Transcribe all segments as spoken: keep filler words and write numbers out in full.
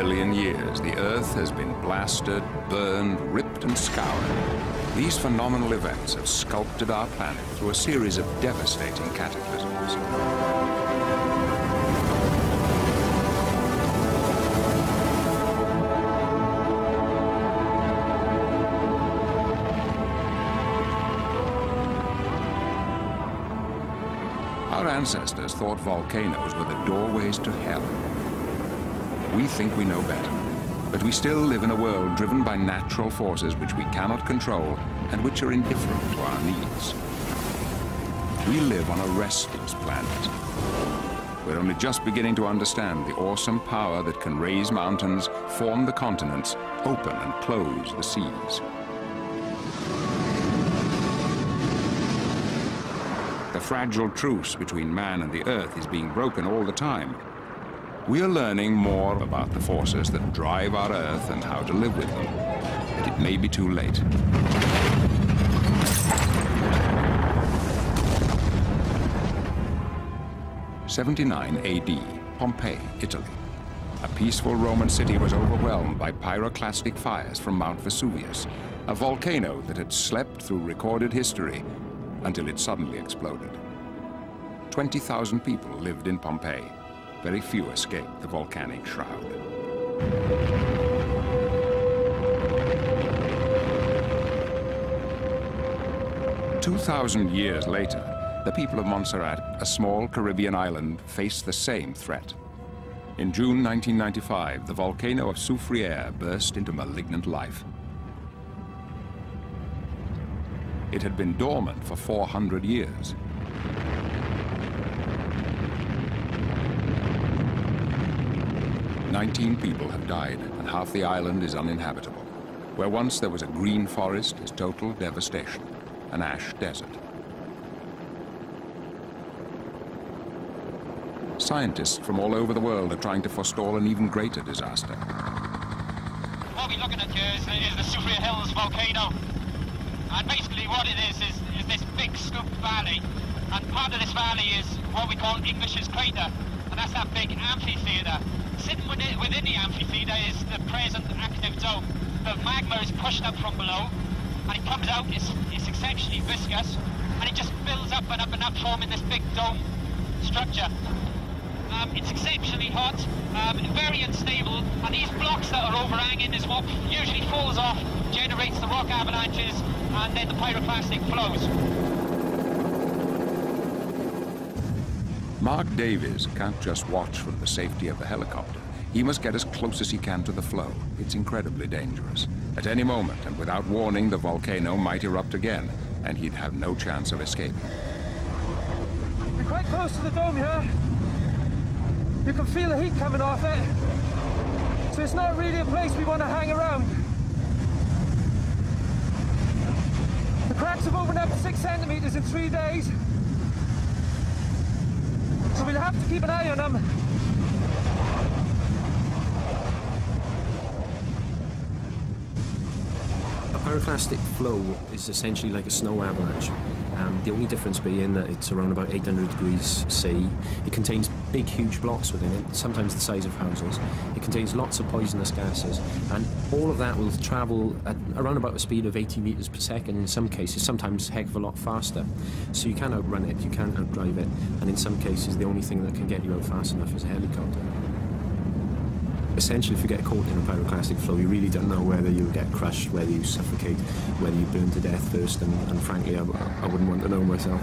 billion years, the Earth has been blasted, burned, ripped, and scoured. These phenomenal events have sculpted our planet through a series of devastating cataclysms. Our ancestors thought volcanoes were the doorways to hell. We think we know better, but we still live in a world driven by natural forces which we cannot control and which are indifferent to our needs. We live on a restless planet. We're only just beginning to understand the awesome power that can raise mountains, form the continents, open and close the seas. The fragile truce between man and the Earth is being broken all the time. We are learning more about the forces that drive our Earth and how to live with them, but it may be too late. seventy-nine A D, Pompeii, Italy. A peaceful Roman city was overwhelmed by pyroclastic fires from Mount Vesuvius, a volcano that had slept through recorded history until it suddenly exploded. twenty thousand people lived in Pompeii. Very few escaped the volcanic shroud. Two thousand years later, the people of Montserrat, a small Caribbean island, faced the same threat. In June nineteen ninety-five, the volcano of Soufrière burst into malignant life. It had been dormant for four hundred years. nineteen people have died, and half the island is uninhabitable. Where once there was a green forest is total devastation, an ash desert. Scientists from all over the world are trying to forestall an even greater disaster. What we're looking at here is the, is the Soufrière Hills volcano. And basically what it is, is, is this big scooped valley. And part of this valley is what we call English's Crater. And that's that big amphitheatre. Sitting within, within the amphitheatre is the present active dome. The magma is pushed up from below, and it comes out, it's, it's exceptionally viscous, and it just builds up and up and up, forming this big dome structure. Um, it's exceptionally hot, um, very unstable, and these blocks that are overhanging is what usually falls off, generates the rock avalanches, and then the pyroclastic flows. Mark Davies can't just watch from the safety of the helicopter. He must get as close as he can to the flow. It's incredibly dangerous. At any moment, and without warning, the volcano might erupt again, and he'd have no chance of escaping. We're quite close to the dome here. You can feel the heat coming off it. So it's not really a place we want to hang around. The cracks have opened up six centimeters in three days. So we'll have to keep an eye on them. A pyroclastic flow is essentially like a snow avalanche. Um, the only difference being that it's around about eight hundred degrees C. It contains big, huge blocks within it, sometimes the size of houses. It contains lots of poisonous gases, and all of that will travel at around about a speed of eighty meters per second in some cases, sometimes a heck of a lot faster. So you can outrun it, you can outdrive it, and in some cases the only thing that can get you out fast enough is a helicopter. Essentially, if you get caught in a pyroclastic flow, you really don't know whether you'll get crushed, whether you suffocate, whether you burn to death first, and, and frankly, I, I wouldn't want to know myself.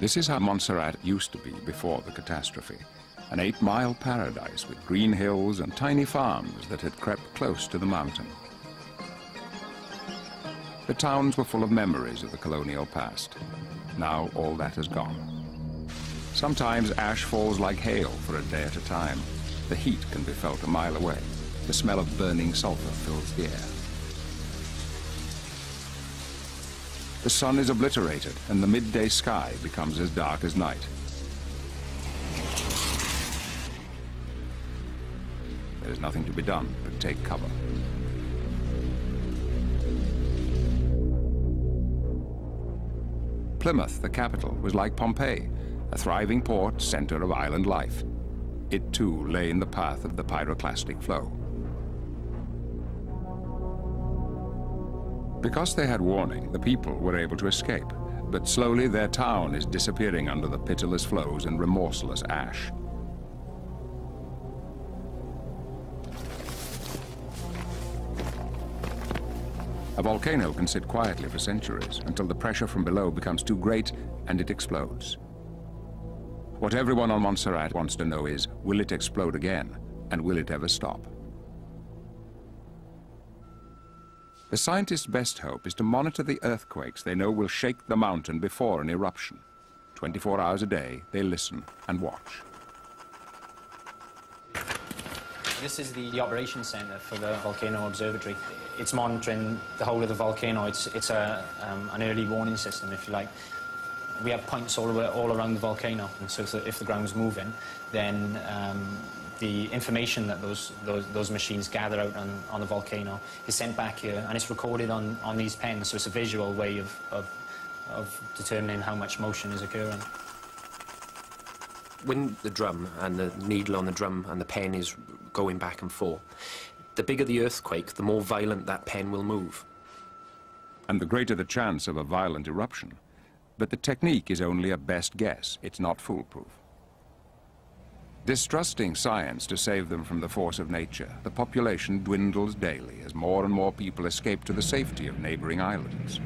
This is how Montserrat used to be before the catastrophe, an eight-mile paradise with green hills and tiny farms that had crept close to the mountain. The towns were full of memories of the colonial past. Now all that has gone. Sometimes ash falls like hail for a day at a time. The heat can be felt a mile away. The smell of burning sulfur fills the air. The sun is obliterated, and the midday sky becomes as dark as night. There's nothing to be done but take cover. Plymouth, the capital, was like Pompeii, a thriving port center of island life. It too lay in the path of the pyroclastic flow. Because they had warning, the people were able to escape, but slowly their town is disappearing under the pitiless flows and remorseless ash. A volcano can sit quietly for centuries until the pressure from below becomes too great and it explodes. What everyone on Montserrat wants to know is, will it explode again, and will it ever stop? The scientists' best hope is to monitor the earthquakes they know will shake the mountain before an eruption. twenty-four hours a day, they listen and watch. This is the, the operations center for the volcano observatory. It's monitoring the whole of the volcano. It's, it's a, um, an early warning system, if you like. We have points all, all around the volcano, and so if the ground's moving, then um, the information that those, those, those machines gather out on, on the volcano is sent back here, and it's recorded on, on these pens, so it's a visual way of, of, of determining how much motion is occurring. When the drum and the needle on the drum and the pen is going back and forth, the bigger the earthquake, the more violent that pen will move. And the greater the chance of a violent eruption. But the technique is only a best guess. It's not foolproof. Distrusting science to save them from the force of nature, the population dwindles daily as more and more people escape to the safety of neighboring islands.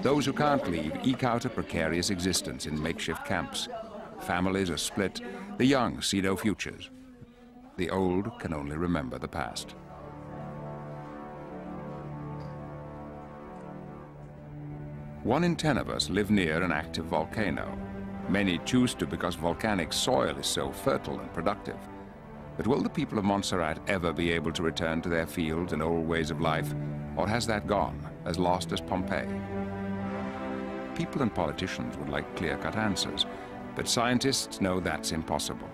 Those who can't leave eke out a precarious existence in makeshift camps. Families are split, the young see no futures. The old can only remember the past. One in ten of us live near an active volcano. Many choose to because volcanic soil is so fertile and productive. But will the people of Montserrat ever be able to return to their fields and old ways of life, or has that gone, as lost as Pompeii? People and politicians would like clear-cut answers, but scientists know that's impossible.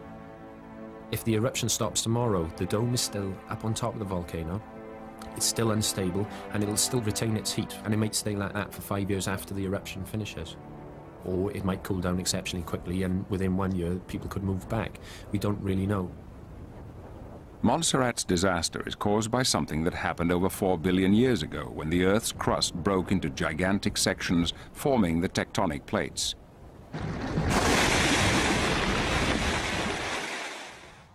If the eruption stops tomorrow, the dome is still up on top of the volcano. It's still unstable, and it'll still retain its heat, and it might stay like that for five years after the eruption finishes. Or it might cool down exceptionally quickly, and within one year, people could move back. We don't really know. Montserrat's disaster is caused by something that happened over four billion years ago, when the Earth's crust broke into gigantic sections, forming the tectonic plates.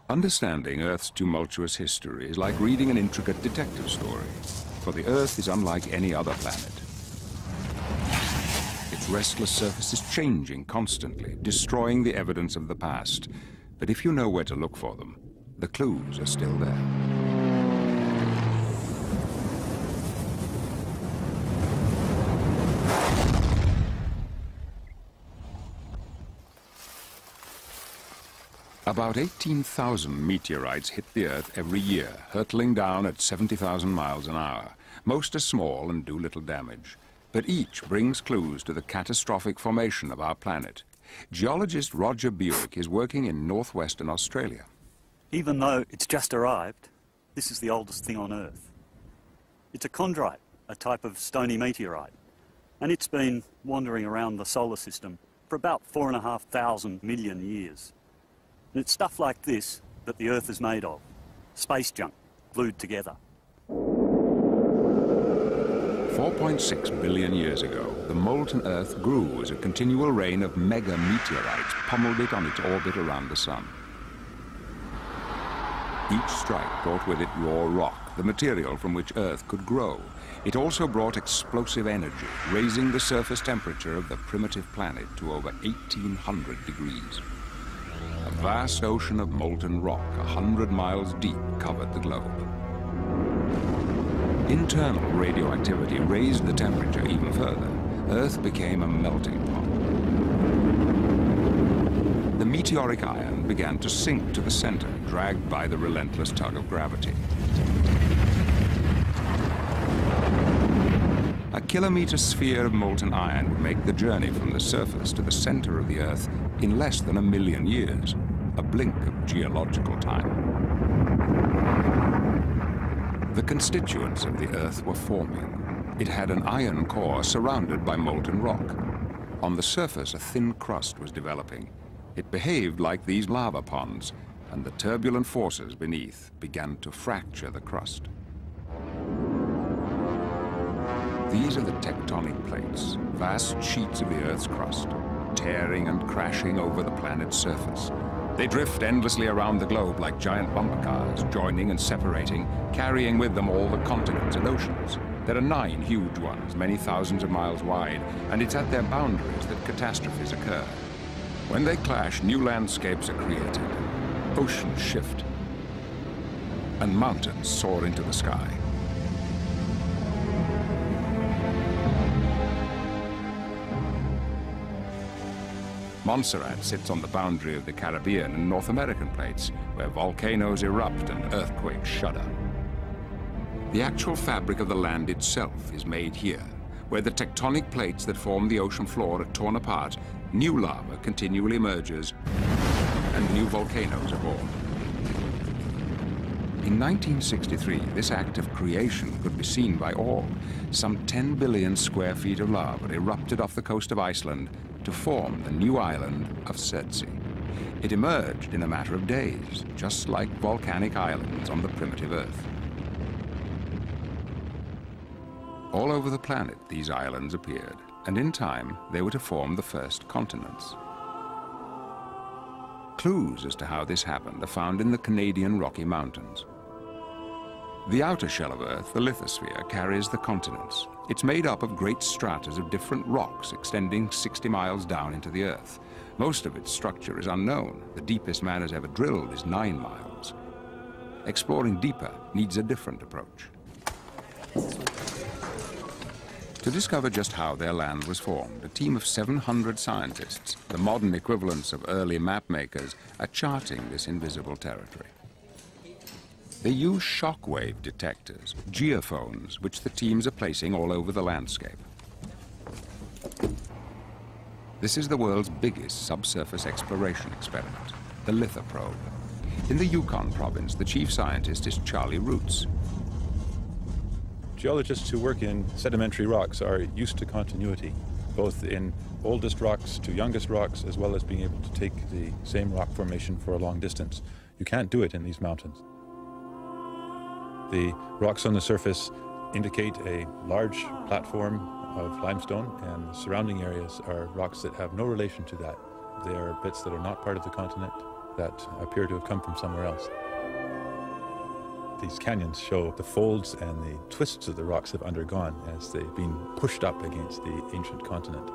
Understanding Earth's tumultuous history is like reading an intricate detective story, for the Earth is unlike any other planet. Its restless surface is changing constantly, destroying the evidence of the past. But if you know where to look for them, the clues are still there. About eighteen thousand meteorites hit the Earth every year, hurtling down at seventy thousand miles an hour. Most are small and do little damage, but each brings clues to the catastrophic formation of our planet. Geologist Roger Buick is working in northwestern Australia. Even though it's just arrived, this is the oldest thing on Earth. It's a chondrite, a type of stony meteorite, and it's been wandering around the solar system for about four and a half thousand million years. And it's stuff like this that the Earth is made of, space junk, glued together. four point six billion years ago, the molten Earth grew as a continual rain of mega meteorites pummeled it on its orbit around the Sun. Each strike brought with it raw rock, the material from which Earth could grow. It also brought explosive energy, raising the surface temperature of the primitive planet to over eighteen hundred degrees. A vast ocean of molten rock, a hundred miles deep, covered the globe. Internal radioactivity raised the temperature even further. Earth became a melting pot. The meteoric iron began to sink to the center, dragged by the relentless tug of gravity. A kilometer sphere of molten iron would make the journey from the surface to the center of the Earth in less than a million years, a blink of geological time. The constituents of the Earth were forming. It had an iron core surrounded by molten rock. On the surface, a thin crust was developing. It behaved like these lava ponds, and the turbulent forces beneath began to fracture the crust. These are the tectonic plates, vast sheets of the Earth's crust, tearing and crashing over the planet's surface. They drift endlessly around the globe like giant bumper cars, joining and separating, carrying with them all the continents and oceans. There are nine huge ones, many thousands of miles wide, and it's at their boundaries that catastrophes occur. When they clash, new landscapes are created, oceans shift, and mountains soar into the sky. Montserrat sits on the boundary of the Caribbean and North American plates, where volcanoes erupt and earthquakes shudder. The actual fabric of the land itself is made here, where the tectonic plates that form the ocean floor are torn apart, new lava continually emerges, and new volcanoes are born. In nineteen sixty-three, this act of creation could be seen by all. Some ten billion square feet of lava erupted off the coast of Iceland to form the new island of Surtsey. It emerged in a matter of days, just like volcanic islands on the primitive Earth. All over the planet, these islands appeared, and in time, they were to form the first continents. Clues as to how this happened are found in the Canadian Rocky Mountains. The outer shell of Earth, the lithosphere, carries the continents. It's made up of great stratas of different rocks extending sixty miles down into the Earth. Most of its structure is unknown. The deepest man has ever drilled is nine miles. Exploring deeper needs a different approach. To discover just how their land was formed, a team of seven hundred scientists, the modern equivalents of early mapmakers, are charting this invisible territory. They use shockwave detectors, geophones, which the teams are placing all over the landscape. This is the world's biggest subsurface exploration experiment, the Lithoprobe. In the Yukon province, the chief scientist is Charlie Roots. Geologists who work in sedimentary rocks are used to continuity, both in oldest rocks to youngest rocks, as well as being able to take the same rock formation for a long distance. You can't do it in these mountains. The rocks on the surface indicate a large platform of limestone, and the surrounding areas are rocks that have no relation to that. They are bits that are not part of the continent that appear to have come from somewhere else. These canyons show the folds and the twists that the rocks have undergone as they've been pushed up against the ancient continent.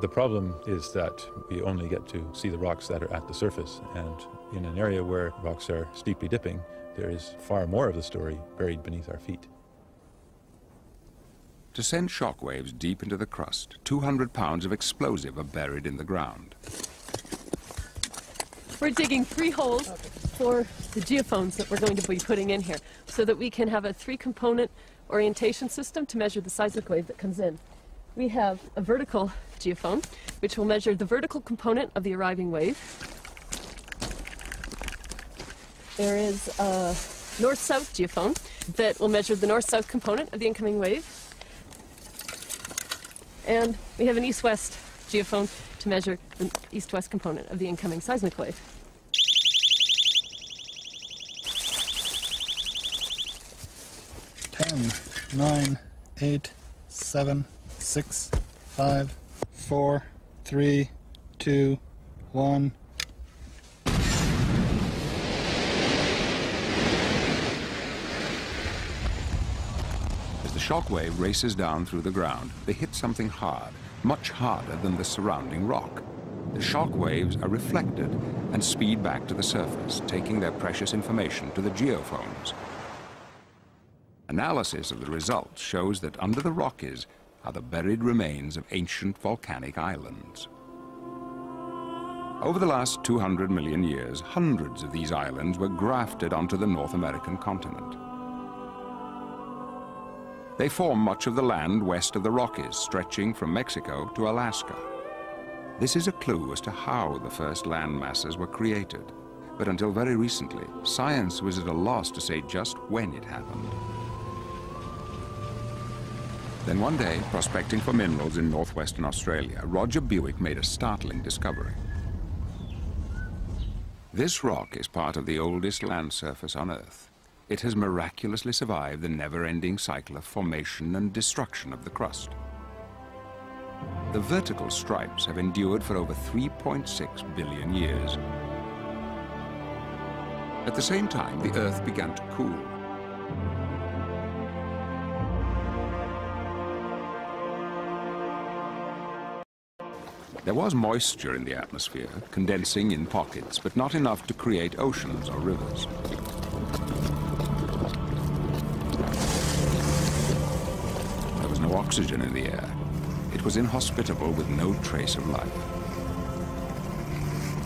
The problem is that we only get to see the rocks that are at the surface, and in an area where rocks are steeply dipping, there is far more of the story buried beneath our feet. To send shockwaves deep into the crust, two hundred pounds of explosive are buried in the ground. We're digging three holes for the geophones that we're going to be putting in here, so that we can have a three-component orientation system to measure the seismic wave that comes in. We have a vertical geophone, which will measure the vertical component of the arriving wave. There is a north-south geophone that will measure the north-south component of the incoming wave. And we have an east-west geophone to measure the east-west component of the incoming seismic wave. ten, nine, eight, seven, six, five, four, three, two, one. As the shockwave races down through the ground, they hit something hard, much harder than the surrounding rock. The shockwaves are reflected and speed back to the surface, taking their precious information to the geophones. Analysis of the results shows that under the Rockies are the buried remains of ancient volcanic islands. Over the last two hundred million years, hundreds of these islands were grafted onto the North American continent. They form much of the land west of the Rockies, stretching from Mexico to Alaska. This is a clue as to how the first land masses were created, but until very recently, science was at a loss to say just when it happened. Then one day, prospecting for minerals in northwestern Australia, Roger Buick made a startling discovery. This rock is part of the oldest land surface on Earth. It has miraculously survived the never-ending cycle of formation and destruction of the crust. The vertical stripes have endured for over three point six billion years. At the same time, the Earth began to cool. There was moisture in the atmosphere, condensing in pockets, but not enough to create oceans or rivers. There was no oxygen in the air. It was inhospitable with no trace of life.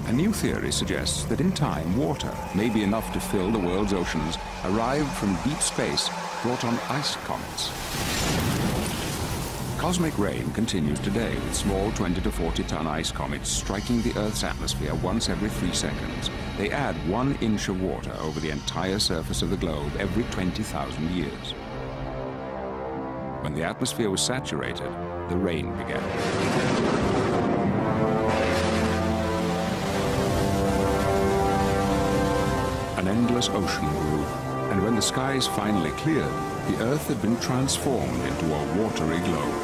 A new theory suggests that in time, water, maybe enough to fill the world's oceans, arrived from deep space, brought on ice comets. Cosmic rain continues today, with small twenty to forty ton ice comets striking the Earth's atmosphere once every three seconds. They add one inch of water over the entire surface of the globe every twenty thousand years. When the atmosphere was saturated, the rain began. An endless ocean grew, and when the skies finally cleared, the Earth had been transformed into a watery globe.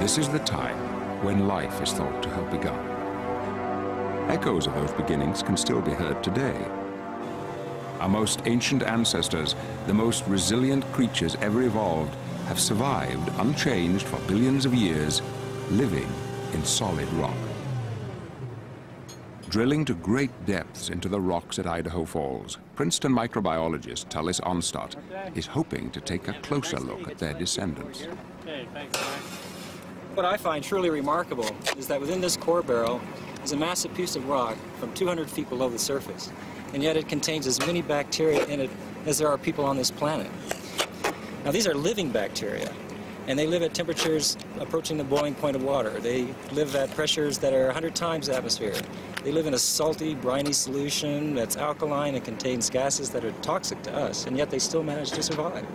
This is the time when life is thought to have begun. Echoes of those beginnings can still be heard today. Our most ancient ancestors, the most resilient creatures ever evolved, have survived unchanged for billions of years, living in solid rock. Drilling to great depths into the rocks at Idaho Falls, Princeton microbiologist Tullis Onstott is hoping to take a closer look at their descendants. What I find truly remarkable is that within this core barrel is a massive piece of rock from two hundred feet below the surface, and yet it contains as many bacteria in it as there are people on this planet. Now, these are living bacteria, and they live at temperatures approaching the boiling point of water. They live at pressures that are one hundred times the atmosphere. They live in a salty, briny solution that's alkaline and contains gases that are toxic to us, and yet they still manage to survive.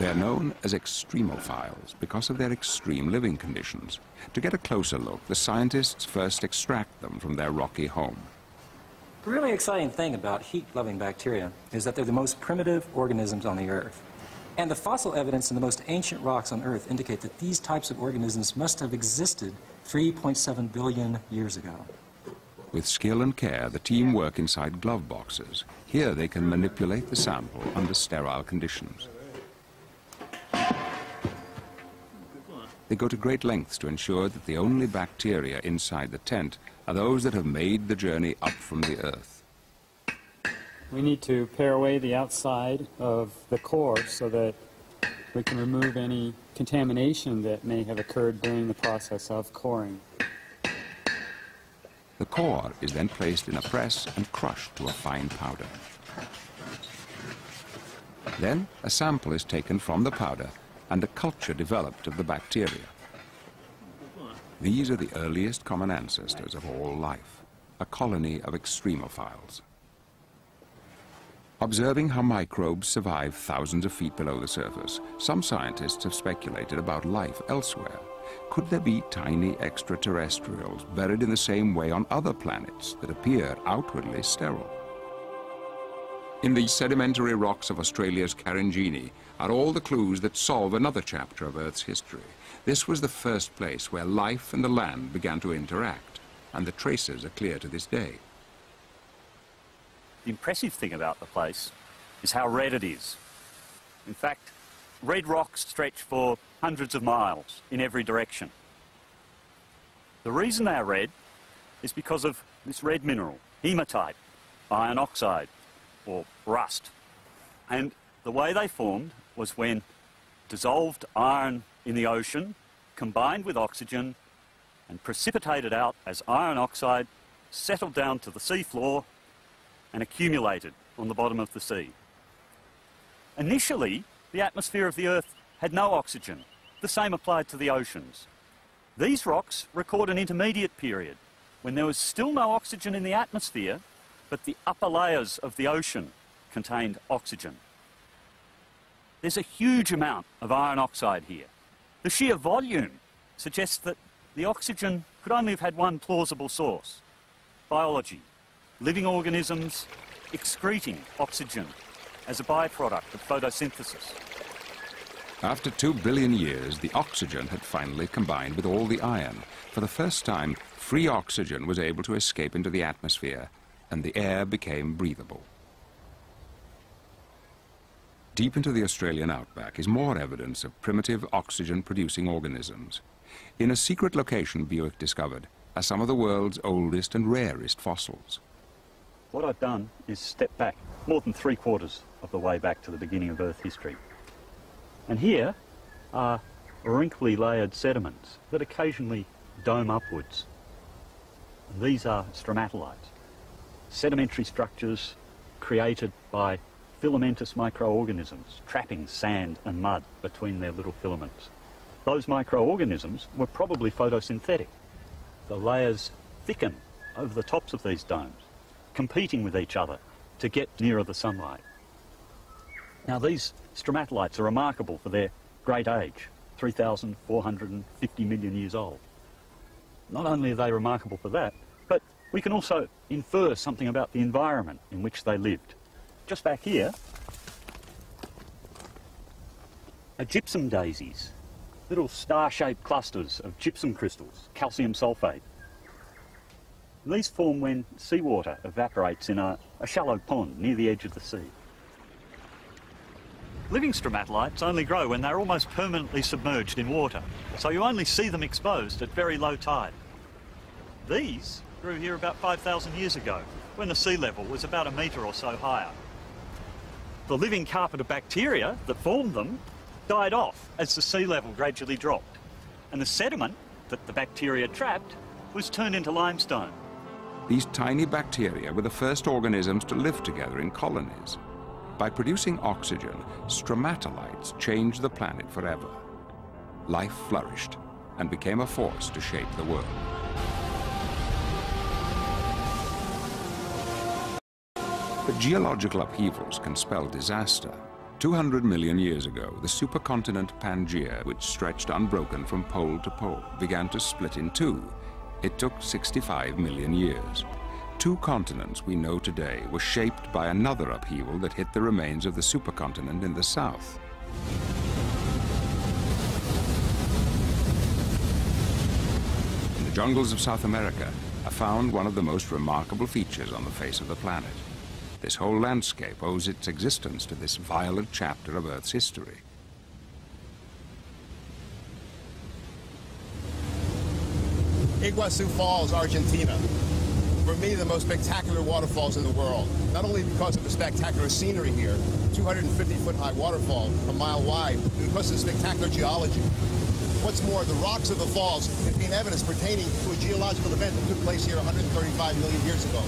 They're known as extremophiles because of their extreme living conditions. To get a closer look, the scientists first extract them from their rocky home. The really exciting thing about heat-loving bacteria is that they're the most primitive organisms on the Earth. And the fossil evidence in the most ancient rocks on Earth indicate that these types of organisms must have existed three point seven billion years ago. With skill and care, the team work inside glove boxes. Here they can manipulate the sample under sterile conditions. They go to great lengths to ensure that the only bacteria inside the tent are those that have made the journey up from the Earth. We need to pare away the outside of the core so that we can remove any contamination that may have occurred during the process of coring. The core is then placed in a press and crushed to a fine powder. Then a sample is taken from the powder and a culture developed of the bacteria. These are the earliest common ancestors of all life, a colony of extremophiles. Observing how microbes survive thousands of feet below the surface, some scientists have speculated about life elsewhere. Could there be tiny extraterrestrials buried in the same way on other planets that appear outwardly sterile? In the sedimentary rocks of Australia's Karijini are all the clues that solve another chapter of Earth's history. This was the first place where life and the land began to interact, and the traces are clear to this day. The impressive thing about the place is how red it is. In fact, red rocks stretch for hundreds of miles in every direction. The reason they are red is because of this red mineral, hematite, iron oxide, or rust. And the way they formed was when dissolved iron in the ocean combined with oxygen and precipitated out as iron oxide, settled down to the seafloor and accumulated on the bottom of the sea. Initially, the atmosphere of the Earth had no oxygen. The same applied to the oceans. These rocks record an intermediate period when there was still no oxygen in the atmosphere, but the upper layers of the ocean contained oxygen. There's a huge amount of iron oxide here. The sheer volume suggests that the oxygen could only have had one plausible source: biology, living organisms excreting oxygen as a byproduct of photosynthesis. After two billion years, the oxygen had finally combined with all the iron. For the first time, free oxygen was able to escape into the atmosphere, and the air became breathable. Deep into the Australian outback is more evidence of primitive oxygen-producing organisms. In a secret location Buick discovered are some of the world's oldest and rarest fossils. What I've done is step back more than three quarters of the way back to the beginning of Earth history. And here are wrinkly layered sediments that occasionally dome upwards. And these are stromatolites, sedimentary structures created by filamentous microorganisms trapping sand and mud between their little filaments. Those microorganisms were probably photosynthetic. The layers thicken over the tops of these domes, competing with each other to get nearer the sunlight. Now, these stromatolites are remarkable for their great age, three thousand four hundred fifty million years old. Not only are they remarkable for that, but we can also infer something about the environment in which they lived. Just back here are gypsum daisies, little star-shaped clusters of gypsum crystals, calcium sulfate. These form when seawater evaporates in a, a shallow pond near the edge of the sea. Living stromatolites only grow when they're almost permanently submerged in water, so you only see them exposed at very low tide. These grew here about five thousand years ago, when the sea level was about a metre or so higher. The living carpet bacteria that formed them died off as the sea level gradually dropped, and the sediment that the bacteria trapped was turned into limestone. These tiny bacteria were the first organisms to live together in colonies. By producing oxygen, stromatolites changed the planet forever. Life flourished and became a force to shape the world. But geological upheavals can spell disaster. two hundred million years ago, the supercontinent Pangaea, which stretched unbroken from pole to pole, began to split in two. It took sixty-five million years. Two continents we know today were shaped by another upheaval that hit the remains of the supercontinent in the south. In the jungles of South America, I found one of the most remarkable features on the face of the planet. This whole landscape owes its existence to this violent chapter of Earth's history. Iguazu Falls, Argentina. For me, the most spectacular waterfalls in the world. Not only because of the spectacular scenery here, two hundred fifty foot high waterfall, a mile wide, but because of the spectacular geology. What's more, the rocks of the falls contain evidence pertaining to a geological event that took place here one hundred thirty-five million years ago.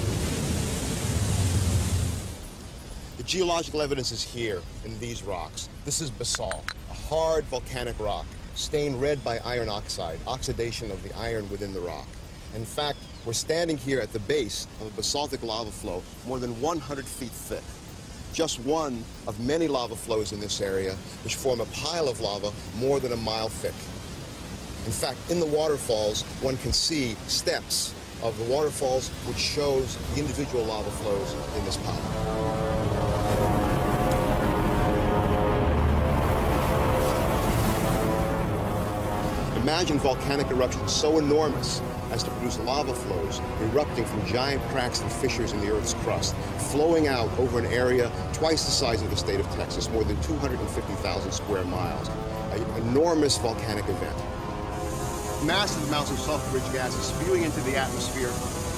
The geological evidence is here in these rocks. This is basalt, a hard volcanic rock, stained red by iron oxide, oxidation of the iron within the rock. In fact, we're standing here at the base of a basaltic lava flow more than one hundred feet thick. Just one of many lava flows in this area, which form a pile of lava more than a mile thick. In fact, in the waterfalls, one can see steps of the waterfalls, which shows the individual lava flows in this pile. Imagine volcanic eruptions so enormous as to produce lava flows erupting from giant cracks and fissures in the Earth's crust, flowing out over an area twice the size of the state of Texas, more than two hundred fifty thousand square miles. An enormous volcanic event. Massive amounts of sulfur-rich gases spewing into the atmosphere,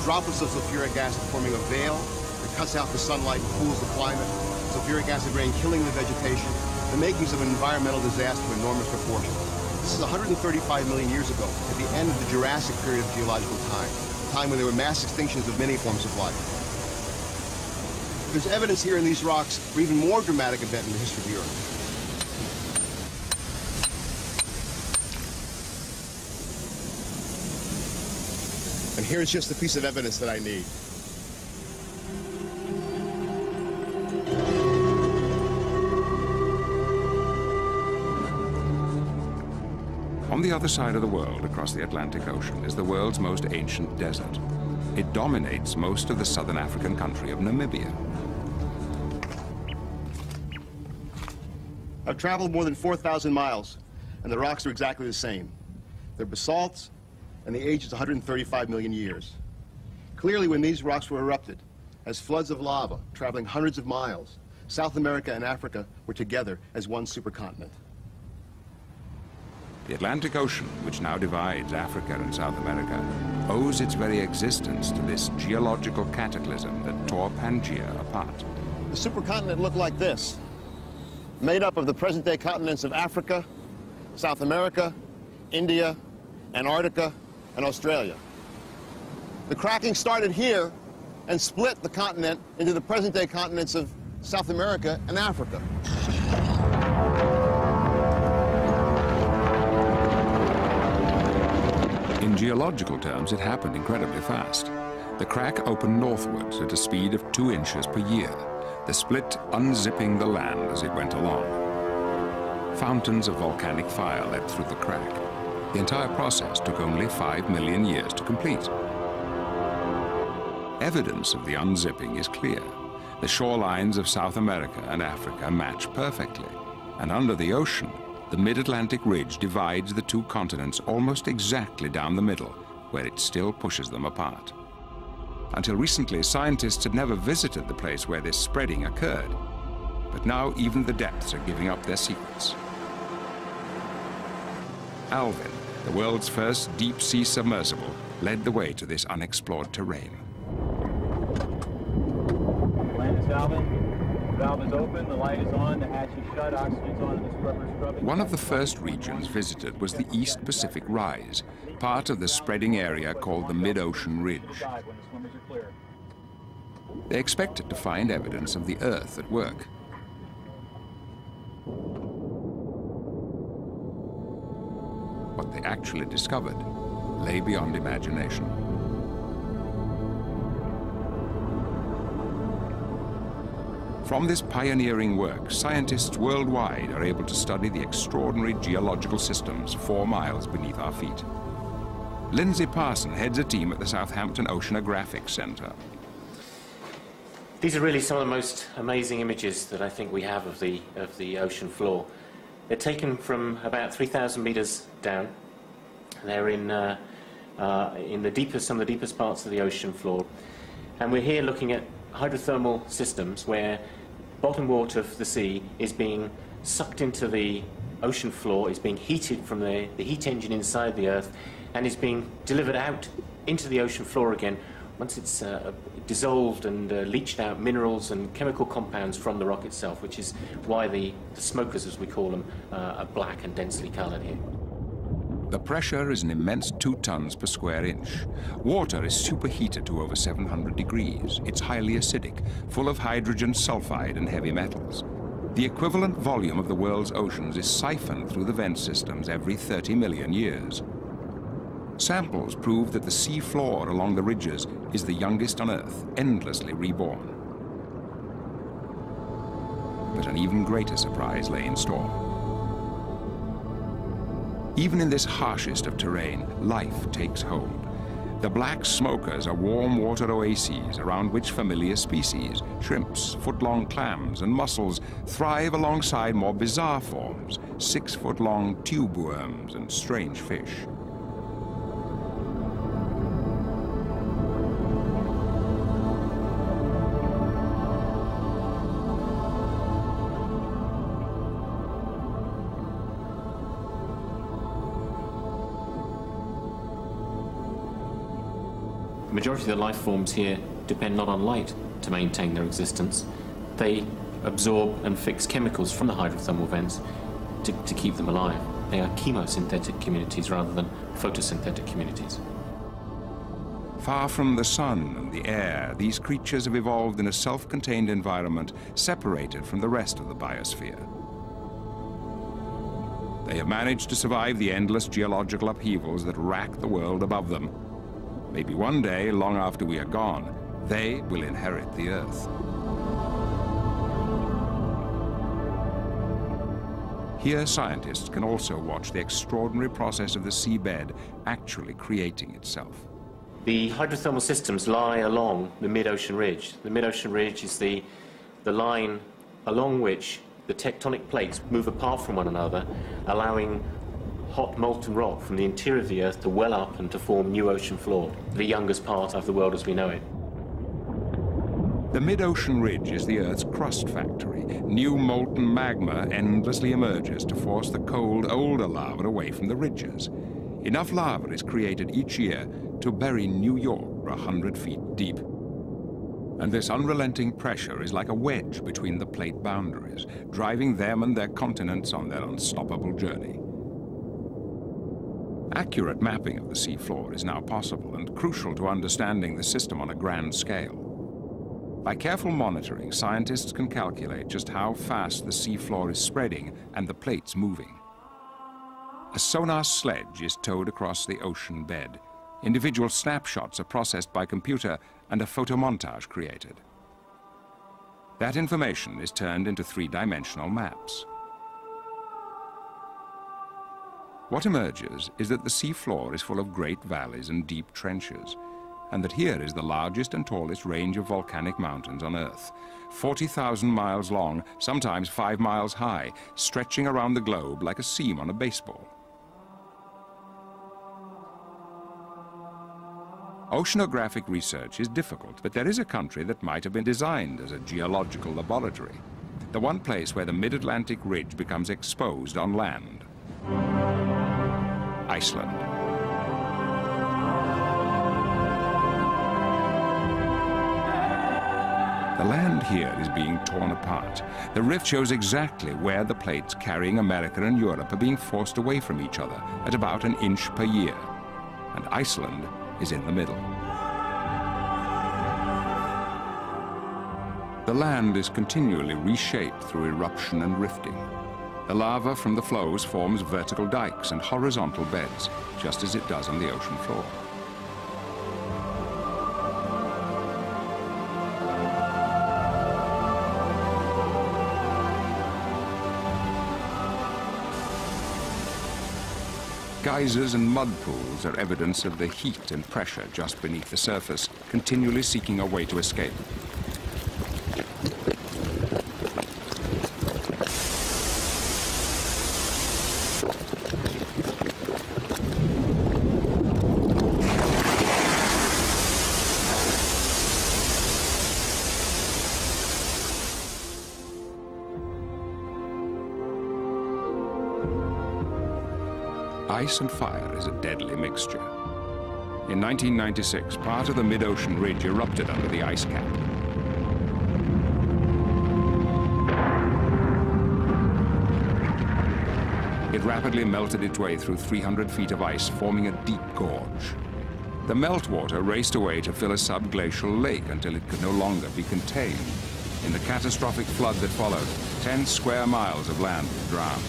droplets of sulfuric acid forming a veil that cuts out the sunlight and cools the climate, sulfuric acid rain killing the vegetation, the makings of an environmental disaster of enormous proportions. This is one hundred thirty-five million years ago, at the end of the Jurassic period of geological time, a time when there were mass extinctions of many forms of life. There's evidence here in these rocks for even more dramatic event in the history of the Earth. And here's just the piece of evidence that I need. On the other side of the world, across the Atlantic Ocean, is the world's most ancient desert. It dominates most of the southern African country of Namibia. I've traveled more than four thousand miles, and the rocks are exactly the same. They're basalts, and the age is one hundred thirty-five million years. Clearly, when these rocks were erupted, as floods of lava traveling hundreds of miles, South America and Africa were together as one supercontinent. The Atlantic Ocean, which now divides Africa and South America, owes its very existence to this geological cataclysm that tore Pangaea apart. The supercontinent looked like this, made up of the present-day continents of Africa, South America, India, Antarctica, and Australia. The cracking started here and split the continent into the present-day continents of South America and Africa. In geological terms, it happened incredibly fast. The crack opened northwards at a speed of two inches per year, the split unzipping the land as it went along. Fountains of volcanic fire leapt through the crack. The entire process took only five million years to complete. Evidence of the unzipping is clear. The shorelines of South America and Africa match perfectly, and under the ocean, the Mid-Atlantic Ridge divides the two continents almost exactly down the middle, where it still pushes them apart. Until recently, scientists had never visited the place where this spreading occurred, but now even the depths are giving up their secrets. Alvin, the world's first deep-sea submersible, led the way to this unexplored terrain. The land is Alvin. The valve is open, the light is on, the hatch is shut, oxygen's on, and the scrubber's scrubbing. One of the first regions visited was the East Pacific Rise, part of the spreading area called the Mid-Ocean Ridge. They expected to find evidence of the Earth at work. What they actually discovered lay beyond imagination. From this pioneering work, scientists worldwide are able to study the extraordinary geological systems four miles beneath our feet. Lindsay Parson heads a team at the Southampton Oceanographic Center. These are really some of the most amazing images that I think we have of the, of the ocean floor. They're taken from about three thousand meters down. They're in, uh, uh, in the deepest, some of the deepest parts of the ocean floor. And we're here looking at hydrothermal systems where bottom water of the sea is being sucked into the ocean floor, is being heated from the, the heat engine inside the Earth, and is being delivered out into the ocean floor again once it's uh, dissolved and uh, leached out minerals and chemical compounds from the rock itself, which is why the, the smokers, as we call them, uh, are black and densely colored here. The pressure is an immense two tons per square inch. Water is superheated to over seven hundred degrees. It's highly acidic, full of hydrogen sulfide and heavy metals. The equivalent volume of the world's oceans is siphoned through the vent systems every thirty million years. Samples prove that the sea floor along the ridges is the youngest on Earth, endlessly reborn. But an even greater surprise lay in store. Even in this harshest of terrain, life takes hold. The black smokers are warm water oases around which familiar species, shrimps, foot-long clams, and mussels thrive alongside more bizarre forms, six-foot-long tube worms and strange fish. The majority of the life forms here depend not on light to maintain their existence. They absorb and fix chemicals from the hydrothermal vents to, to keep them alive. They are chemosynthetic communities rather than photosynthetic communities. Far from the sun and the air, these creatures have evolved in a self-contained environment separated from the rest of the biosphere. They have managed to survive the endless geological upheavals that rack the world above them. Maybe one day, long after we are gone, they will inherit the Earth. Here, scientists can also watch the extraordinary process of the seabed actually creating itself. The hydrothermal systems lie along the Mid-Ocean Ridge. The Mid-Ocean Ridge is the, the line along which the tectonic plates move apart from one another, allowing hot molten rock from the interior of the Earth to well up and to form new ocean floor, the youngest part of the world as we know it. The Mid-Ocean Ridge is the Earth's crust factory. New molten magma endlessly emerges to force the cold, older lava away from the ridges. Enough lava is created each year to bury New York a hundred feet deep. And this unrelenting pressure is like a wedge between the plate boundaries, driving them and their continents on their unstoppable journey. Accurate mapping of the seafloor is now possible and crucial to understanding the system on a grand scale. By careful monitoring, scientists can calculate just how fast the seafloor is spreading and the plates moving. A sonar sledge is towed across the ocean bed. Individual snapshots are processed by computer and a photomontage created. That information is turned into three-dimensional maps. What emerges is that the seafloor is full of great valleys and deep trenches, and that here is the largest and tallest range of volcanic mountains on Earth, forty thousand miles long, sometimes five miles high, stretching around the globe like a seam on a baseball. Oceanographic research is difficult, but there is a country that might have been designed as a geological laboratory, the one place where the Mid-Atlantic Ridge becomes exposed on land. Iceland. The land here is being torn apart. The rift shows exactly where the plates carrying America and Europe are being forced away from each other at about an inch per year. And Iceland is in the middle. The land is continually reshaped through eruption and rifting. The lava from the flows forms vertical dikes and horizontal beds, just as it does on the ocean floor. Geysers and mud pools are evidence of the heat and pressure just beneath the surface, continually seeking a way to escape. Ice and fire is a deadly mixture. In nineteen ninety-six, part of the Mid-Ocean Ridge erupted under the ice cap. It rapidly melted its way through three hundred feet of ice, forming a deep gorge. The meltwater raced away to fill a subglacial lake until it could no longer be contained. In the catastrophic flood that followed, ten square miles of land was drowned.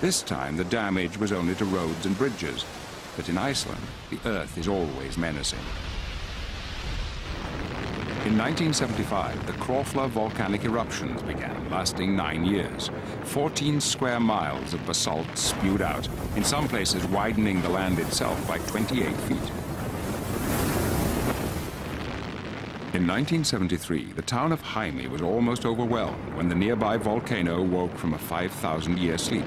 This time, the damage was only to roads and bridges, but in Iceland, the Earth is always menacing. In nineteen seventy-five, the Kröflu volcanic eruptions began, lasting nine years. fourteen square miles of basalt spewed out, in some places widening the land itself by twenty-eight feet. In nineteen seventy-three, the town of Jaime was almost overwhelmed when the nearby volcano woke from a five thousand year sleep.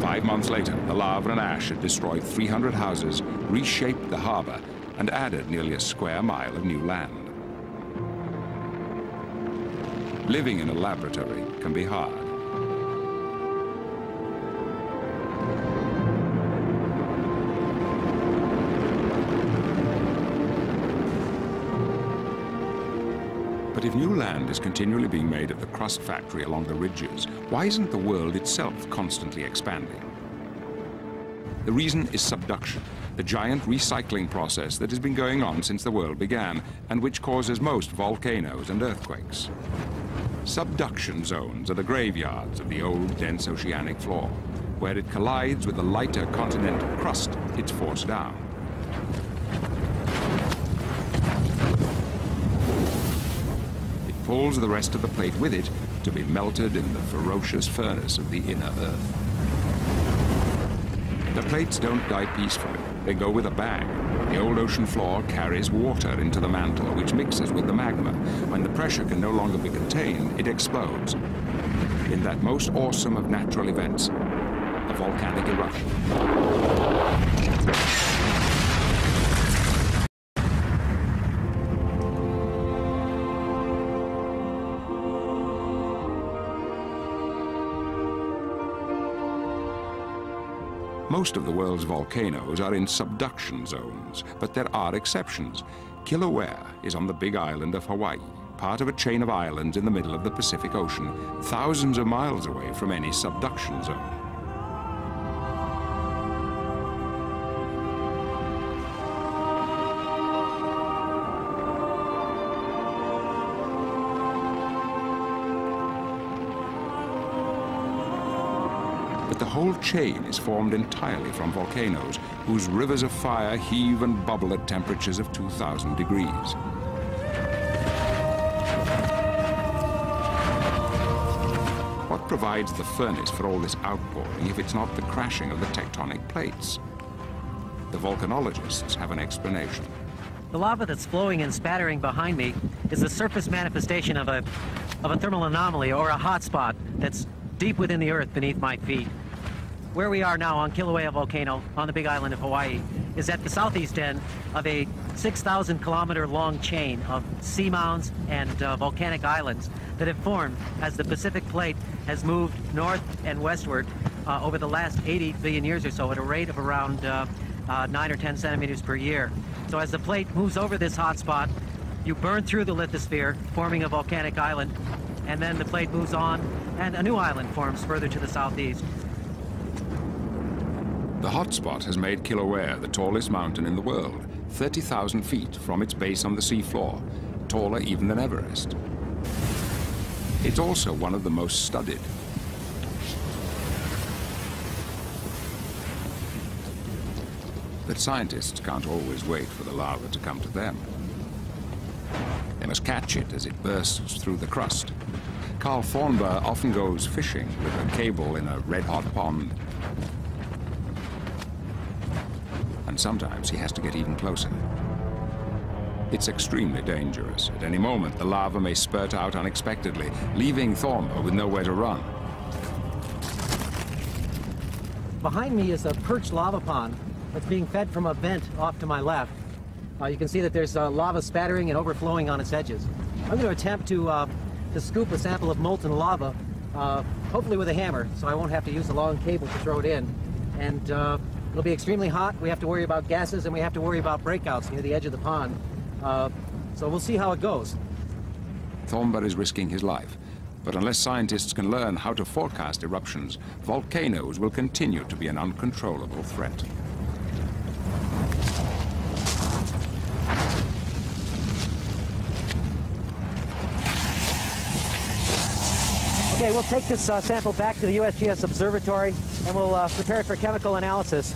Five months later, the lava and ash had destroyed three hundred houses, reshaped the harbor, and added nearly a square mile of new land. Living in a laboratory can be hard. But if new land is continually being made at the crust factory along the ridges, why isn't the world itself constantly expanding? The reason is subduction, the giant recycling process that has been going on since the world began and which causes most volcanoes and earthquakes. Subduction zones are the graveyards of the old, dense oceanic floor. Where it collides with the lighter continental crust, it's forced down. It pulls the rest of the plate with it to be melted in the ferocious furnace of the inner Earth. The plates don't die peacefully. They go with a bang. The old ocean floor carries water into the mantle, which mixes with the magma. When the pressure can no longer be contained, it explodes. In that most awesome of natural events, a volcanic eruption. Most of the world's volcanoes are in subduction zones, but there are exceptions. Kilauea is on the big island of Hawaii, part of a chain of islands in the middle of the Pacific Ocean, thousands of miles away from any subduction zone. The whole chain is formed entirely from volcanoes, whose rivers of fire heave and bubble at temperatures of two thousand degrees. What provides the furnace for all this outpouring if it's not the crashing of the tectonic plates? The volcanologists have an explanation. The lava that's flowing and spattering behind me is the surface manifestation of a, of a thermal anomaly or a hotspot that's deep within the earth beneath my feet. Where we are now on Kilauea volcano on the big island of Hawaii is at the southeast end of a six thousand kilometer long chain of seamounts and uh, volcanic islands that have formed as the Pacific plate has moved north and westward uh, over the last eighty billion years or so at a rate of around uh, uh, nine or ten centimeters per year. So as the plate moves over this hotspot, you burn through the lithosphere, forming a volcanic island, and then the plate moves on and a new island forms further to the southeast. The hotspot has made Kilauea the tallest mountain in the world, thirty thousand feet from its base on the seafloor, taller even than Everest. It's also one of the most studded. But scientists can't always wait for the lava to come to them. They must catch it as it bursts through the crust. Carl Thornber often goes fishing with a cable in a red-hot pond. And sometimes he has to get even closer. It's extremely dangerous. At any moment, the lava may spurt out unexpectedly, leaving Thornber with nowhere to run. Behind me is a perched lava pond that's being fed from a vent off to my left. Uh, you can see that there's uh, lava spattering and overflowing on its edges. I'm going to attempt to, uh, to scoop a sample of molten lava, uh, hopefully with a hammer, so I won't have to use a long cable to throw it in. And, uh, It'll be extremely hot. We have to worry about gases, and we have to worry about breakouts near the edge of the pond. Uh, so we'll see how it goes. Thornber is risking his life. But unless scientists can learn how to forecast eruptions, volcanoes will continue to be an uncontrollable threat. Okay, we'll take this uh, sample back to the U S G S Observatory, and we'll uh, prepare it for chemical analysis.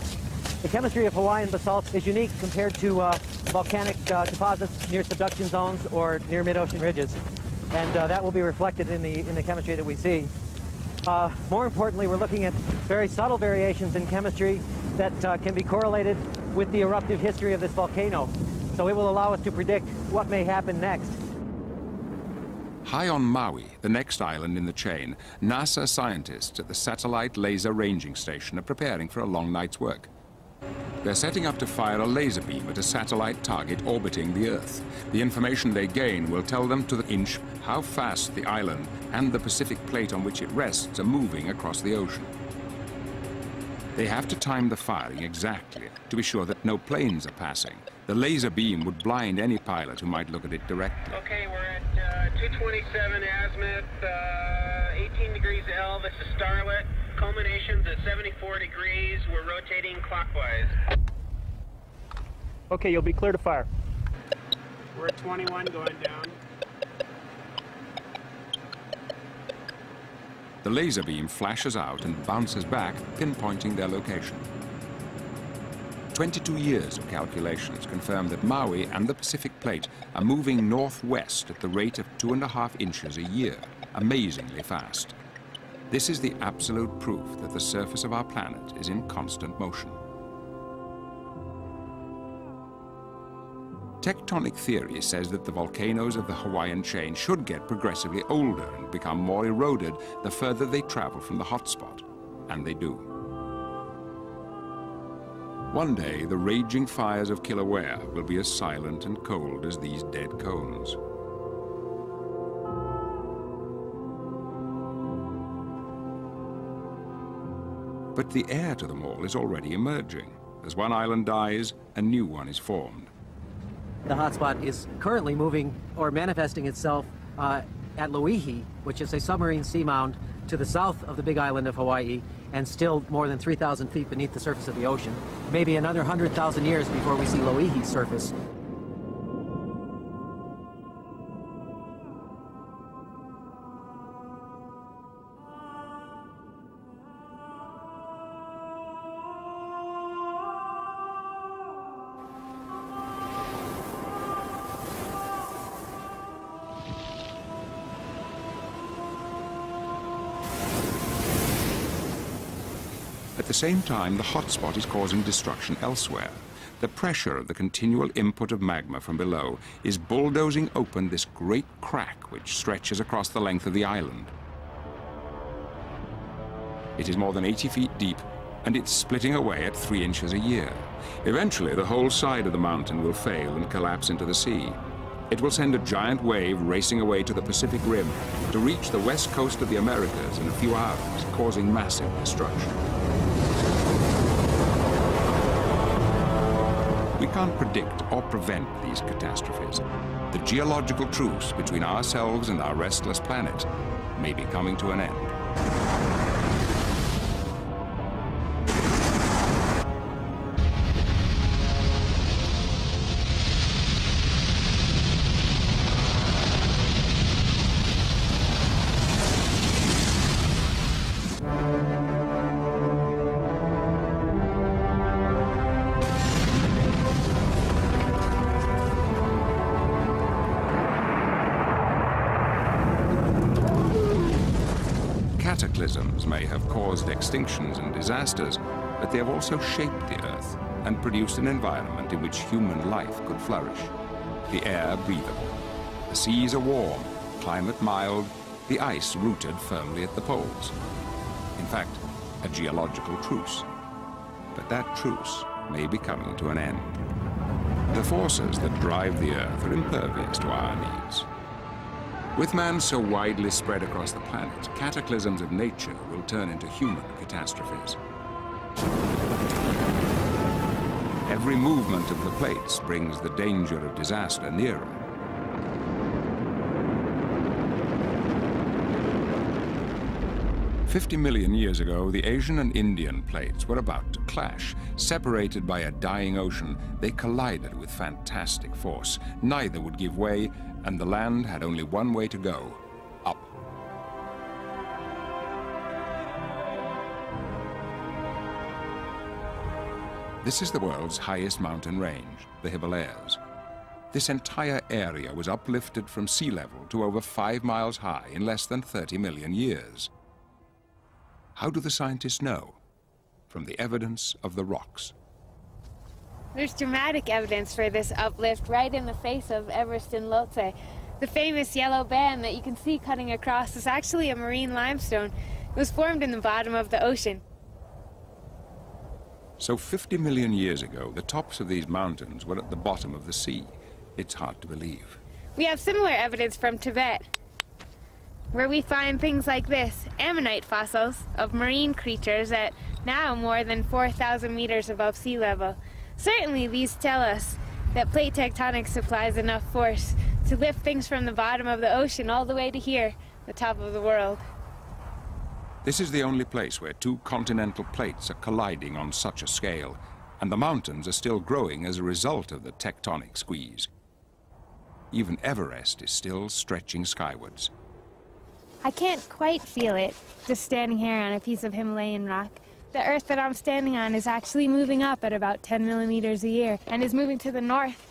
The chemistry of Hawaiian basalt is unique compared to uh, volcanic uh, deposits near subduction zones or near mid-ocean ridges, and uh, that will be reflected in the, in the chemistry that we see. Uh, more importantly, we're looking at very subtle variations in chemistry that uh, can be correlated with the eruptive history of this volcano, so it will allow us to predict what may happen next. High on Maui, the next island in the chain, NASA scientists at the Satellite Laser Ranging Station are preparing for a long night's work. They're setting up to fire a laser beam at a satellite target orbiting the Earth. The information they gain will tell them to the inch how fast the island and the Pacific plate on which it rests are moving across the ocean. They have to time the firing exactly to be sure that no planes are passing. The laser beam would blind any pilot who might look at it directly. Okay, we're at uh, two twenty-seven azimuth, uh, eighteen degrees L, this is Starlit. Culmination's at seventy-four degrees, we're rotating clockwise. Okay, you'll be clear to fire. We're at twenty-one going down. The laser beam flashes out and bounces back, pinpointing their location. twenty-two years of calculations confirm that Maui and the Pacific Plate are moving northwest at the rate of two and a half inches a year, amazingly fast. This is the absolute proof that the surface of our planet is in constant motion. Tectonic theory says that the volcanoes of the Hawaiian chain should get progressively older and become more eroded the further they travel from the hotspot, and they do. One day, the raging fires of Kilauea will be as silent and cold as these dead cones. But the heir to them all is already emerging. As one island dies, a new one is formed. The hotspot is currently moving or manifesting itself uh, at Loihi, which is a submarine seamount to the south of the big island of Hawaii and still more than three thousand feet beneath the surface of the ocean. Maybe another one hundred thousand years before we see Loihi surface. At the same time, the hotspot is causing destruction elsewhere. The pressure of the continual input of magma from below is bulldozing open this great crack which stretches across the length of the island. It is more than eighty feet deep, and it's splitting away at three inches a year. Eventually, the whole side of the mountain will fail and collapse into the sea. It will send a giant wave racing away to the Pacific Rim to reach the west coast of the Americas in a few hours, causing massive destruction. We can't predict or prevent these catastrophes. The geological truce between ourselves and our restless planet may be coming to an end. May have caused extinctions and disasters, but they have also shaped the Earth and produced an environment in which human life could flourish. The air breathable, the seas are warm, climate mild, the ice rooted firmly at the poles. In fact, a geological truce. But that truce may be coming to an end. The forces that drive the Earth are impervious to our needs. With man so widely spread across the planet, cataclysms of nature will turn into human catastrophes. Every movement of the plates brings the danger of disaster nearer. fifty million years ago, the Asian and Indian plates were about to clash. Separated by a dying ocean, they collided with fantastic force. Neither would give way, and the land had only one way to go, up. This is the world's highest mountain range, the Himalayas. This entire area was uplifted from sea level to over five miles high in less than thirty million years. How do the scientists know? From the evidence of the rocks. There's dramatic evidence for this uplift right in the face of Everest and Lhotse. The famous yellow band that you can see cutting across is actually a marine limestone. It was formed in the bottom of the ocean. So fifty million years ago, the tops of these mountains were at the bottom of the sea. It's hard to believe. We have similar evidence from Tibet, where we find things like this, ammonite fossils of marine creatures at now more than four thousand meters above sea level. Certainly these tell us that plate tectonics supplies enough force to lift things from the bottom of the ocean all the way to here, the top of the world. This is the only place where two continental plates are colliding on such a scale, and the mountains are still growing as a result of the tectonic squeeze. Even Everest is still stretching skywards. I can't quite feel it, just standing here on a piece of Himalayan rock. The earth that I'm standing on is actually moving up at about ten millimeters a year, and is moving to the north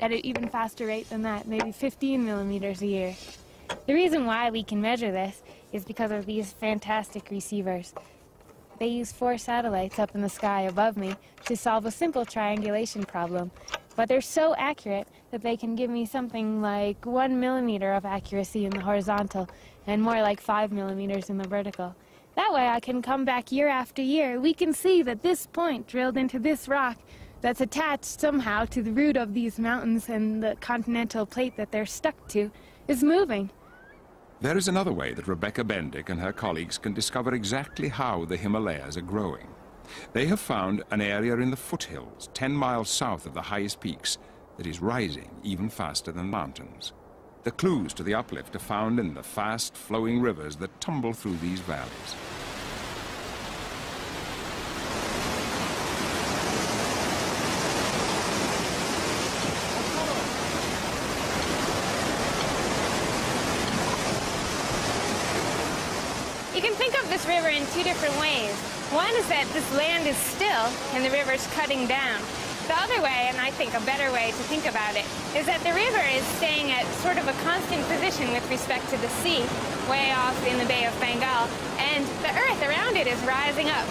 at an even faster rate than that, maybe fifteen millimeters a year. The reason why we can measure this is because of these fantastic receivers. They use four satellites up in the sky above me to solve a simple triangulation problem, but they're so accurate that they can give me something like one millimeter of accuracy in the horizontal and more like five millimeters in the vertical. That way I can come back year after year. We can see that this point drilled into this rock that's attached somehow to the root of these mountains and the continental plate that they're stuck to is moving. There is another way that Rebecca Bendick and her colleagues can discover exactly how the Himalayas are growing. They have found an area in the foothills, ten miles south of the highest peaks, that is rising even faster than mountains. The clues to the uplift are found in the fast-flowing rivers that tumble through these valleys. In two different ways. One is that this land is still and the river's cutting down. The other way, and I think a better way to think about it, is that the river is staying at sort of a constant position with respect to the sea, way off in the Bay of Bengal, and the earth around it is rising up.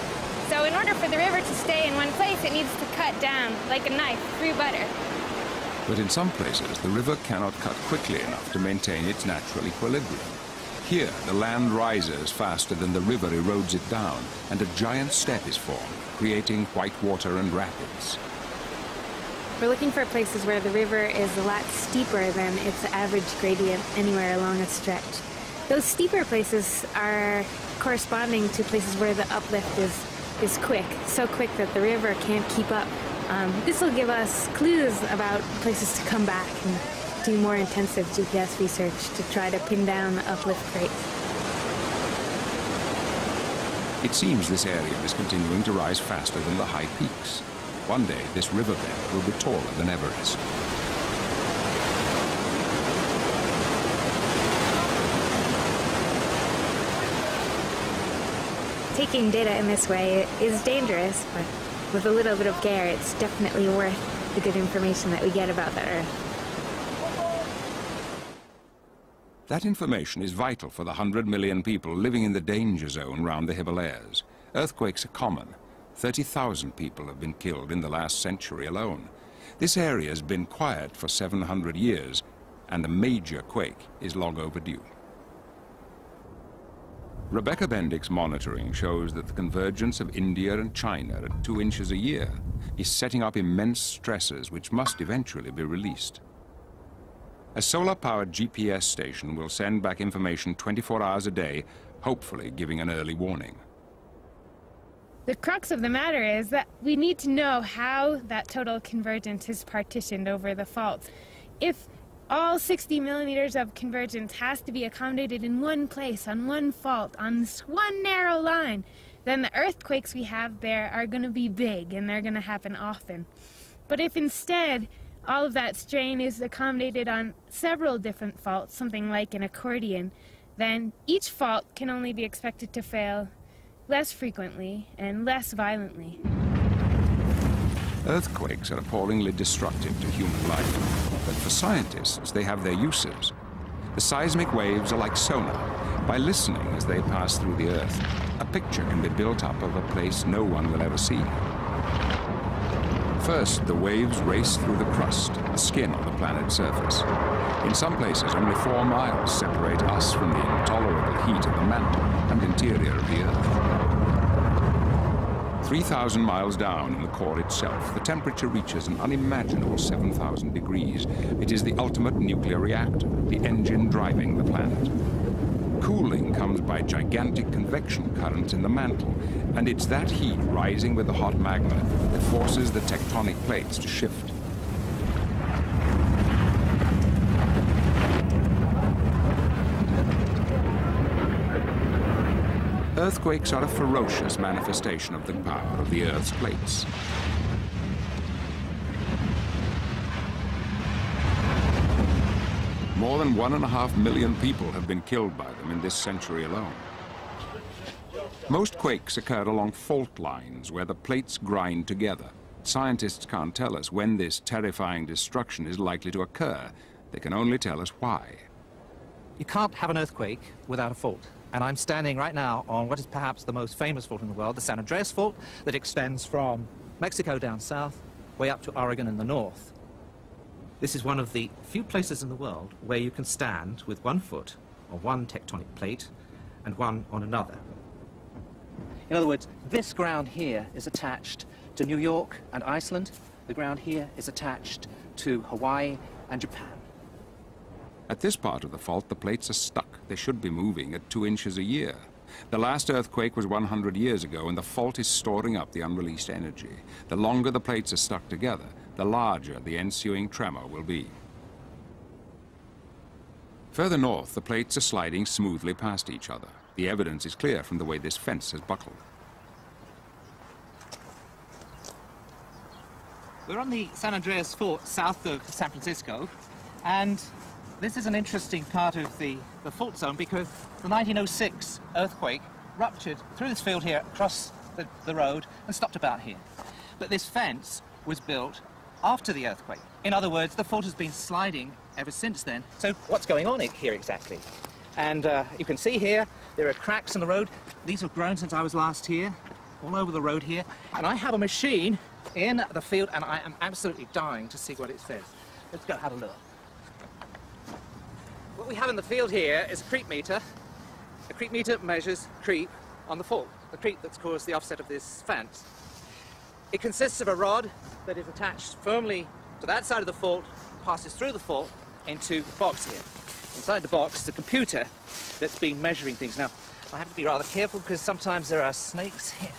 So in order for the river to stay in one place, it needs to cut down, like a knife, through butter. But in some places, the river cannot cut quickly enough to maintain its natural equilibrium. Here, the land rises faster than the river erodes it down, and a giant step is formed, creating white water and rapids. We're looking for places where the river is a lot steeper than its average gradient anywhere along a stretch. Those steeper places are corresponding to places where the uplift is, is quick, so quick that the river can't keep up. Um, this will give us clues about places to come back and do more intensive G P S research to try to pin down the uplift rates. It seems this area is continuing to rise faster than the high peaks. One day, this riverbed will be taller than Everest. Taking data in this way is dangerous, but with a little bit of care, it's definitely worth the good information that we get about the Earth. That information is vital for the one hundred million people living in the danger zone around the Himalayas. Earthquakes are common. thirty thousand people have been killed in the last century alone. This area has been quiet for seven hundred years, and a major quake is long overdue. Rebecca Bendick's monitoring shows that the convergence of India and China at two inches a year is setting up immense stresses which must eventually be released. A solar-powered G P S station will send back information twenty-four hours a day, hopefully giving an early warning. The crux of the matter is that we need to know how that total convergence is partitioned over the faults. If all sixty millimeters of convergence has to be accommodated in one place, on one fault, on this one narrow line, then the earthquakes we have there are going to be big and they're going to happen often. But if instead all of that strain is accommodated on several different faults, something like an accordion, then each fault can only be expected to fail less frequently and less violently. Earthquakes are appallingly destructive to human life, but for scientists, they have their uses. The seismic waves are like sonar. By listening as they pass through the earth, a picture can be built up of a place no one will ever see. First, the waves race through the crust, the skin on the planet's surface. In some places, only four miles separate us from the intolerable heat of the mantle and interior of the Earth. three thousand miles down in the core itself, the temperature reaches an unimaginable seven thousand degrees. It is the ultimate nuclear reactor, the engine driving the planet. Cooling comes by gigantic convection currents in the mantle, and it's that heat rising with the hot magma that forces the tectonic plates to shift. Earthquakes are a ferocious manifestation of the power of the Earth's plates. More than one and a half million people have been killed by them in this century alone. Most quakes occurred along fault lines where the plates grind together. Scientists can't tell us when this terrifying destruction is likely to occur. They can only tell us why. You can't have an earthquake without a fault. And I'm standing right now on what is perhaps the most famous fault in the world, the San Andreas Fault, that extends from Mexico down south, way up to Oregon in the north. This is one of the few places in the world where you can stand with one foot on one tectonic plate and one on another. In other words, this ground here is attached to New York and Iceland. The ground here is attached to Hawaii and Japan. At this part of the fault, the plates are stuck. They should be moving at two inches a year. The last earthquake was one hundred years ago, and the fault is storing up the unreleased energy. The longer the plates are stuck together, the larger the ensuing tremor will be. Further north, the plates are sliding smoothly past each other. The evidence is clear from the way this fence has buckled. We're on the San Andreas Fault, south of San Francisco, and this is an interesting part of the, the fault zone because the nineteen oh six earthquake ruptured through this field here, across the, the road, and stopped about here. But this fence was built after the earthquake. In other words, the fault has been sliding ever since then. So what's going on here exactly? And uh, you can see here, there are cracks in the road. These have grown since I was last here, all over the road here. And I have a machine in the field, and I am absolutely dying to see what it says. Let's go have a look. What we have in the field here is a creep meter. A creep meter measures creep on the fault, the creep that's caused the offset of this fence. It consists of a rod that is attached firmly to that side of the fault, passes through the fault into the box here. Inside the box is a computer that's been measuring things. Now, I have to be rather careful because sometimes there are snakes here.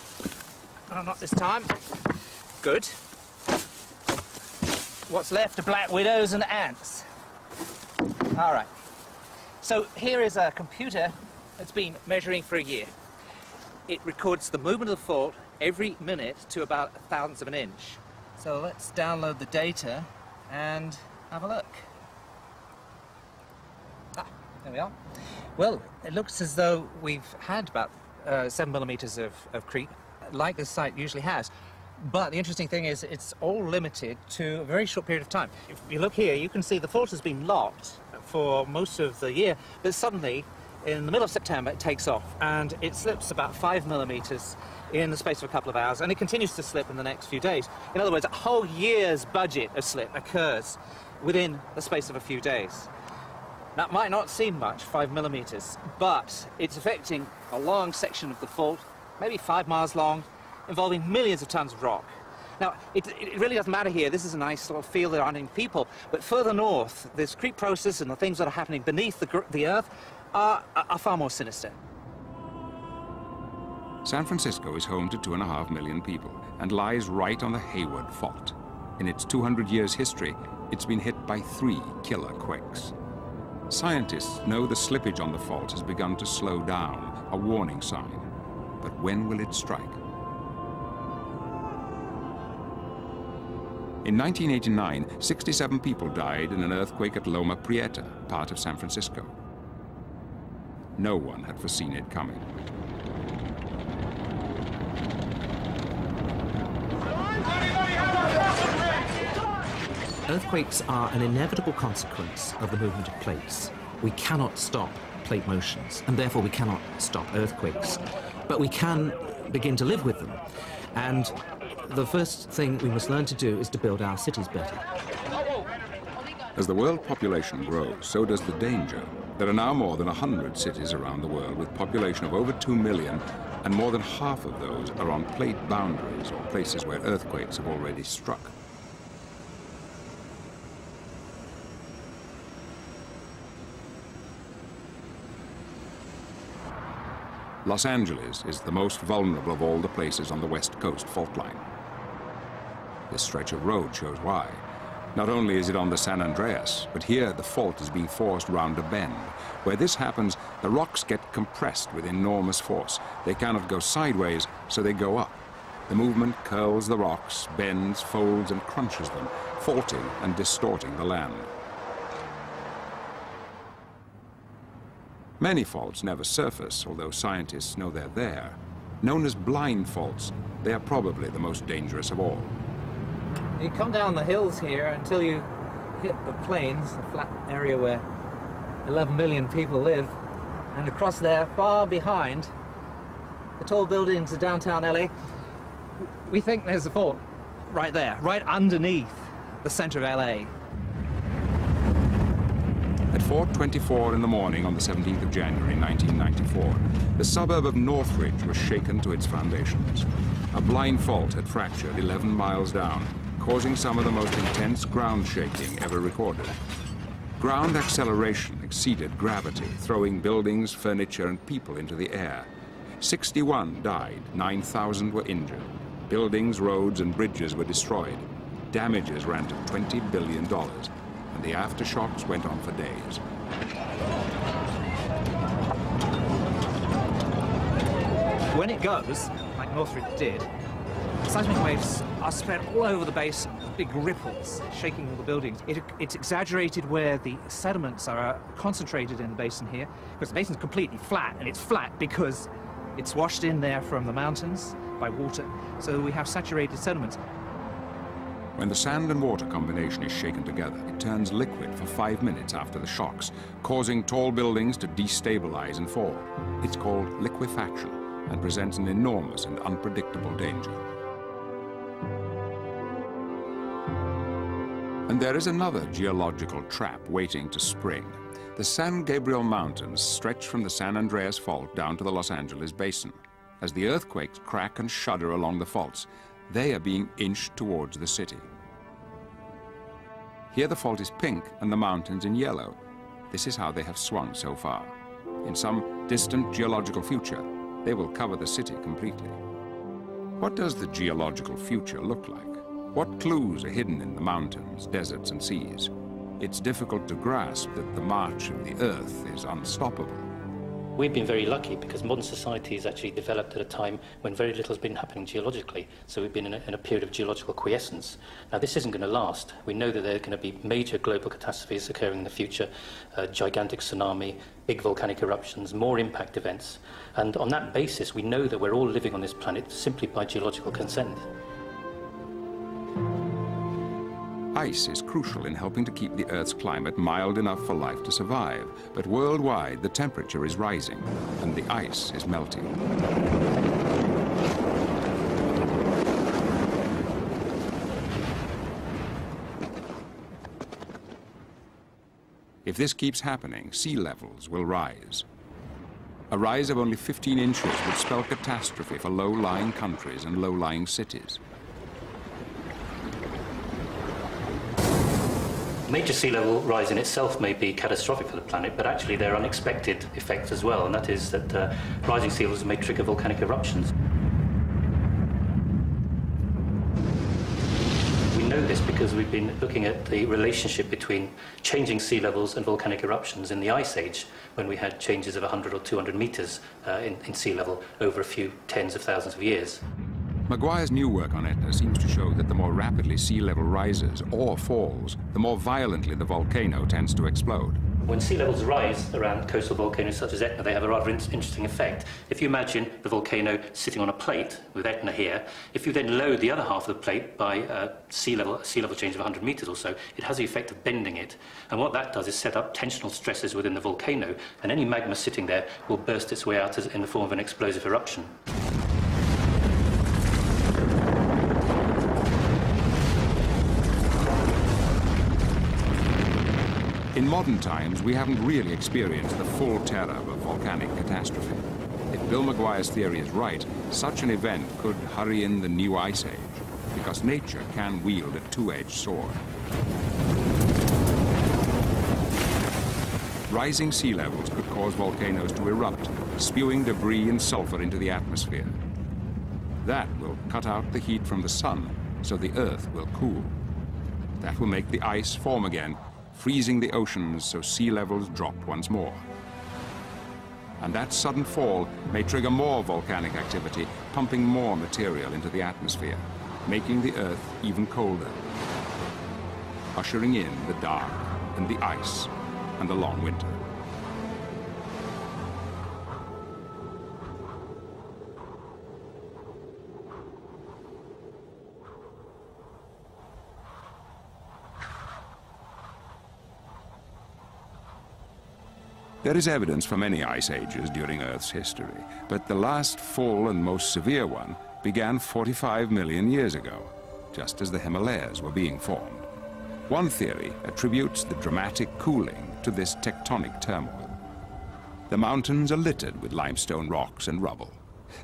Oh, not this time. Good. What's left are black widows and ants. All right. So here is a computer that's been measuring for a year. It records the movement of the fault every minute to about a thousandth of an inch. So let's download the data and have a look. Ah, there we are. Well, it looks as though we've had about uh, seven millimeters of, of creep, like this site usually has. But the interesting thing is it's all limited to a very short period of time. If you look here, you can see the fault has been locked for most of the year, but suddenly, in the middle of September, it takes off, and it slips about five millimeters in the space of a couple of hours, and it continues to slip in the next few days. In other words, a whole year's budget of slip occurs within the space of a few days. That might not seem much, five millimeters, but it's affecting a long section of the fault, maybe five miles long, involving millions of tons of rock. Now, it, it really doesn't matter here. This is a nice sort of field, there aren't any people, but further north, this creep process and the things that are happening beneath the, the earth Are, are far more sinister. San Francisco is home to two and a half million people and lies right on the Hayward Fault. In its two hundred years history, it's been hit by three killer quakes. Scientists know the slippage on the fault has begun to slow down, a warning sign. But when will it strike? In nineteen eighty-nine, sixty-seven people died in an earthquake at Loma Prieta, part of San Francisco. No one had foreseen it coming. Earthquakes are an inevitable consequence of the movement of plates. We cannot stop plate motions, and therefore we cannot stop earthquakes. But we can begin to live with them. And the first thing we must learn to do is to build our cities better. As the world population grows, so does the danger. There are now more than one hundred cities around the world with population of over two million, and more than half of those are on plate boundaries or places where earthquakes have already struck. Los Angeles is the most vulnerable of all the places on the West Coast fault line. This stretch of road shows why. Not only is it on the San Andreas, but here the fault is being forced round a bend. Where this happens, the rocks get compressed with enormous force. They cannot go sideways, so they go up. The movement curls the rocks, bends, folds, and crunches them, faulting and distorting the land. Many faults never surface, although scientists know they're there. Known as blind faults, they are probably the most dangerous of all. You come down the hills here until you hit the plains, the flat area where eleven million people live, and across there, far behind, the tall buildings of downtown L A, we think there's a fault right there, right underneath the center of L A. At four twenty-four in the morning on the seventeenth of January nineteen ninety-four, the suburb of Northridge was shaken to its foundations. A blind fault had fractured eleven miles down, causing some of the most intense ground shaking ever recorded. Ground acceleration exceeded gravity, throwing buildings, furniture, and people into the air. sixty-one died, nine thousand were injured. Buildings, roads, and bridges were destroyed. Damages ran to twenty billion dollars, and the aftershocks went on for days. When it goes, like Northridge did, seismic waves are spread all over the basin, big ripples shaking all the buildings. It, it's exaggerated where the sediments are concentrated in the basin here, because the basin's completely flat, and it's flat because it's washed in there from the mountains by water, so we have saturated sediments. When the sand and water combination is shaken together, it turns liquid for five minutes after the shocks, causing tall buildings to destabilize and fall. It's called liquefaction and presents an enormous and unpredictable danger. And there is another geological trap waiting to spring. The San Gabriel Mountains stretch from the San Andreas Fault down to the Los Angeles Basin. As the earthquakes crack and shudder along the faults, they are being inched towards the city. Here the fault is pink and the mountains in yellow. This is how they have swung so far. In some distant geological future, they will cover the city completely. What does the geological future look like? What clues are hidden in the mountains, deserts, and seas? It's difficult to grasp that the march of the Earth is unstoppable. We've been very lucky because modern society has actually developed at a time when very little has been happening geologically. So we've been in a, in a period of geological quiescence. Now, this isn't going to last. We know that there are going to be major global catastrophes occurring in the future, uh, gigantic tsunami, big volcanic eruptions, more impact events. And on that basis, we know that we're all living on this planet simply by geological consent. Ice is crucial in helping to keep the Earth's climate mild enough for life to survive, but worldwide the temperature is rising and the ice is melting. If this keeps happening, sea levels will rise. A rise of only fifteen inches would spell catastrophe for low-lying countries and low-lying cities. Major sea level rise in itself may be catastrophic for the planet, but actually there are unexpected effects as well, and that is that uh, rising sea levels may trigger volcanic eruptions. We know this because we've been looking at the relationship between changing sea levels and volcanic eruptions in the Ice Age, when we had changes of one hundred or two hundred meters uh, in, in sea level over a few tens of thousands of years. Maguire's new work on Etna seems to show that the more rapidly sea level rises or falls, the more violently the volcano tends to explode. When sea levels rise around coastal volcanoes such as Etna, they have a rather in interesting effect. If you imagine the volcano sitting on a plate with Etna here, if you then load the other half of the plate by uh, sea level, sea level change of one hundred meters or so, it has the effect of bending it. And what that does is set up tensional stresses within the volcano, and any magma sitting there will burst its way out as, in the form of an explosive eruption. In modern times, we haven't really experienced the full terror of a volcanic catastrophe. If Bill Maguire's theory is right, such an event could hurry in the new Ice Age, because nature can wield a two-edged sword. rising sea levels could cause volcanoes to erupt, spewing debris and sulfur into the atmosphere. That will cut out the heat from the sun, so the Earth will cool. That will make the ice form again, freezing the oceans so sea levels drop once more. And that sudden fall may trigger more volcanic activity, pumping more material into the atmosphere, making the Earth even colder, ushering in the dark and the ice and the long winter. There is evidence for many ice ages during Earth's history, but the last full and most severe one began forty-five million years ago, just as the Himalayas were being formed. One theory attributes the dramatic cooling to this tectonic turmoil. The mountains are littered with limestone rocks and rubble.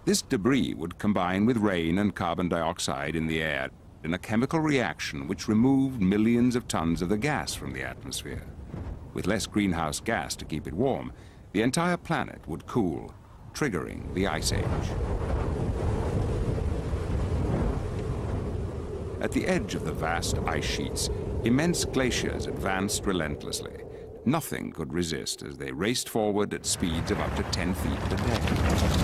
This debris would combine with rain and carbon dioxide in the air in a chemical reaction which removed millions of tons of the gas from the atmosphere. With less greenhouse gas to keep it warm, the entire planet would cool, triggering the Ice Age. At the edge of the vast ice sheets, immense glaciers advanced relentlessly. Nothing could resist as they raced forward at speeds of up to ten feet per day.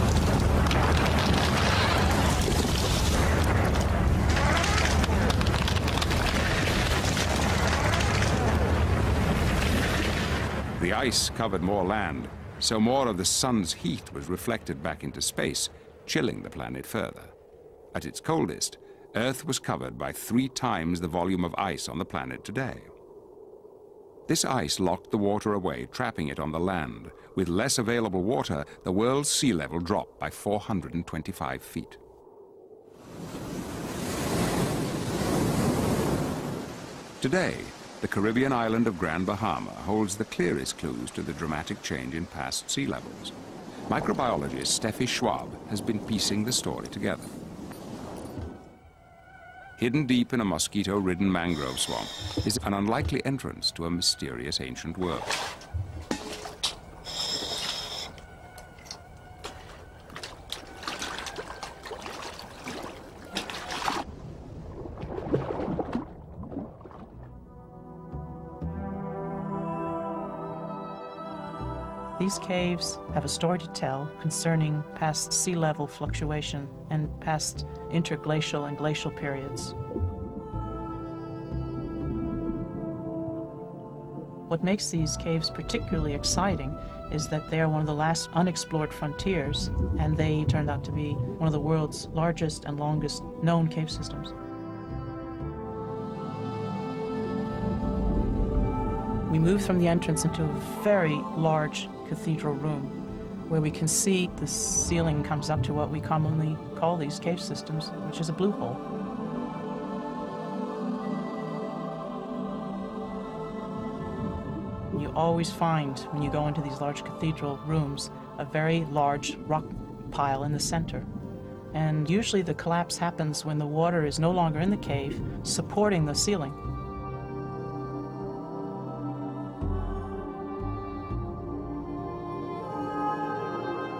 The ice covered more land, so more of the sun's heat was reflected back into space, chilling the planet further. At its coldest, Earth was covered by three times the volume of ice on the planet today. This ice locked the water away, trapping it on the land. With less available water, the world's sea level dropped by four hundred twenty-five feet. Today, the Caribbean island of Grand Bahama holds the clearest clues to the dramatic change in past sea levels. Microbiologist Steffi Schwab has been piecing the story together. Hidden deep in a mosquito-ridden mangrove swamp is an unlikely entrance to a mysterious ancient world. These caves have a story to tell concerning past sea level fluctuation and past interglacial and glacial periods. What makes these caves particularly exciting is that they are one of the last unexplored frontiers, and they turned out to be one of the world's largest and longest known cave systems. We moved from the entrance into a very large cathedral room where we can see the ceiling comes up to what we commonly call these cave systems, which is a blue hole. You always find, when you go into these large cathedral rooms, a very large rock pile in the center. And usually the collapse happens when the water is no longer in the cave, supporting the ceiling.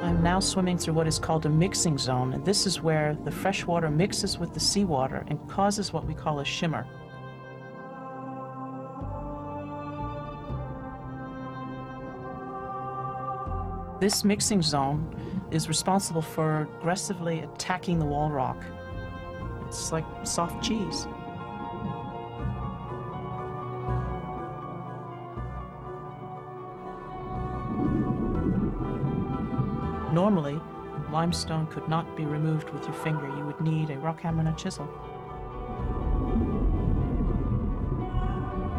I'm now swimming through what is called a mixing zone, and this is where the fresh water mixes with the seawater and causes what we call a shimmer. This mixing zone is responsible for aggressively attacking the wall rock. It's like soft cheese. Normally, limestone could not be removed with your finger. You would need a rock hammer and a chisel.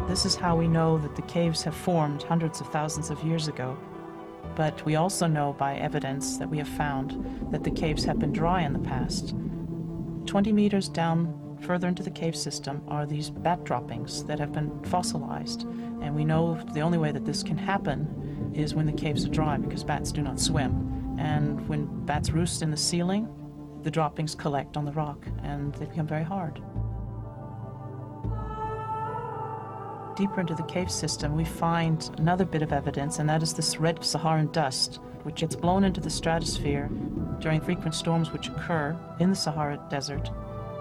This is how we know that the caves have formed hundreds of thousands of years ago. But we also know by evidence that we have found that the caves have been dry in the past. twenty meters down further into the cave system are these bat droppings that have been fossilized. And we know the only way that this can happen is when the caves are dry, because bats do not swim. And when bats roost in the ceiling, the droppings collect on the rock, and they become very hard. deeper into the cave system, we find another bit of evidence, and that is this red Saharan dust, which gets blown into the stratosphere during frequent storms which occur in the Sahara Desert,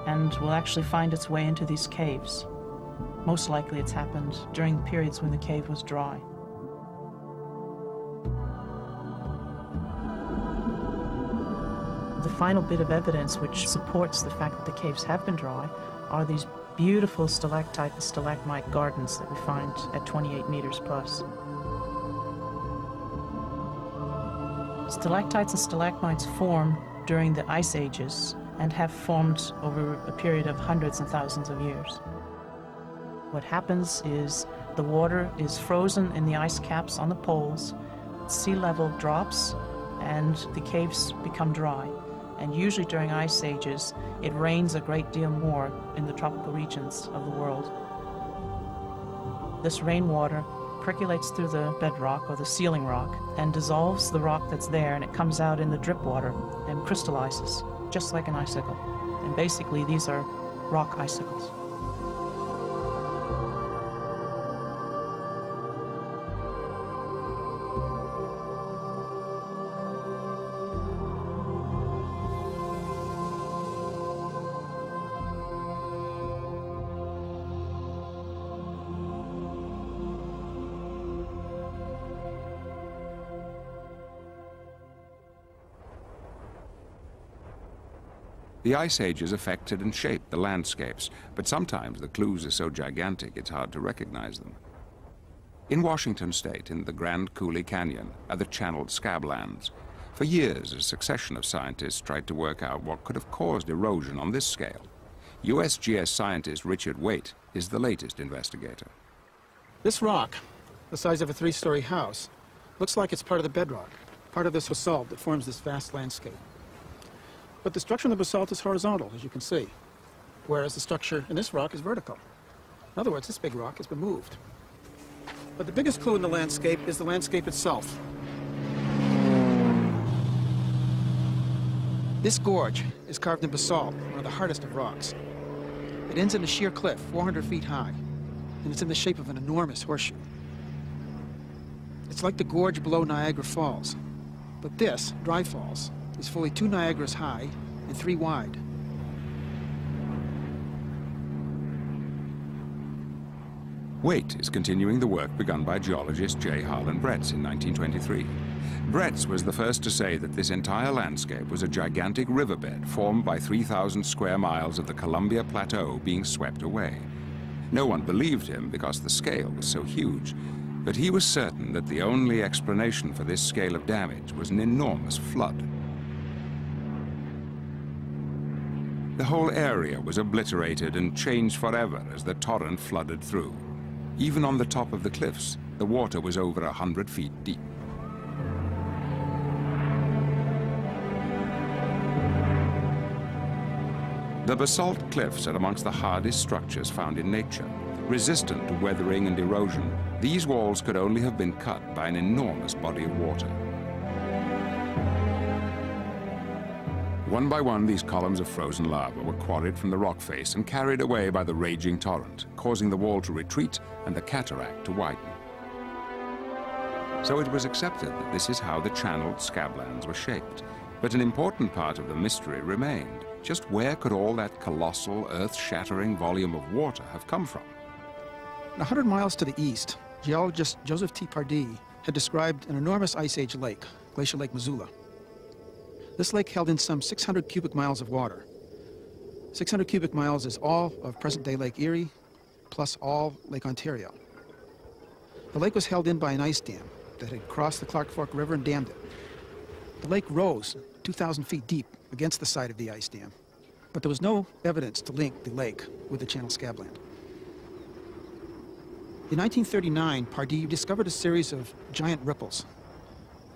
and will actually find its way into these caves. Most likely it's happened during periods when the cave was dry. The final bit of evidence which supports the fact that the caves have been dry are these beautiful stalactite and stalagmite gardens that we find at twenty-eight meters plus. Stalactites and stalagmites form during the ice ages and have formed over a period of hundreds and thousands of years. What happens is the water is frozen in the ice caps on the poles, sea level drops, and the caves become dry. And usually during ice ages, it rains a great deal more in the tropical regions of the world. This rainwater percolates through the bedrock or the ceiling rock and dissolves the rock that's there, and it comes out in the drip water and crystallizes, just like an icicle. And basically, these are rock icicles. The ice ages affected and shaped the landscapes, but sometimes the clues are so gigantic it's hard to recognize them. In Washington state, in the Grand Coulee Canyon, are the channeled scablands. For years, a succession of scientists tried to work out what could have caused erosion on this scale. U S G S scientist Richard Waite is the latest investigator. This rock, the size of a three-story house, looks like it's part of the bedrock, part of this basalt that forms this vast landscape. But the structure in the basalt is horizontal, as you can see, whereas the structure in this rock is vertical. In other words, this big rock has been moved. But the biggest clue in the landscape is the landscape itself. This gorge is carved in basalt, one of the hardest of rocks. It ends in a sheer cliff, four hundred feet high, and it's in the shape of an enormous horseshoe. It's like the gorge below Niagara Falls, but this, Dry Falls, is fully two Niagaras high and three wide. Waite is continuing the work begun by geologist J. Harlan Bretz in nineteen twenty-three. Bretz was the first to say that this entire landscape was a gigantic riverbed formed by three thousand square miles of the Columbia Plateau being swept away. No one believed him because the scale was so huge, but he was certain that the only explanation for this scale of damage was an enormous flood. The whole area was obliterated and changed forever as the torrent flooded through. Even on the top of the cliffs, the water was over a hundred feet deep. The basalt cliffs are amongst the hardest structures found in nature. Resistant to weathering and erosion, these walls could only have been cut by an enormous body of water. One by one, these columns of frozen lava were quarried from the rock face and carried away by the raging torrent, causing the wall to retreat and the cataract to widen. So it was accepted that this is how the channeled scablands were shaped. But an important part of the mystery remained. Just where could all that colossal, earth-shattering volume of water have come from? one hundred miles to the east, geologist Joseph T. Pardee had described an enormous ice age lake, Glacier Lake Missoula. This lake held in some six hundred cubic miles of water. six hundred cubic miles is all of present-day Lake Erie, plus all Lake Ontario. The lake was held in by an ice dam that had crossed the Clark Fork River and dammed it. The lake rose two thousand feet deep against the side of the ice dam, but there was no evidence to link the lake with the channel scabland. In nineteen thirty-nine, Pardee discovered a series of giant ripples.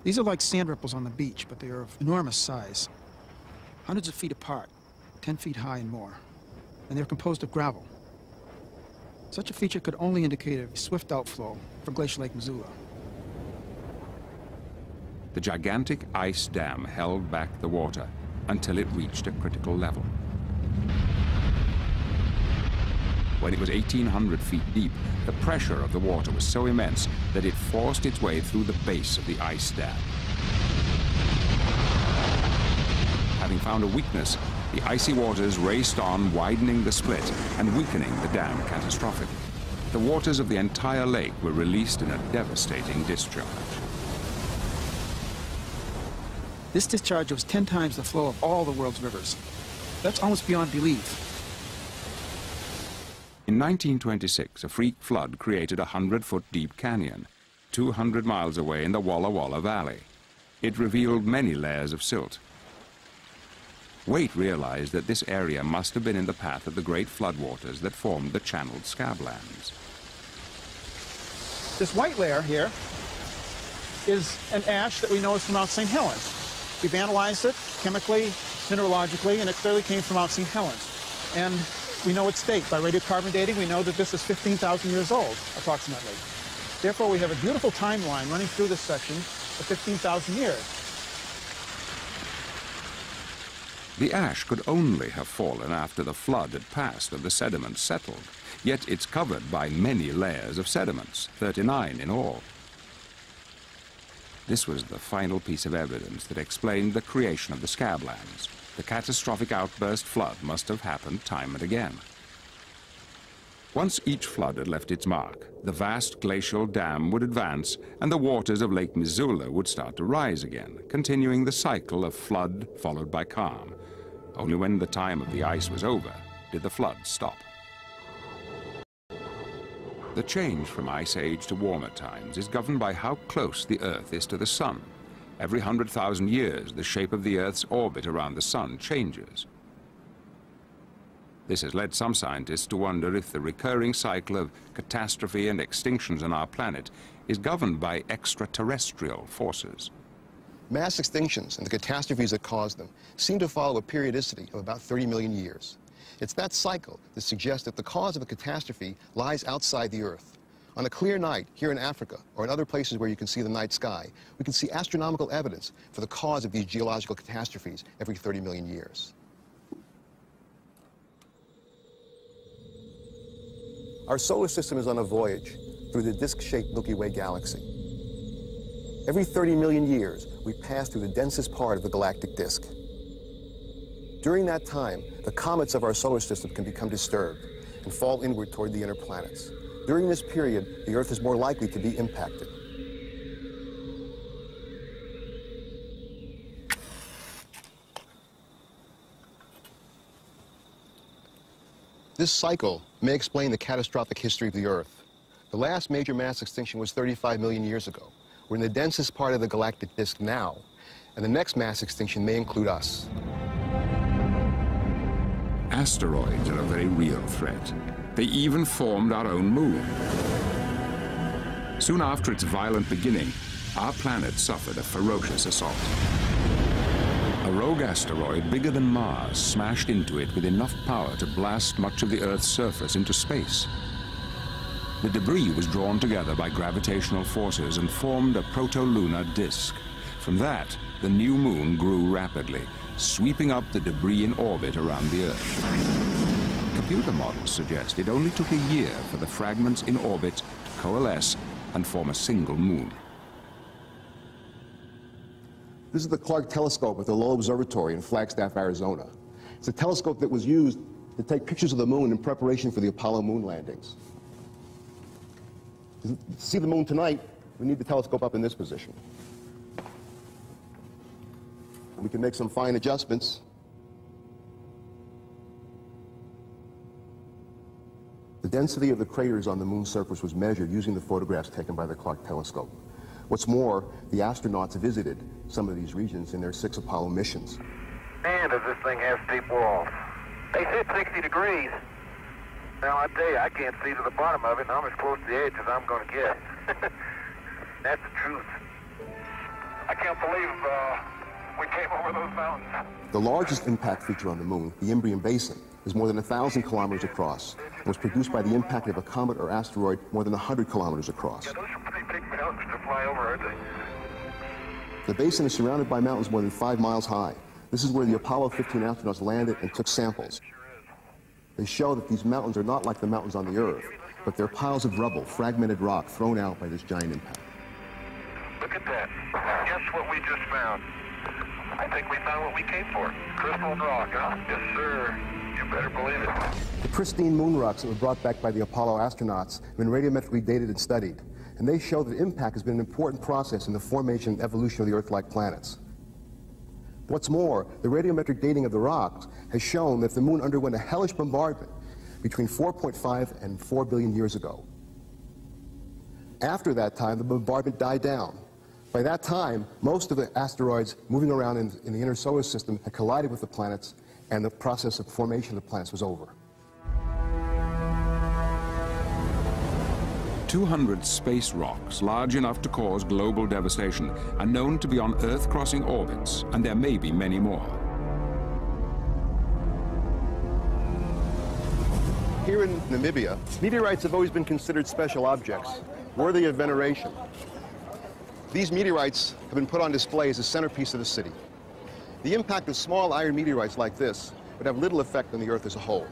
These are like sand ripples on the beach, but they are of enormous size, hundreds of feet apart, ten feet high and more, and they're composed of gravel. Such a feature could only indicate a swift outflow from Glacier Lake Missoula. The gigantic ice dam held back the water until it reached a critical level. when it was eighteen hundred feet deep, the pressure of the water was so immense that it forced its way through the base of the ice dam. Having found a weakness, the icy waters raced on, widening the split and weakening the dam catastrophically. The waters of the entire lake were released in a devastating discharge. This discharge was ten times the flow of all the world's rivers. That's almost beyond belief. In nineteen twenty-six, a freak flood created a hundred-foot deep canyon, two hundred miles away in the Walla Walla Valley. It revealed many layers of silt. Waite realized that this area must have been in the path of the great floodwaters that formed the channeled scablands. This white layer here is an ash that we know is from Mount Saint Helens. We've analyzed it chemically, mineralogically, and it clearly came from Mount Saint Helens. And we know its date. By radiocarbon dating, we know that this is fifteen thousand years old, approximately. Therefore, we have a beautiful timeline running through this section of fifteen thousand years. The ash could only have fallen after the flood had passed and the sediments settled, yet it's covered by many layers of sediments, thirty-nine in all. This was the final piece of evidence that explained the creation of the scablands. The catastrophic outburst flood must have happened time and again. Once each flood had left its mark, the vast glacial dam would advance and the waters of Lake Missoula would start to rise again, continuing the cycle of flood followed by calm. Only when the time of the ice was over did the flood stop. The change from ice age to warmer times is governed by how close the Earth is to the Sun. Every one hundred thousand years, the shape of the Earth's orbit around the Sun changes. This has led some scientists to wonder if the recurring cycle of catastrophe and extinctions on our planet is governed by extraterrestrial forces. Mass extinctions and the catastrophes that cause them seem to follow a periodicity of about thirty million years. It's that cycle that suggests that the cause of a catastrophe lies outside the Earth. On a clear night here in Africa or in other places where you can see the night sky, we can see astronomical evidence for the cause of these geological catastrophes every thirty million years. Our solar system is on a voyage through the disc-shaped Milky Way galaxy. Every thirty million years, we pass through the densest part of the galactic disk. During that time, the comets of our solar system can become disturbed and fall inward toward the inner planets. During this period, the Earth is more likely to be impacted. This cycle may explain the catastrophic history of the Earth. The last major mass extinction was thirty-five million years ago. We're in the densest part of the galactic disk now, and the next mass extinction may include us. Asteroids are a very real threat. They even formed our own moon. Soon after its violent beginning, our planet suffered a ferocious assault. A rogue asteroid bigger than Mars smashed into it with enough power to blast much of the Earth's surface into space. The debris was drawn together by gravitational forces and formed a proto-lunar disk. From that, the new moon grew rapidly, sweeping up the debris in orbit around the Earth. Computer models suggest it only took a year for the fragments in orbit to coalesce and form a single moon. This is the Clark telescope at the Lowell Observatory in Flagstaff, Arizona. It's a telescope that was used to take pictures of the moon in preparation for the Apollo moon landings. To see the moon tonight, we need the telescope up in this position. We can make some fine adjustments. The density of the craters on the moon's surface was measured using the photographs taken by the Clark telescope. What's more, the astronauts visited some of these regions in their six Apollo missions. Man, does this thing have steep walls. They said sixty degrees. Now, I tell you, I can't see to the bottom of it, and I'm as close to the edge as I'm going to get. That's the truth. I can't believe uh, we came over those mountains. The largest impact feature on the moon, the Imbrium Basin, is more than one thousand kilometers across and was produced by the impact of a comet or asteroid more than one hundred kilometers across. Yeah, those are pretty big mountains to fly over, aren't they? The basin is surrounded by mountains more than five miles high. This is where the Apollo fifteen astronauts landed and took samples. They show that these mountains are not like the mountains on the Earth, but they're piles of rubble, fragmented rock thrown out by this giant impact. Look at that. Guess what we just found. I think we found what we came for. Crystal rock, huh? Yes, sir. You better believe it. The pristine moon rocks that were brought back by the Apollo astronauts have been radiometrically dated and studied, and they show that impact has been an important process in the formation and evolution of the Earth-like planets. What's more, the radiometric dating of the rocks has shown that the moon underwent a hellish bombardment between four point five and four billion years ago. After that time, the bombardment died down. By that time, most of the asteroids moving around in, in the inner solar system had collided with the planets, and the process of formation of the planets was over. two hundred space rocks, large enough to cause global devastation, are known to be on Earth-crossing orbits, and there may be many more. Here in Namibia, meteorites have always been considered special objects, worthy of veneration. These meteorites have been put on display as a centerpiece of the city. The impact of small iron meteorites like this would have little effect on the Earth as a whole,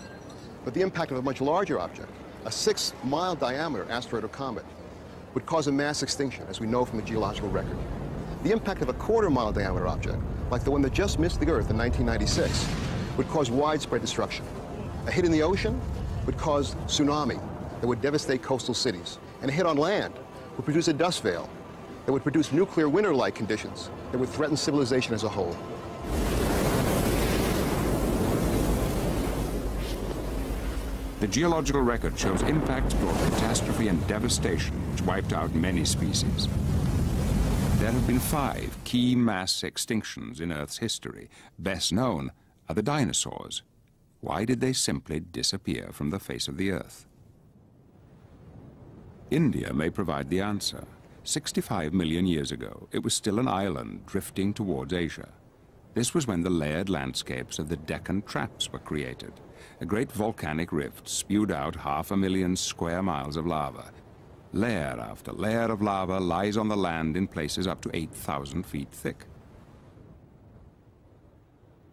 but the impact of a much larger object, a six-mile diameter asteroid or comet, would cause a mass extinction, as we know from the geological record. The impact of a quarter-mile diameter object, like the one that just missed the Earth in nineteen ninety-six, would cause widespread destruction. A hit in the ocean would cause tsunami that would devastate coastal cities, and a hit on land would produce a dust veil that would produce nuclear winter-like conditions that would threaten civilization as a whole. The geological record shows impacts brought catastrophe and devastation, which wiped out many species. There have been five key mass extinctions in Earth's history. Best known are the dinosaurs. Why did they simply disappear from the face of the Earth? India may provide the answer. sixty-five million years ago, it was still an island drifting towards Asia. This was when the layered landscapes of the Deccan Traps were created. A great volcanic rift spewed out half a million square miles of lava. Layer after layer of lava lies on the land in places up to eight thousand feet thick.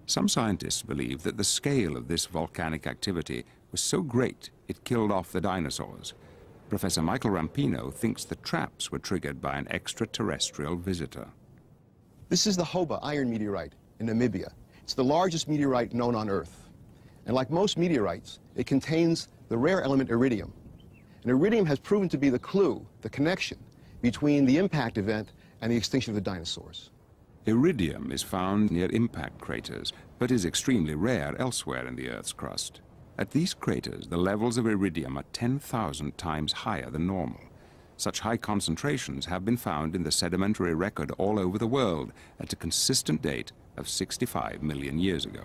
Some scientists believe that the scale of this volcanic activity was so great it killed off the dinosaurs. Professor Michael Rampino thinks the traps were triggered by an extraterrestrial visitor. This is the Hoba iron meteorite in Namibia. It's the largest meteorite known on Earth. And like most meteorites, it contains the rare element iridium. And iridium has proven to be the clue, the connection, between the impact event and the extinction of the dinosaurs. Iridium is found near impact craters, but is extremely rare elsewhere in the Earth's crust. At these craters, the levels of iridium are ten thousand times higher than normal. Such high concentrations have been found in the sedimentary record all over the world at a consistent date of sixty-five million years ago.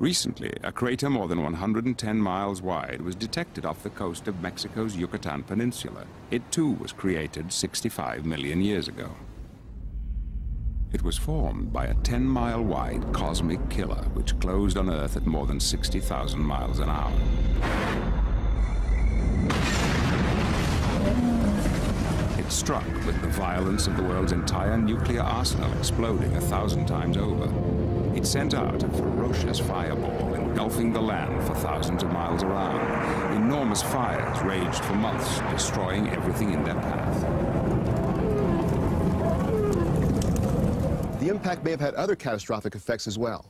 Recently, a crater more than one hundred ten miles wide was detected off the coast of Mexico's Yucatan Peninsula. It too was created sixty-five million years ago. It was formed by a ten-mile wide cosmic killer which closed on Earth at more than sixty thousand miles an hour. It struck with the violence of the world's entire nuclear arsenal exploding a thousand times over. It sent out a ferocious fireball engulfing the land for thousands of miles around. Enormous fires raged for months, destroying everything in their path. The impact may have had other catastrophic effects as well.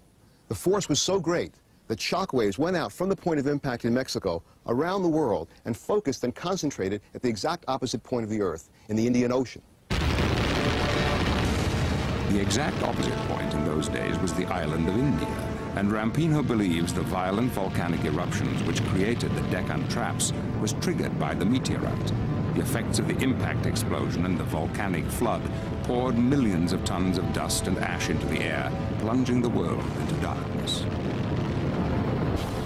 The force was so great that shock waves went out from the point of impact in Mexico around the world and focused and concentrated at the exact opposite point of the Earth, in the Indian Ocean. The exact opposite point in those days was the island of India, and Rampino believes the violent volcanic eruptions which created the Deccan Traps was triggered by the meteorite. The effects of the impact explosion and the volcanic flood poured millions of tons of dust and ash into the air, plunging the world into darkness.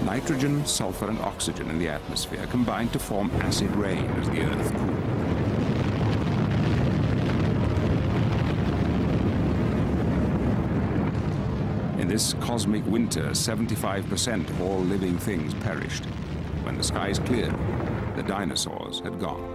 Nitrogen, sulfur, and oxygen in the atmosphere combined to form acid rain as the Earth cooled. In this cosmic winter, seventy-five percent of all living things perished. When the skies cleared, the dinosaurs had gone.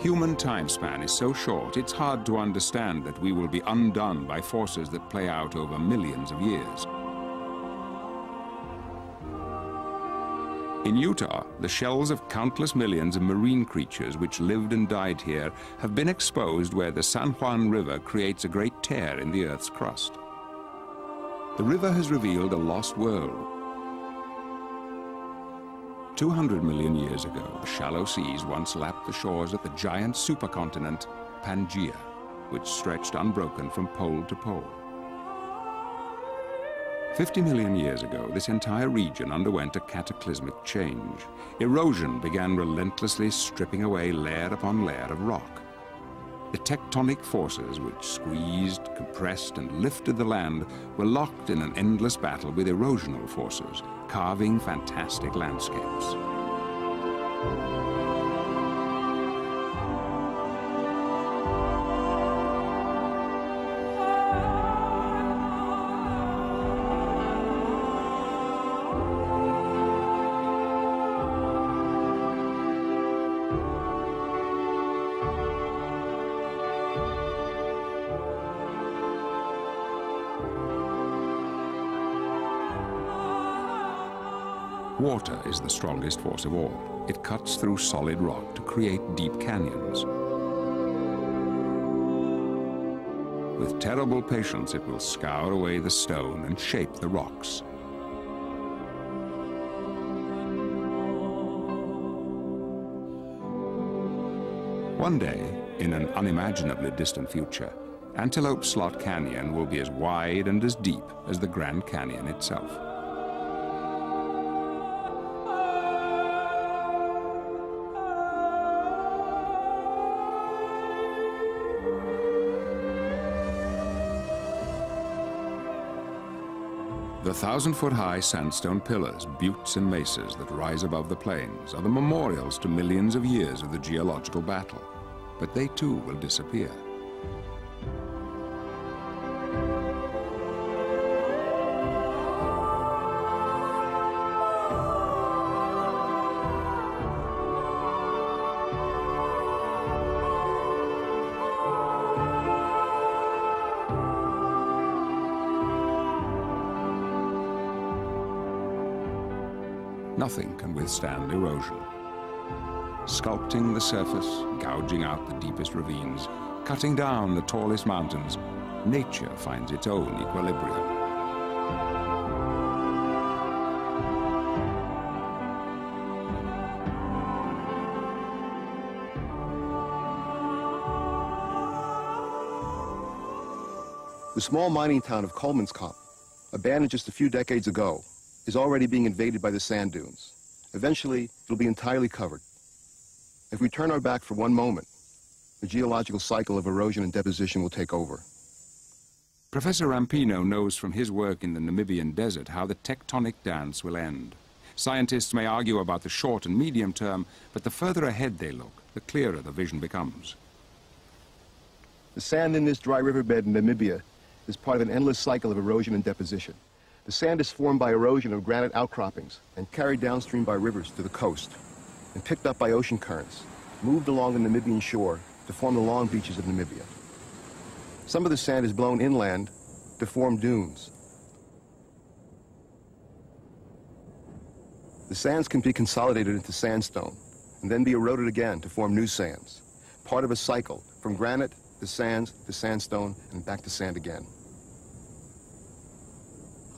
Human time span is so short, it's hard to understand that we will be undone by forces that play out over millions of years. In Utah, the shells of countless millions of marine creatures which lived and died here have been exposed where the San Juan River creates a great tear in the Earth's crust. The river has revealed a lost world. two hundred million years ago, shallow seas once lapped the shores of the giant supercontinent, Pangaea, which stretched unbroken from pole to pole. fifty million years ago, this entire region underwent a cataclysmic change. Erosion began relentlessly stripping away layer upon layer of rock. The tectonic forces which squeezed, compressed, and lifted the land were locked in an endless battle with erosional forces, carving fantastic landscapes. Water is the strongest force of all. It cuts through solid rock to create deep canyons. With terrible patience, it will scour away the stone and shape the rocks. One day, in an unimaginably distant future, Antelope Slot Canyon will be as wide and as deep as the Grand Canyon itself. The thousand-foot-high sandstone pillars, buttes and mesas that rise above the plains are the memorials to millions of years of the geological battle, but they too will disappear. Nothing can withstand erosion. Sculpting the surface, gouging out the deepest ravines, cutting down the tallest mountains, nature finds its own equilibrium. The small mining town of Coleman's Camp, abandoned just a few decades ago, is already being invaded by the sand dunes. Eventually, it'll be entirely covered. If we turn our back for one moment, the geological cycle of erosion and deposition will take over. Professor Rampino knows from his work in the Namibian desert how the tectonic dance will end. Scientists may argue about the short and medium term, but the further ahead they look, the clearer the vision becomes. The sand in this dry riverbed in Namibia is part of an endless cycle of erosion and deposition. The sand is formed by erosion of granite outcroppings and carried downstream by rivers to the coast and picked up by ocean currents, moved along the Namibian shore to form the long beaches of Namibia. Some of the sand is blown inland to form dunes. The sands can be consolidated into sandstone and then be eroded again to form new sands, part of a cycle from granite to sands to sandstone and back to sand again.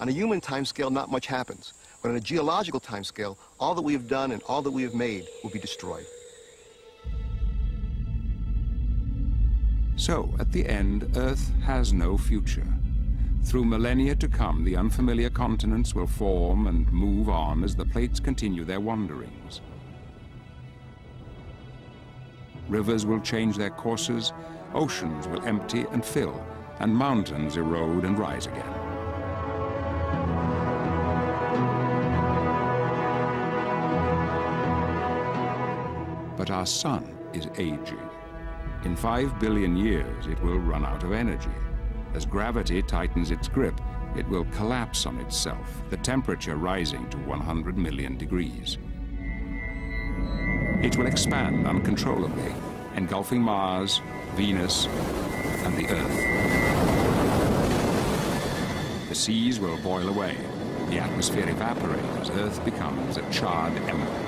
On a human timescale, not much happens, but on a geological timescale, all that we have done and all that we have made will be destroyed. So, at the end, Earth has no future. Through millennia to come, the unfamiliar continents will form and move on as the plates continue their wanderings. Rivers will change their courses, oceans will empty and fill, and mountains erode and rise again. But our sun is aging. In five billion years, it will run out of energy. As gravity tightens its grip, it will collapse on itself, the temperature rising to one hundred million degrees. It will expand uncontrollably, engulfing Mars, Venus, and the Earth. The seas will boil away, the atmosphere evaporate as Earth becomes a charred ember.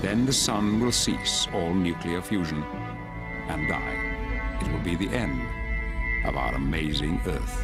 Then the sun will cease all nuclear fusion and die. It will be the end of our amazing Earth.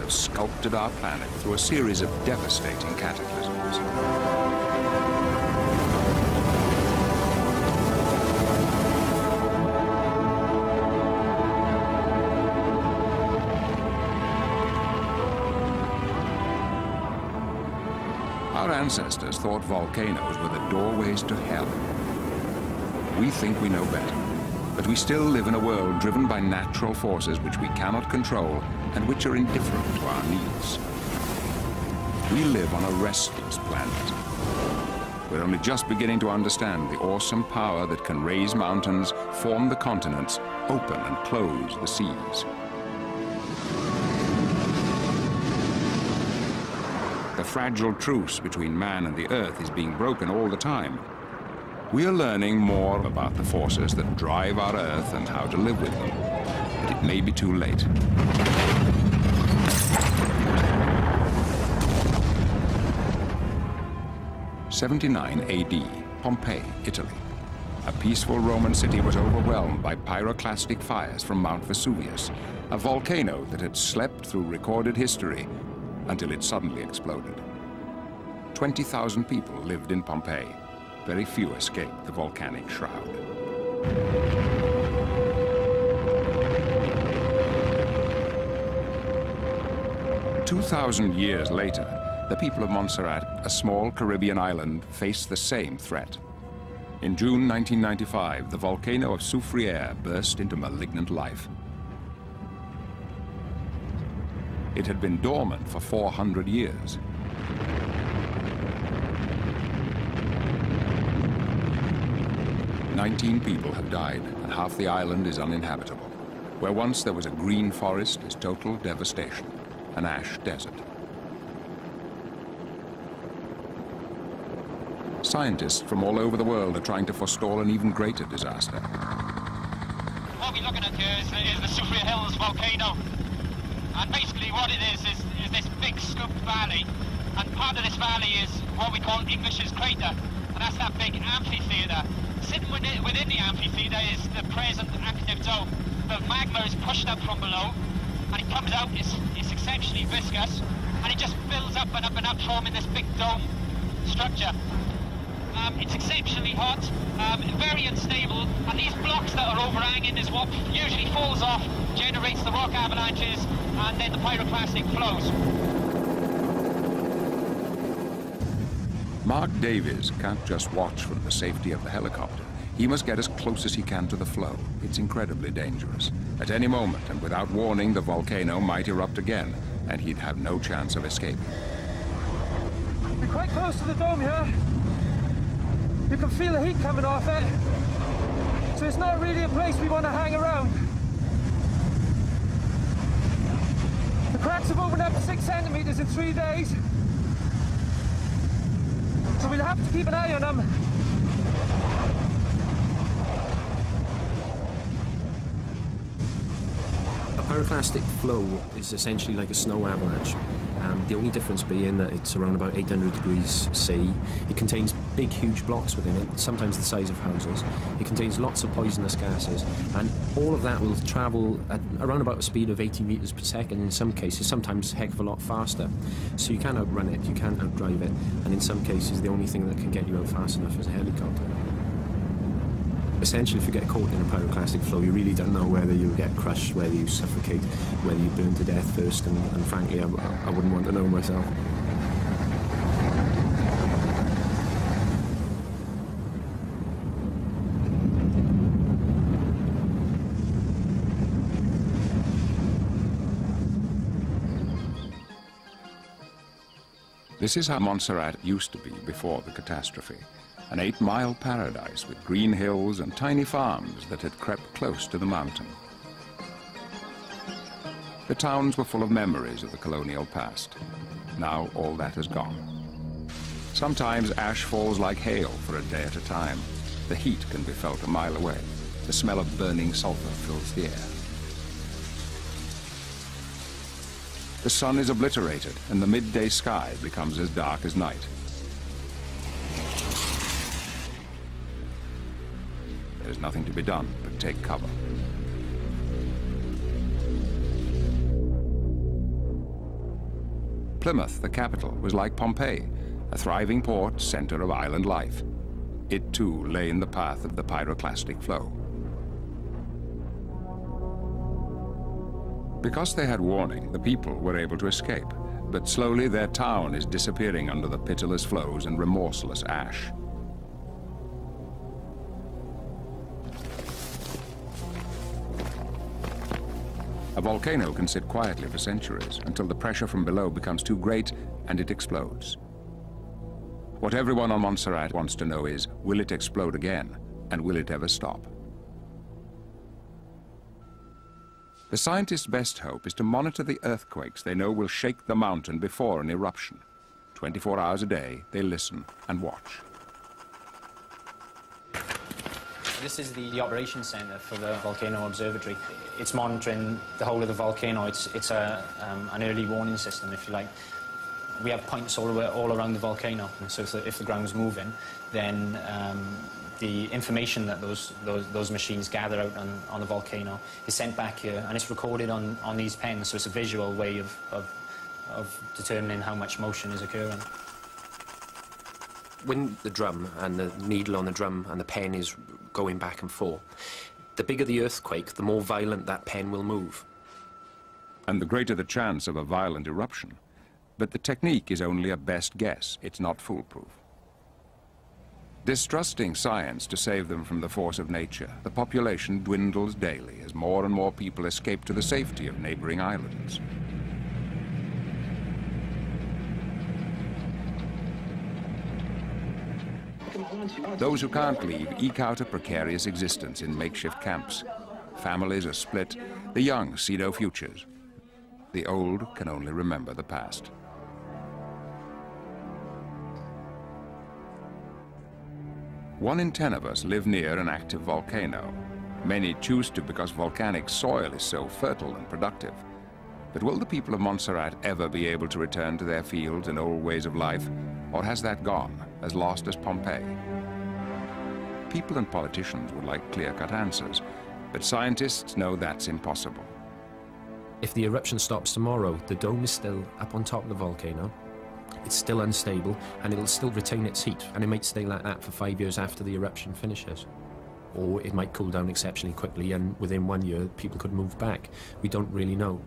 Have sculpted our planet through a series of devastating cataclysms. Our ancestors thought volcanoes were the doorways to hell. We think we know better, but we still live in a world driven by natural forces which we cannot control and which are indifferent to our needs. We live on a restless planet. We're only just beginning to understand the awesome power that can raise mountains, form the continents, open and close the seas. The fragile truce between man and the Earth is being broken all the time. We are learning more about the forces that drive our Earth and how to live with them, but it may be too late. seventy-nine A D, Pompeii, Italy. A peaceful Roman city was overwhelmed by pyroclastic fires from Mount Vesuvius, a volcano that had slept through recorded history until it suddenly exploded. twenty thousand people lived in Pompeii. Very few escaped the volcanic shroud. Two thousand years later, the people of Montserrat, a small Caribbean island, faced the same threat. In June nineteen ninety-five, the volcano of Soufrière burst into malignant life. It had been dormant for four hundred years. nineteen people have died, and half the island is uninhabitable. Where once there was a green forest is total devastation, an ash desert. Scientists from all over the world are trying to forestall an even greater disaster. What we're looking at here is, is the Soufrière Hills volcano. And basically what it is, is, is this big scooped valley. And part of this valley is what we call English's Crater. And that's that big amphitheater. Sitting within, within the amphitheatre is the present active zone. The magma is pushed up from below, and it comes out, it's, it's exceptionally viscous, and it just builds up and up and up, forming this big dome structure. Um, it's exceptionally hot, um, very unstable, and these blocks that are overhanging is what usually falls off, generates the rock avalanches, and then the pyroclastic flows. Mark Davies can't just watch from the safety of the helicopter. He must get as close as he can to the flow. It's incredibly dangerous. At any moment and without warning, the volcano might erupt again, and he'd have no chance of escaping. We're quite close to the dome here. You can feel the heat coming off it. So it's not really a place we want to hang around. The cracks have opened up six centimeters in three days. so we'll have to keep an eye on them. A pyroclastic flow is essentially like a snow avalanche. Um, the only difference being that it's around about eight hundred degrees C. It contains big, huge blocks within it, sometimes the size of houses. It contains lots of poisonous gases, and all of that will travel at around about a speed of eighty meters per second in some cases, sometimes a heck of a lot faster. So you can outrun it, you can outdrive it, and in some cases the only thing that can get you out fast enough is a helicopter. Essentially, if you get caught in a pyroclastic flow, you really don't know whether you get crushed, whether you suffocate, whether you burn to death first, and, and frankly, I, I wouldn't want to know myself. This is how Montserrat used to be before the catastrophe. An eight-mile paradise with green hills and tiny farms that had crept close to the mountain. The towns were full of memories of the colonial past. Now all that is gone. Sometimes ash falls like hail for a day at a time. The heat can be felt a mile away. The smell of burning sulfur fills the air. The sun is obliterated and the midday sky becomes as dark as night. There's nothing to be done but take cover. Plymouth, the capital, was like Pompeii, a thriving port center of island life. It too lay in the path of the pyroclastic flow. Because they had warning, the people were able to escape, but slowly their town is disappearing under the pitiless flows and remorseless ash. A volcano can sit quietly for centuries until the pressure from below becomes too great and it explodes. What everyone on Montserrat wants to know is, will it explode again, and will it ever stop? The scientists' best hope is to monitor the earthquakes they know will shake the mountain before an eruption. twenty-four hours a day, they listen and watch. This is the, the operations centre for the volcano observatory. It's monitoring the whole of the volcano. It's, it's a, um, an early warning system, if you like. We have points all, all around the volcano, and so if the, if the ground's moving, then um, the information that those, those, those machines gather out on, on the volcano is sent back here, and it's recorded on, on these pens, so it's a visual way of, of, of determining how much motion is occurring. When the drum and the needle on the drum and the pen is going back and forth, the bigger the earthquake, the more violent that pen will move. And the greater the chance of a violent eruption. But the technique is only a best guess. It's not foolproof. Distrusting science to save them from the force of nature, the population dwindles daily as more and more people escape to the safety of neighboring islands. Those who can't leave eke out a precarious existence in makeshift camps. Families are split, the young see no futures. The old can only remember the past. One in ten of us live near an active volcano. Many choose to because volcanic soil is so fertile and productive. But will the people of Montserrat ever be able to return to their fields and old ways of life, or has that gone, as lost as Pompeii? People and politicians would like clear-cut answers, but scientists know that's impossible. If the eruption stops tomorrow, the dome is still up on top of the volcano, it's still unstable, and it'll still retain its heat, and it might stay like that for five years after the eruption finishes. Or it might cool down exceptionally quickly, and within one year, people could move back. We don't really know.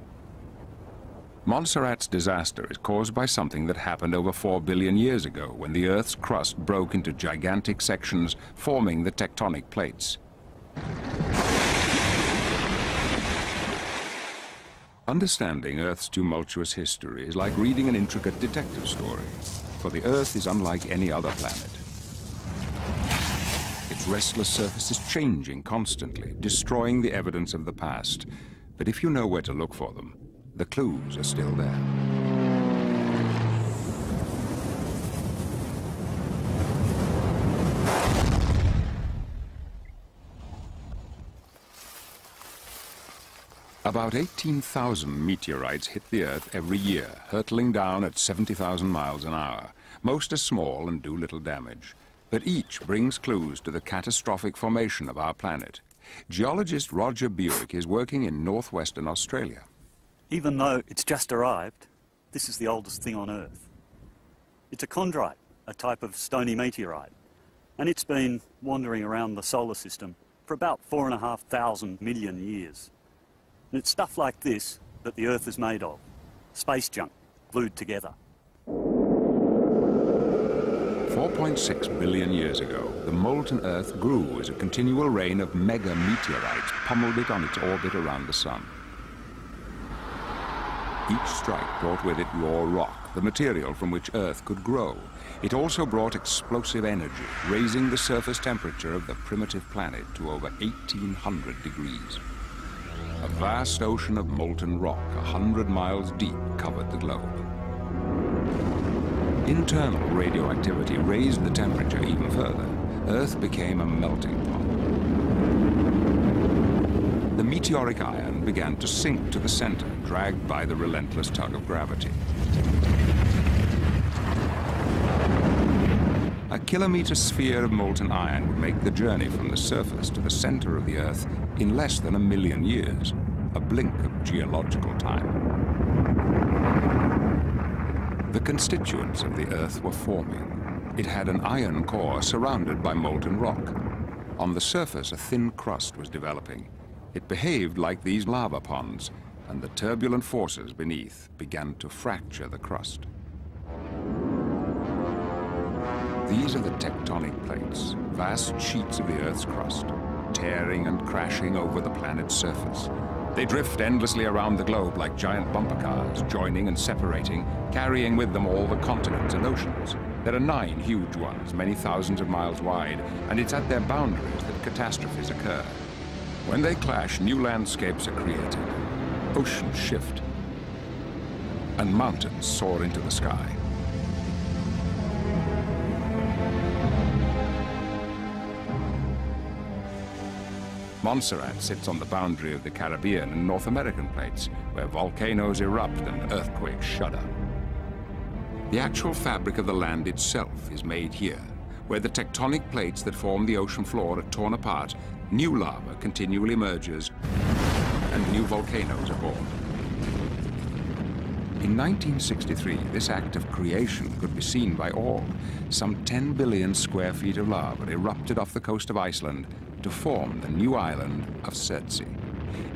Montserrat's disaster is caused by something that happened over four billion years ago when the Earth's crust broke into gigantic sections, forming the tectonic plates. Understanding Earth's tumultuous history is like reading an intricate detective story, for the Earth is unlike any other planet. Its restless surface is changing constantly, destroying the evidence of the past. But if you know where to look for them, the clues are still there. About eighteen thousand meteorites hit the Earth every year, hurtling down at seventy thousand miles an hour. Most are small and do little damage, but each brings clues to the catastrophic formation of our planet. Geologist Roger Buick is working in northwestern Australia. Even though it's just arrived, this is the oldest thing on Earth. It's a chondrite, a type of stony meteorite, and it's been wandering around the solar system for about four and a half thousand million years. And it's stuff like this that the Earth is made of, space junk glued together. four point six billion years ago, the molten Earth grew as a continual rain of mega meteorites pummeled it on its orbit around the Sun. Each strike brought with it raw rock, the material from which Earth could grow. It also brought explosive energy, raising the surface temperature of the primitive planet to over eighteen hundred degrees. A vast ocean of molten rock, one hundred miles deep, covered the globe. Internal radioactivity raised the temperature even further. Earth became a melting pot. The meteoric iron began to sink to the center, dragged by the relentless tug of gravity. A kilometer sphere of molten iron would make the journey from the surface to the center of the Earth in less than a million years, a blink of geological time. The constituents of the Earth were forming. It had an iron core surrounded by molten rock. On the surface, a thin crust was developing. It behaved like these lava ponds, and the turbulent forces beneath began to fracture the crust. These are the tectonic plates, vast sheets of the Earth's crust, tearing and crashing over the planet's surface. They drift endlessly around the globe like giant bumper cars, joining and separating, carrying with them all the continents and oceans. There are nine huge ones, many thousands of miles wide, and it's at their boundaries that catastrophes occur. When they clash, new landscapes are created, oceans shift, and mountains soar into the sky. Montserrat sits on the boundary of the Caribbean and North American plates, where volcanoes erupt and earthquakes shudder. The actual fabric of the land itself is made here, where the tectonic plates that form the ocean floor are torn apart, new lava continually emerges, and new volcanoes are born. In nineteen sixty-three, this act of creation could be seen by all. Some ten billion square feet of lava erupted off the coast of Iceland to form the new island of Surtsey.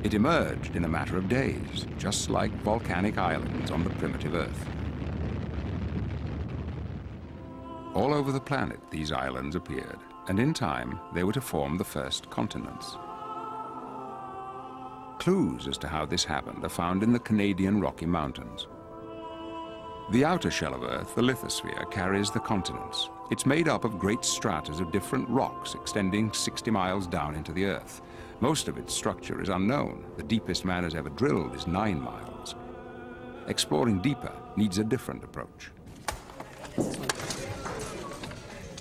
It emerged in a matter of days, just like volcanic islands on the primitive Earth. All over the planet, these islands appeared, and in time, they were to form the first continents. Clues as to how this happened are found in the Canadian Rocky Mountains. The outer shell of Earth, the lithosphere, carries the continents. It's made up of great stratas of different rocks extending sixty miles down into the Earth. Most of its structure is unknown. The deepest man has ever drilled is nine miles. Exploring deeper needs a different approach.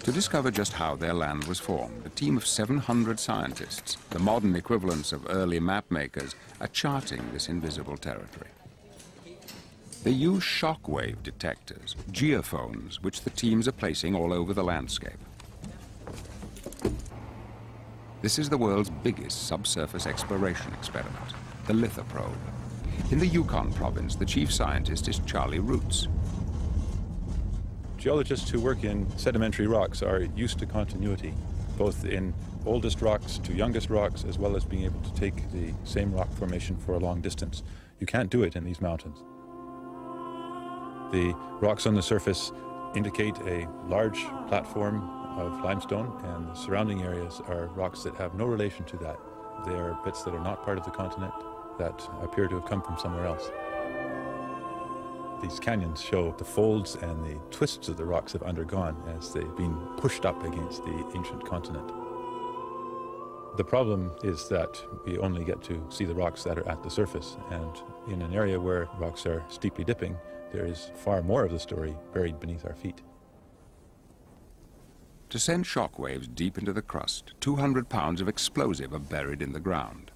To discover just how their land was formed, a team of seven hundred scientists, the modern equivalents of early mapmakers, are charting this invisible territory. They use shockwave detectors, geophones, which the teams are placing all over the landscape. This is the world's biggest subsurface exploration experiment, the Lithoprobe. In the Yukon province, the chief scientist is Charlie Roots. Geologists who work in sedimentary rocks are used to continuity, both in oldest rocks to youngest rocks, as well as being able to take the same rock formation for a long distance. You can't do it in these mountains. The rocks on the surface indicate a large platform of limestone, and the surrounding areas are rocks that have no relation to that. They are bits that are not part of the continent that appear to have come from somewhere else. These canyons show the folds and the twists that the rocks have undergone as they've been pushed up against the ancient continent. The problem is that we only get to see the rocks that are at the surface, and in an area where rocks are steeply dipping, there is far more of the story buried beneath our feet. To send shockwaves deep into the crust, two hundred pounds of explosive are buried in the ground.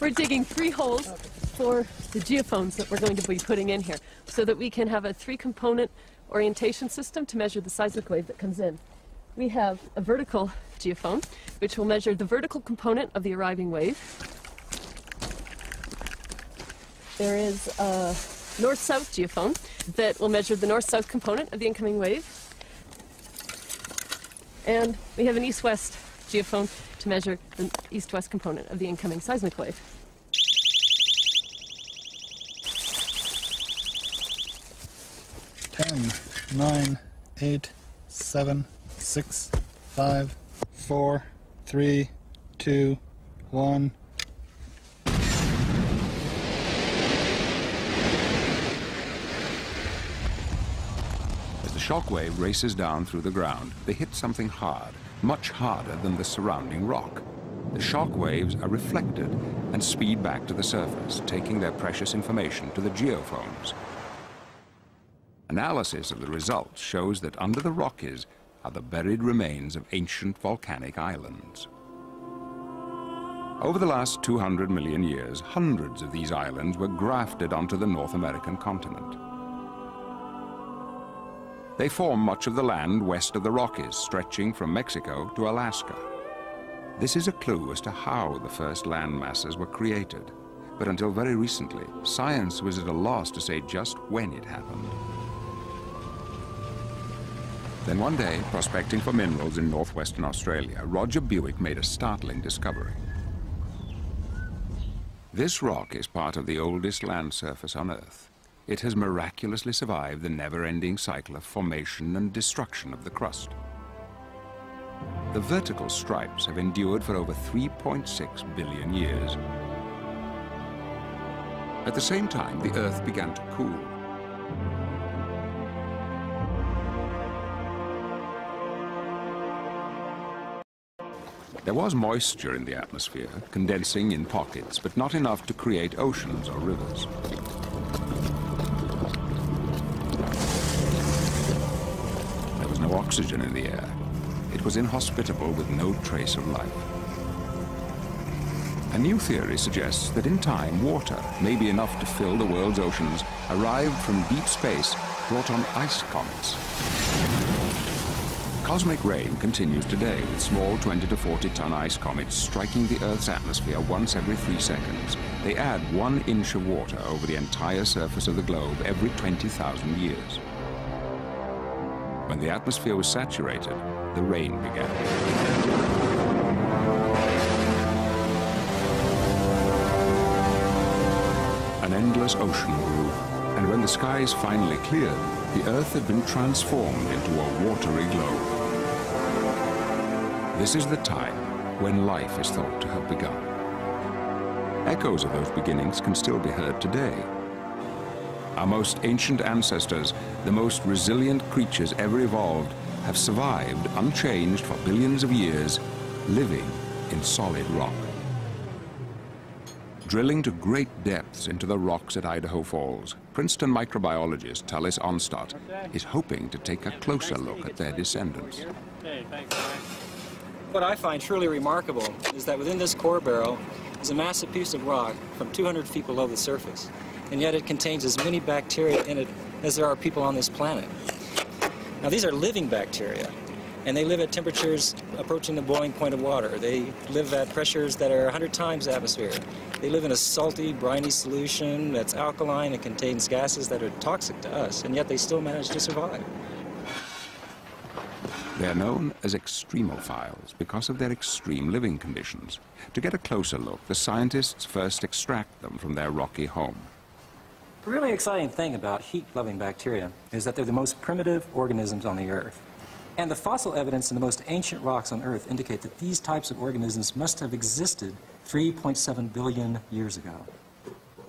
We're digging three holes for the geophones that we're going to be putting in here so that we can have a three-component orientation system to measure the seismic wave that comes in. We have a vertical geophone, which will measure the vertical component of the arriving wave. There is a north-south geophone that will measure the north-south component of the incoming wave. And we have an east-west geophone to measure the east-west component of the incoming seismic wave. Ten, nine, eight, seven, six, five, four, three, two, one. As the shockwave races down through the ground, they hit something hard, much harder than the surrounding rock. The shock waves are reflected and speed back to the surface, taking their precious information to the geophones. Analysis of the results shows that under the Rockies are the buried remains of ancient volcanic islands. Over the last two hundred million years, hundreds of these islands were grafted onto the North American continent. They form much of the land west of the Rockies, stretching from Mexico to Alaska. This is a clue as to how the first land masses were created, but until very recently, science was at a loss to say just when it happened. Then one day, prospecting for minerals in northwestern Australia, Roger Buick made a startling discovery. This rock is part of the oldest land surface on Earth. It has miraculously survived the never-ending cycle of formation and destruction of the crust. The vertical stripes have endured for over three point six billion years. At the same time, the Earth began to cool. There was moisture in the atmosphere, condensing in pockets, but not enough to create oceans or rivers. There was no oxygen in the air. It was inhospitable with no trace of life. A new theory suggests that in time, water, maybe enough to fill the world's oceans, arrived from deep space brought on ice comets. Cosmic rain continues today with small twenty to forty ton ice comets striking the Earth's atmosphere once every three seconds. They add one inch of water over the entire surface of the globe every twenty thousand years. When the atmosphere was saturated, the rain began. An endless ocean grew, and when the skies finally cleared, the Earth had been transformed into a watery globe. This is the time when life is thought to have begun. Echoes of those beginnings can still be heard today. Our most ancient ancestors, the most resilient creatures ever evolved, have survived unchanged for billions of years, living in solid rock. Drilling to great depths into the rocks at Idaho Falls, Princeton microbiologist Tullis Onstott is hoping to take a closer look at their descendants. Hey, thanks, guys. What I find truly remarkable is that within this core barrel is a massive piece of rock from two hundred feet below the surface, and yet it contains as many bacteria in it as there are people on this planet. Now, these are living bacteria, and they live at temperatures approaching the boiling point of water. They live at pressures that are one hundred times atmospheric. They live in a salty, briny solution that's alkaline and contains gases that are toxic to us, and yet they still manage to survive. They're known as extremophiles because of their extreme living conditions. To get a closer look, the scientists first extract them from their rocky home. The really exciting thing about heat-loving bacteria is that they're the most primitive organisms on the Earth. And the fossil evidence in the most ancient rocks on Earth indicate that these types of organisms must have existed three point seven billion years ago.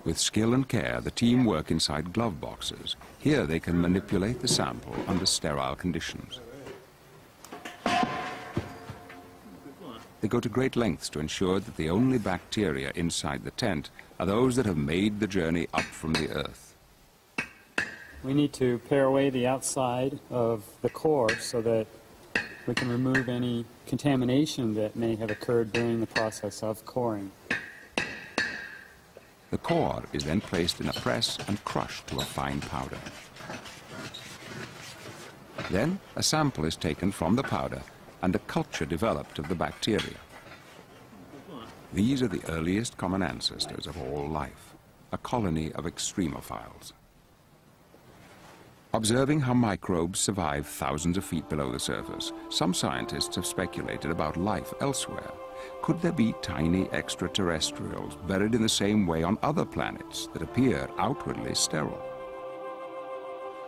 With skill and care, the team work inside glove boxes. Here they can manipulate the sample under sterile conditions. They go to great lengths to ensure that the only bacteria inside the tent are those that have made the journey up from the Earth. We need to pare away the outside of the core so that we can remove any contamination that may have occurred during the process of coring. The core is then placed in a press and crushed to a fine powder. Then a sample is taken from the powder and a culture developed of the bacteria. These are the earliest common ancestors of all life, a colony of extremophiles. Observing how microbes survive thousands of feet below the surface, some scientists have speculated about life elsewhere. Could there be tiny extraterrestrials buried in the same way on other planets that appear outwardly sterile?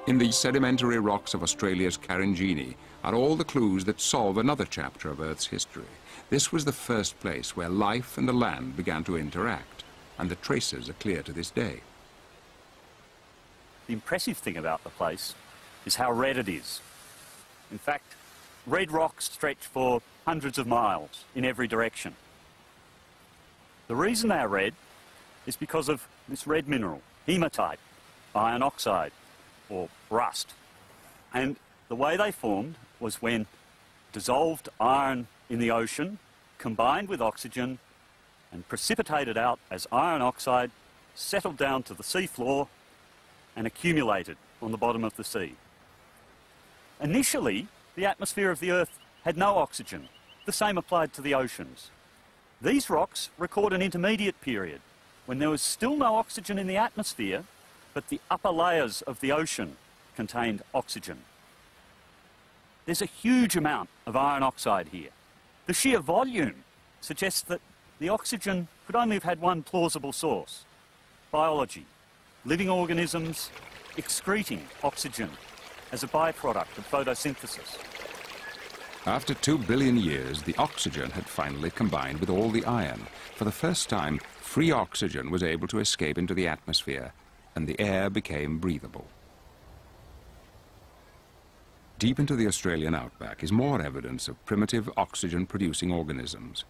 In the sedimentary rocks of Australia's Karijini are all the clues that solve another chapter of Earth's history. This was the first place where life and the land began to interact, and the traces are clear to this day. The impressive thing about the place is how red it is. In fact, red rocks stretch for hundreds of miles in every direction. The reason they are red is because of this red mineral, hematite, iron oxide, or rust. And the way they formed was when dissolved iron in the ocean combined with oxygen and precipitated out as iron oxide, settled down to the seafloor and accumulated on the bottom of the sea. Initially, the atmosphere of the Earth had no oxygen. The same applied to the oceans. These rocks record an intermediate period when there was still no oxygen in the atmosphere, but the upper layers of the ocean contained oxygen. There's a huge amount of iron oxide here. The sheer volume suggests that the oxygen could only have had one plausible source: biology, living organisms excreting oxygen as a byproduct of photosynthesis. After two billion years, the oxygen had finally combined with all the iron. For the first time, free oxygen was able to escape into the atmosphere, and the air became breathable. Deep into the Australian outback is more evidence of primitive oxygen-producing organisms.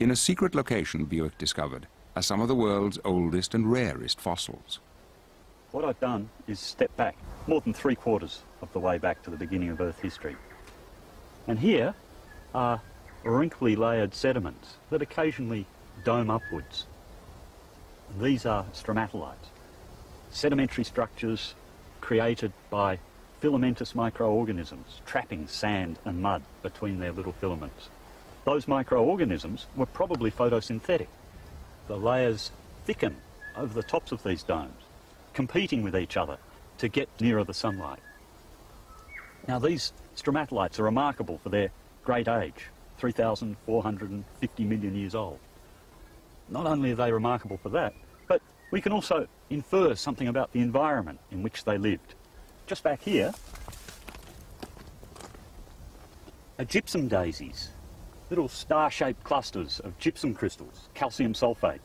In a secret location Buick discovered are some of the world's oldest and rarest fossils. What I've done is step back more than three quarters of the way back to the beginning of Earth history. And here are wrinkly layered sediments that occasionally dome upwards. These are stromatolites, sedimentary structures created by filamentous microorganisms trapping sand and mud between their little filaments. Those microorganisms were probably photosynthetic. The layers thicken over the tops of these domes, competing with each other to get nearer the sunlight. Now, these stromatolites are remarkable for their great age, three thousand four hundred fifty million years old. Not only are they remarkable for that, but we can also infer something about the environment in which they lived. Just back here are gypsum daisies, little star-shaped clusters of gypsum crystals, calcium sulfate.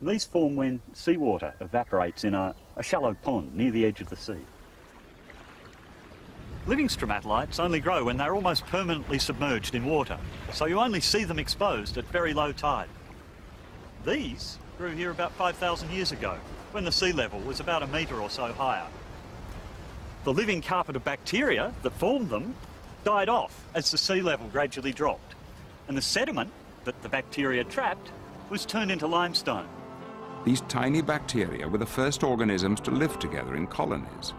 These form when seawater evaporates in a, a shallow pond near the edge of the sea. Living stromatolites only grow when they're almost permanently submerged in water, so you only see them exposed at very low tide. These grew here about five thousand years ago, when the sea level was about a metre or so higher. The living carpet of bacteria that formed them died off as the sea level gradually dropped, and the sediment that the bacteria trapped was turned into limestone. These tiny bacteria were the first organisms to live together in colonies.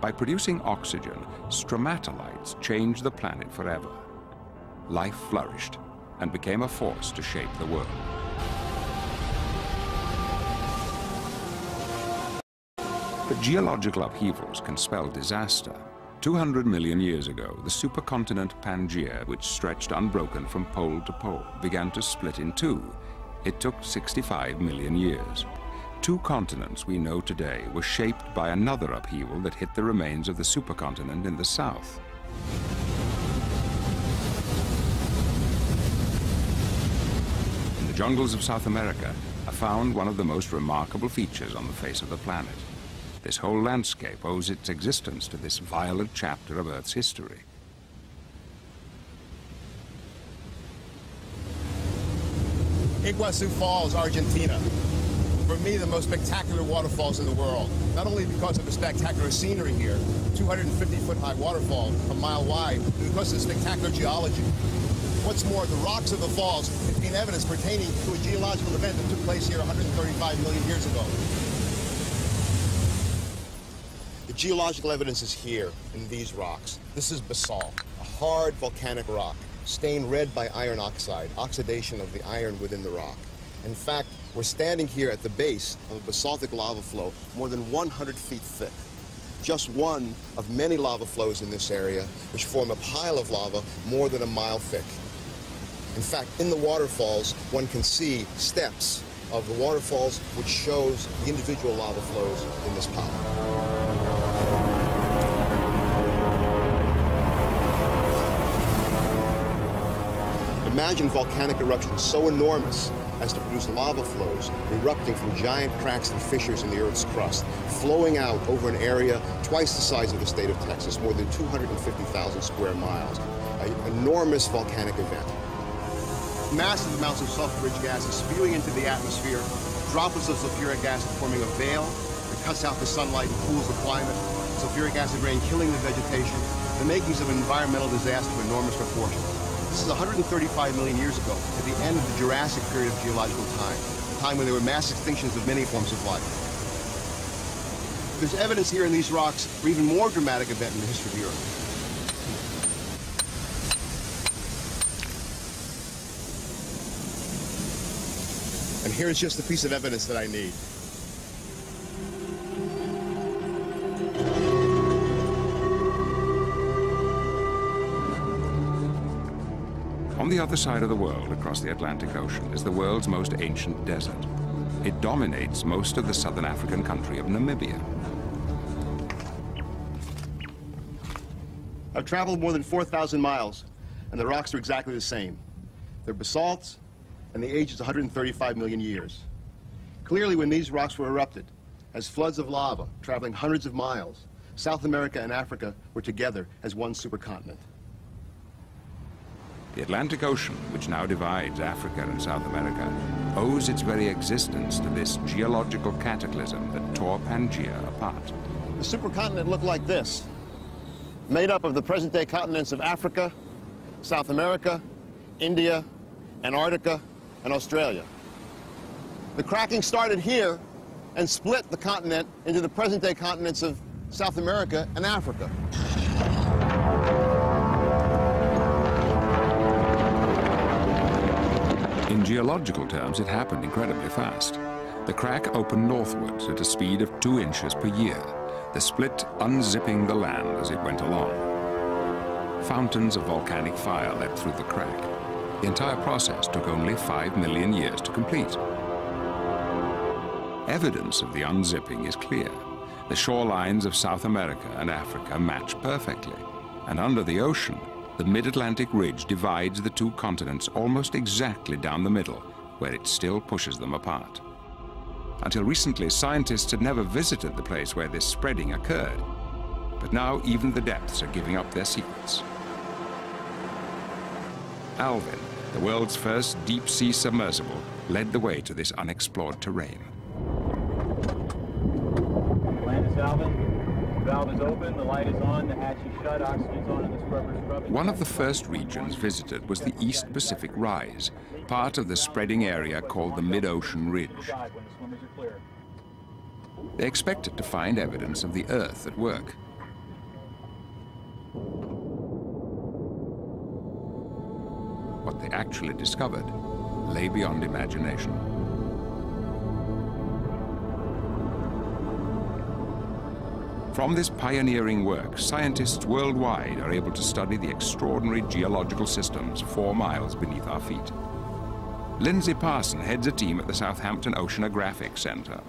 By producing oxygen, stromatolites changed the planet forever. Life flourished and became a force to shape the world. But geological upheavals can spell disaster. two hundred million years ago, the supercontinent Pangaea, which stretched unbroken from pole to pole, began to split in two. It took sixty-five million years. Two continents we know today were shaped by another upheaval that hit the remains of the supercontinent in the south. In the jungles of South America, I found one of the most remarkable features on the face of the planet. This whole landscape owes its existence to this violent chapter of Earth's history. Iguazu Falls, Argentina. For me, the most spectacular waterfalls in the world, not only because of the spectacular scenery here, two hundred fifty foot high waterfall, a mile wide, but because of the spectacular geology. What's more, the rocks of the falls contain evidence pertaining to a geological event that took place here one hundred thirty-five million years ago. The geological evidence is here in these rocks. This is basalt, a hard volcanic rock, stained red by iron oxide, oxidation of the iron within the rock. In fact, we're standing here at the base of a basaltic lava flow more than one hundred feet thick. Just one of many lava flows in this area, which form a pile of lava more than a mile thick. In fact, in the waterfalls, one can see steps of the waterfalls, which shows the individual lava flows in this pile. Imagine volcanic eruptions so enormous as to produce lava flows erupting from giant cracks and fissures in the Earth's crust, flowing out over an area twice the size of the state of Texas, more than two hundred fifty thousand square miles. An enormous volcanic event. Massive amounts of sulfuric gas is spewing into the atmosphere, droplets of sulfuric acid forming a veil that cuts out the sunlight and cools the climate, sulfuric acid rain killing the vegetation, the makings of an environmental disaster of enormous proportions. This is one hundred thirty-five million years ago, at the end of the Jurassic period of geological time, a time when there were mass extinctions of many forms of life. There's evidence here in these rocks for even more dramatic event in the history of the Earth. And here's just the piece of evidence that I need. On the other side of the world, across the Atlantic Ocean, is the world's most ancient desert. It dominates most of the southern African country of Namibia. I've traveled more than four thousand miles, and the rocks are exactly the same. They're basalts, and the age is one hundred thirty-five million years. Clearly, when these rocks were erupted, as floods of lava traveling hundreds of miles, South America and Africa were together as one supercontinent. The Atlantic Ocean, which now divides Africa and South America, owes its very existence to this geological cataclysm that tore Pangaea apart. The supercontinent looked like this, made up of the present-day continents of Africa, South America, India, Antarctica, and Australia. The cracking started here and split the continent into the present-day continents of South America and Africa. In geological terms, it happened incredibly fast. The crack opened northwards at a speed of two inches per year, the split unzipping the land as it went along. Fountains of volcanic fire leapt through the crack. The entire process took only five million years to complete. Evidence of the unzipping is clear. The shorelines of South America and Africa match perfectly, and under the ocean, the Mid-Atlantic Ridge divides the two continents almost exactly down the middle, where it still pushes them apart. Until recently, scientists had never visited the place where this spreading occurred, but now even the depths are giving up their secrets. Alvin, the world's first deep-sea submersible, led the way to this unexplored terrain. The plan is Alvin. The valve is open, the light is on, the hatch is shut, oxygen's on, and the scrubber's scrubbing. One of the first regions visited was the East Pacific Rise, part of the spreading area called the Mid-Ocean Ridge. They expected to find evidence of the Earth at work. What they actually discovered lay beyond imagination. From this pioneering work, scientists worldwide are able to study the extraordinary geological systems four miles beneath our feet. Lindsay Parson heads a team at the Southampton Oceanographic Center.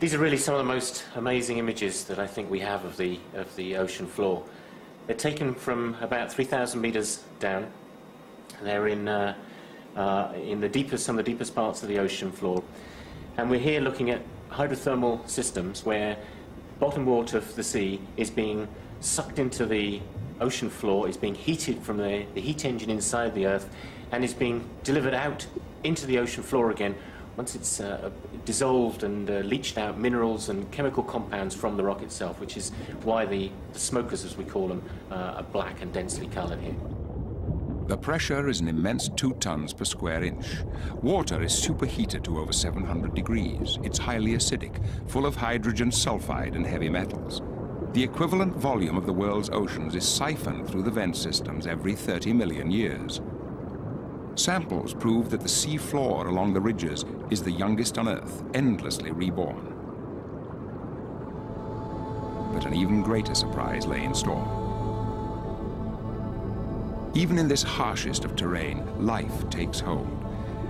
These are really some of the most amazing images that I think we have of the, of the ocean floor. They're taken from about three thousand meters down. They're in, uh, uh, in the deepest, some of the deepest parts of the ocean floor. And we're here looking at hydrothermal systems where bottom water of the sea is being sucked into the ocean floor, is being heated from the, the heat engine inside the Earth, and is being delivered out into the ocean floor again once it's uh, dissolved and uh, leached out minerals and chemical compounds from the rock itself, which is why the, the smokers, as we call them, uh, are black and densely coloured here. The pressure is an immense two tons per square inch. Water is superheated to over seven hundred degrees. It's highly acidic, full of hydrogen sulfide and heavy metals. The equivalent volume of the world's oceans is siphoned through the vent systems every thirty million years. Samples prove that the sea floor along the ridges is the youngest on Earth, endlessly reborn. But an even greater surprise lay in store. Even in this harshest of terrain, life takes hold.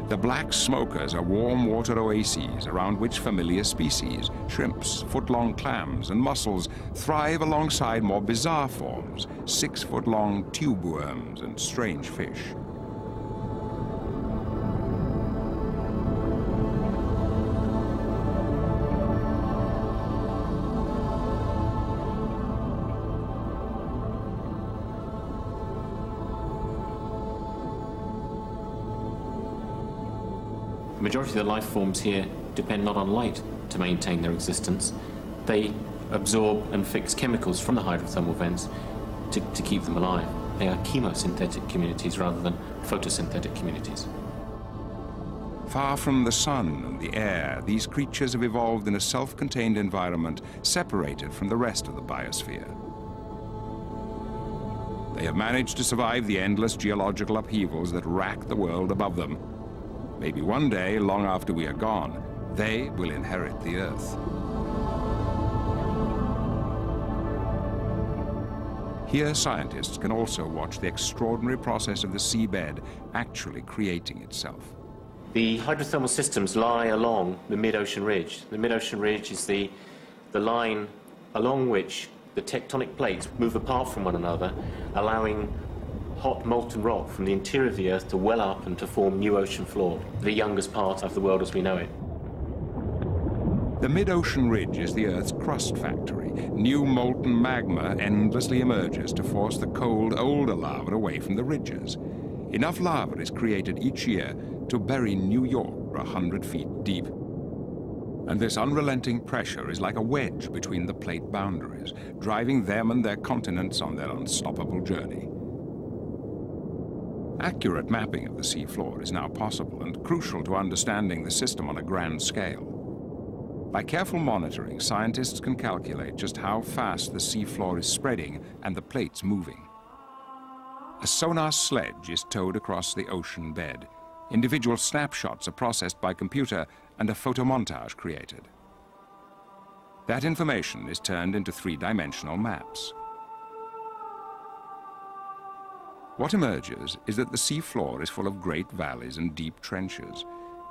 The black smokers are warm water oases around which familiar species, shrimps, foot-long clams and mussels, thrive alongside more bizarre forms, six-foot-long tube worms and strange fish. The majority of the life forms here depend not on light to maintain their existence. They absorb and fix chemicals from the hydrothermal vents to, to keep them alive. They are chemosynthetic communities rather than photosynthetic communities. Far from the sun and the air, these creatures have evolved in a self-contained environment separated from the rest of the biosphere. They have managed to survive the endless geological upheavals that rack the world above them. Maybe one day, long after we are gone, they will inherit the Earth. Here, scientists can also watch the extraordinary process of the seabed actually creating itself. The hydrothermal systems lie along the Mid-Ocean Ridge. The Mid-Ocean Ridge is the, the line along which the tectonic plates move apart from one another, allowing hot molten rock from the interior of the Earth to well up and to form new ocean floor, the youngest part of the world as we know it. The Mid-Ocean Ridge is the Earth's crust factory. New molten magma endlessly emerges to force the cold, older lava away from the ridges. Enough lava is created each year to bury New York a hundred feet deep. And this unrelenting pressure is like a wedge between the plate boundaries, driving them and their continents on their unstoppable journey. Accurate mapping of the seafloor is now possible and crucial to understanding the system on a grand scale. By careful monitoring, scientists can calculate just how fast the seafloor is spreading and the plates moving. A sonar sledge is towed across the ocean bed. Individual snapshots are processed by computer and a photomontage created. That information is turned into three-dimensional maps. What emerges is that the seafloor is full of great valleys and deep trenches,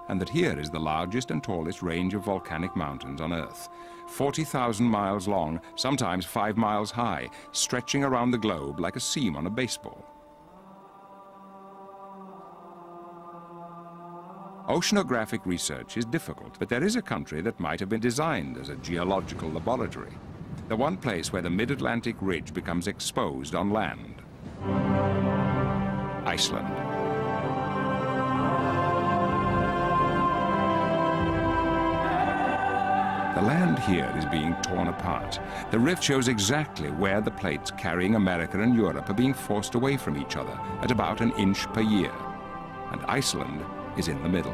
and that here is the largest and tallest range of volcanic mountains on Earth, forty thousand miles long, sometimes five miles high, stretching around the globe like a seam on a baseball. Oceanographic research is difficult, but there is a country that might have been designed as a geological laboratory, the one place where the Mid-Atlantic Ridge becomes exposed on land. Iceland. The land here is being torn apart. The rift shows exactly where the plates carrying America and Europe are being forced away from each other at about an inch per year. And Iceland is in the middle.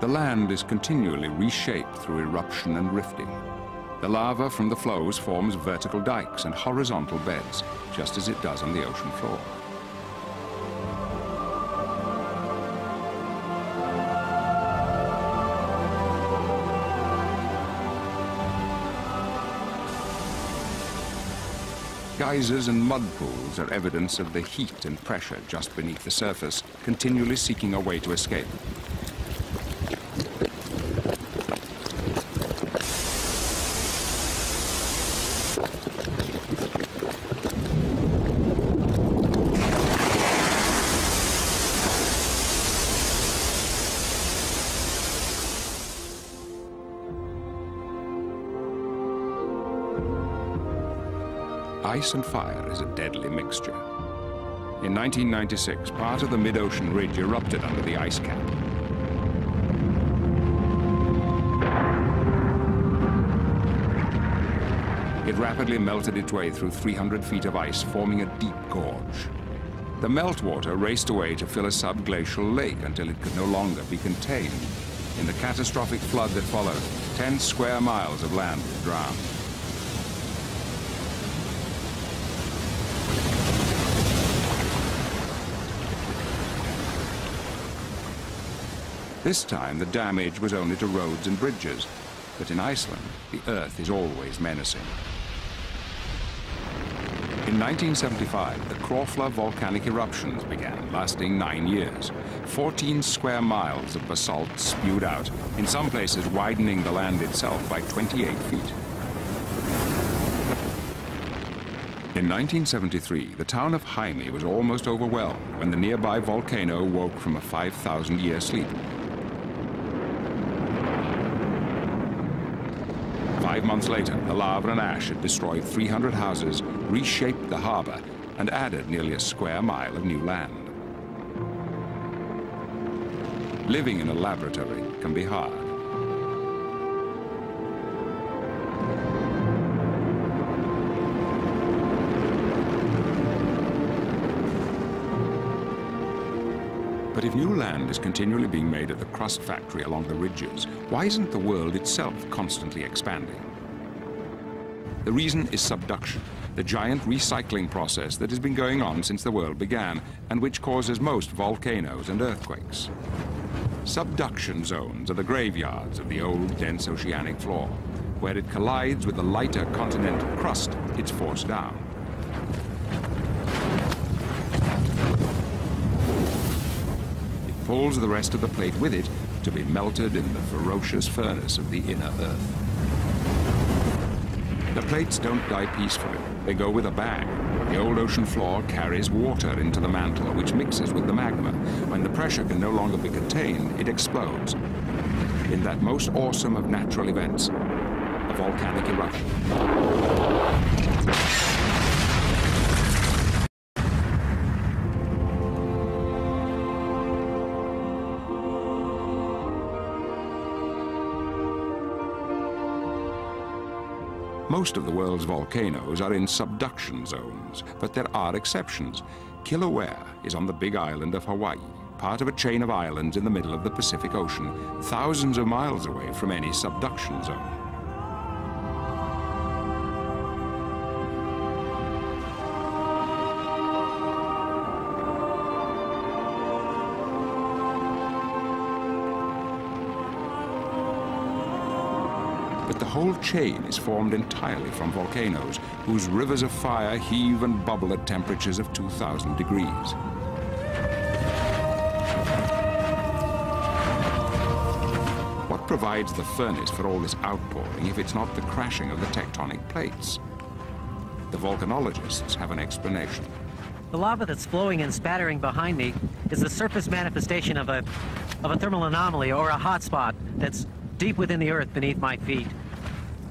The land is continually reshaped through eruption and rifting. The lava from the flows forms vertical dikes and horizontal beds, just as it does on the ocean floor. Geysers and mud pools are evidence of the heat and pressure just beneath the surface, continually seeking a way to escape. Ice and fire is a deadly mixture. In nineteen ninety-six, part of the Mid-Ocean Ridge erupted under the ice cap. It rapidly melted its way through three hundred feet of ice, forming a deep gorge. The meltwater raced away to fill a subglacial lake until it could no longer be contained. In the catastrophic flood that followed, ten square miles of land was drowned. This time, the damage was only to roads and bridges, but in Iceland, the earth is always menacing. In nineteen seventy-five, the Krofla volcanic eruptions began, lasting nine years. fourteen square miles of basalt spewed out, in some places widening the land itself by twenty-eight feet. In nineteen seventy-three, the town of Jaime was almost overwhelmed when the nearby volcano woke from a five thousand year sleep. Five months later, the lava and ash had destroyed three hundred houses, reshaped the harbor, and added nearly a square mile of new land. Living in a laboratory can be hard. But if new land is continually being made at the crust factory along the ridges, why isn't the world itself constantly expanding? The reason is subduction, the giant recycling process that has been going on since the world began and which causes most volcanoes and earthquakes. Subduction zones are the graveyards of the old, dense oceanic floor. Where it collides with the lighter continental crust, it's forced down. Pulls the rest of the plate with it to be melted in the ferocious furnace of the inner earth. The plates don't die peacefully, they go with a bang. The old ocean floor carries water into the mantle, which mixes with the magma. When the pressure can no longer be contained, it explodes. In that most awesome of natural events, a volcanic eruption. Most of the world's volcanoes are in subduction zones, but there are exceptions. Kilauea is on the big island of Hawaii, part of a chain of islands in the middle of the Pacific Ocean, thousands of miles away from any subduction zone. But the The whole chain is formed entirely from volcanoes, whose rivers of fire heave and bubble at temperatures of two thousand degrees. What provides the furnace for all this outpouring if it's not the crashing of the tectonic plates? The volcanologists have an explanation. The lava that's flowing and spattering behind me is the surface manifestation of a, of a thermal anomaly or a hotspot that's deep within the earth beneath my feet.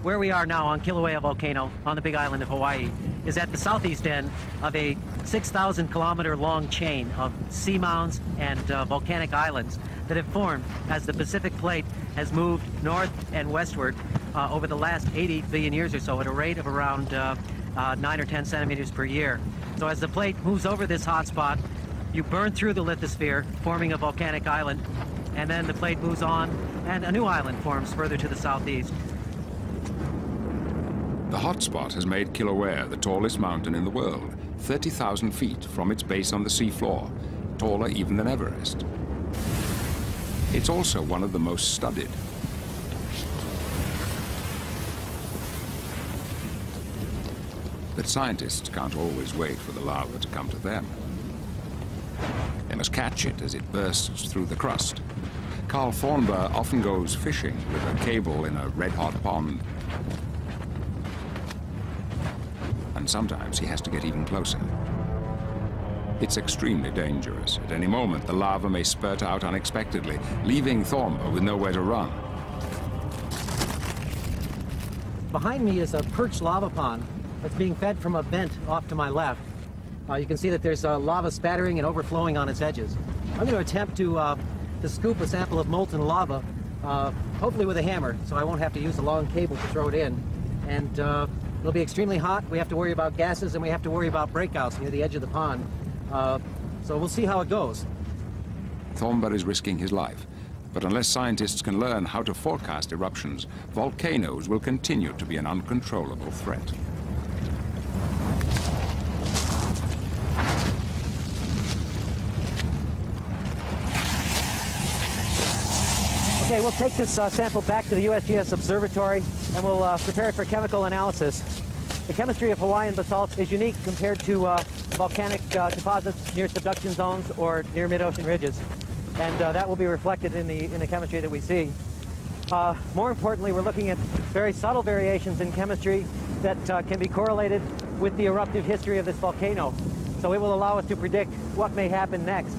Where we are now on Kilauea volcano on the big island of Hawaii is at the southeast end of a six thousand kilometer long chain of seamounts and uh, volcanic islands that have formed as the Pacific plate has moved north and westward uh, over the last eighty billion years or so at a rate of around uh, uh, nine or ten centimeters per year. So as the plate moves over this hotspot, you burn through the lithosphere, forming a volcanic island, and then the plate moves on and a new island forms further to the southeast. The hotspot has made Kilauea the tallest mountain in the world, thirty thousand feet from its base on the seafloor, taller even than Everest. It's also one of the most studded. But scientists can't always wait for the lava to come to them. They must catch it as it bursts through the crust. Carl Thornburg often goes fishing with a cable in a red-hot pond. And sometimes he has to get even closer. It's extremely dangerous. At any moment, the lava may spurt out unexpectedly, leaving Thornber with nowhere to run. Behind me is a perched lava pond that's being fed from a vent off to my left. Uh, you can see that there's uh, lava spattering and overflowing on its edges. I'm going to attempt to, uh, to scoop a sample of molten lava, uh, hopefully with a hammer, so I won't have to use a long cable to throw it in. And uh, It'll be extremely hot. We have to worry about gases, and we have to worry about breakouts near the edge of the pond. Uh, so we'll see how it goes. Thornberry's is risking his life, but unless scientists can learn how to forecast eruptions, volcanoes will continue to be an uncontrollable threat. Okay, we'll take this uh, sample back to the U S G S Observatory, and we'll uh, prepare it for chemical analysis. The chemistry of Hawaiian basalt is unique compared to uh, volcanic uh, deposits near subduction zones or near mid-ocean ridges, and uh, that will be reflected in the, in the chemistry that we see. Uh, more importantly, we're looking at very subtle variations in chemistry that uh, can be correlated with the eruptive history of this volcano, so it will allow us to predict what may happen next.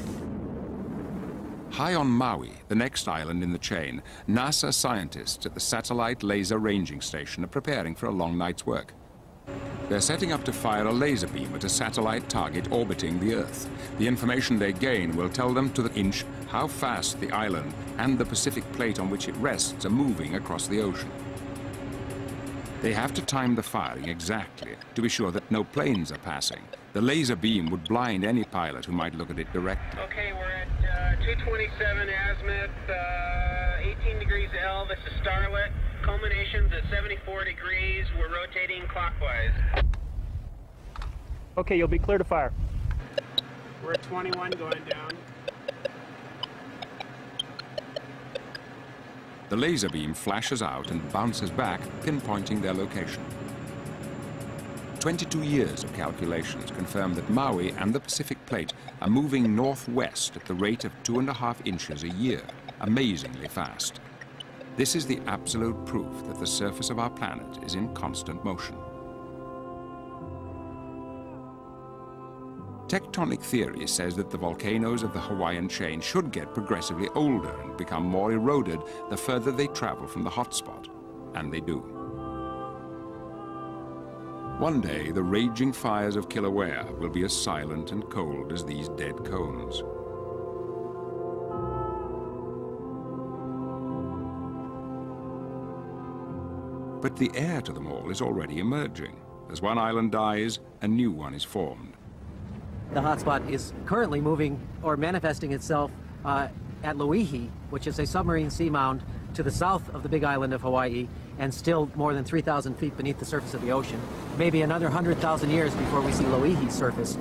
High on Maui, the next island in the chain, NASA scientists at the Satellite Laser Ranging Station are preparing for a long night's work. They're setting up to fire a laser beam at a satellite target orbiting the Earth. The information they gain will tell them to the inch how fast the island and the Pacific plate on which it rests are moving across the ocean. They have to time the firing exactly to be sure that no planes are passing. The laser beam would blind any pilot who might look at it directly. Okay, we're at uh, two twenty-seven azimuth, uh, eighteen degrees L, this is starlit. Culmination's at seventy-four degrees, we're rotating clockwise. Okay, you'll be clear to fire. We're at twenty-one going down. The laser beam flashes out and bounces back, pinpointing their location. twenty-two years of calculations confirm that Maui and the Pacific Plate are moving northwest at the rate of two and a half inches a year, amazingly fast. This is the absolute proof that the surface of our planet is in constant motion. Tectonic theory says that the volcanoes of the Hawaiian chain should get progressively older and become more eroded the further they travel from the hotspot, and they do. One day, the raging fires of Kilauea will be as silent and cold as these dead cones. But the heir to them all is already emerging. As one island dies, a new one is formed. The hotspot is currently moving or manifesting itself uh, at Loihi, which is a submarine seamount to the south of the big island of Hawaii, and still more than three thousand feet beneath the surface of the ocean. Maybe another one hundred thousand years before we see Loihi surface.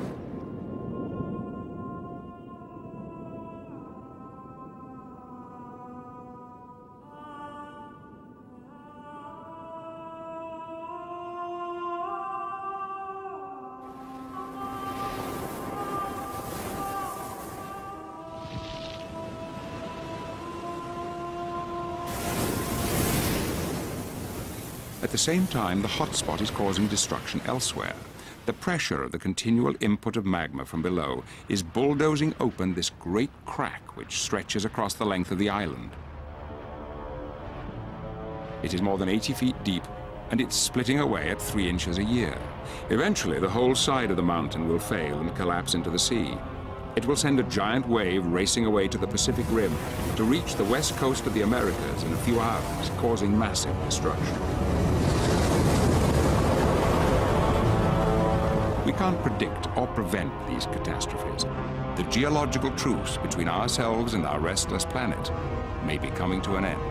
At the same time, the hotspot is causing destruction elsewhere. The pressure of the continual input of magma from below is bulldozing open this great crack which stretches across the length of the island. It is more than eighty feet deep, and it's splitting away at three inches a year. Eventually, the whole side of the mountain will fail and collapse into the sea. It will send a giant wave racing away to the Pacific Rim to reach the west coast of the Americas in a few hours, causing massive destruction. We can't predict or prevent these catastrophes. The geological truce between ourselves and our restless planet may be coming to an end.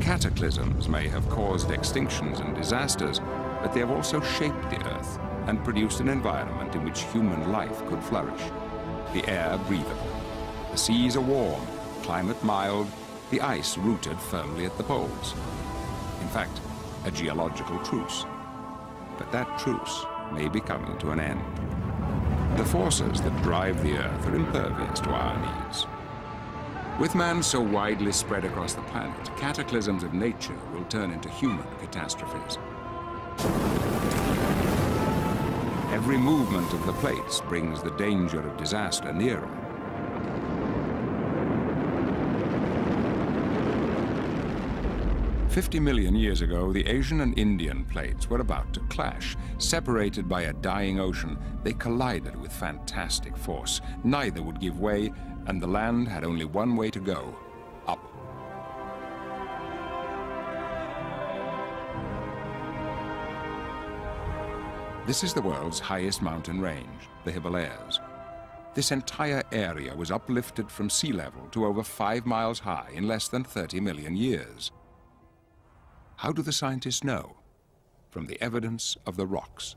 Cataclysms may have caused extinctions and disasters, but they have also shaped the Earth and produced an environment in which human life could flourish. The air breathable, the seas are warm, climate mild, the ice rooted firmly at the poles. In fact, a geological truce. But that truce may be coming to an end. The forces that drive the Earth are impervious to our needs. With man so widely spread across the planet, cataclysms of nature will turn into human catastrophes. Every movement of the plates brings the danger of disaster nearer. fifty million years ago, the Asian and Indian plates were about to clash. Separated by a dying ocean, they collided with fantastic force. Neither would give way, and the land had only one way to go, up. This is the world's highest mountain range, the Himalayas. This entire area was uplifted from sea level to over five miles high in less than thirty million years. How do the scientists know? From the evidence of the rocks.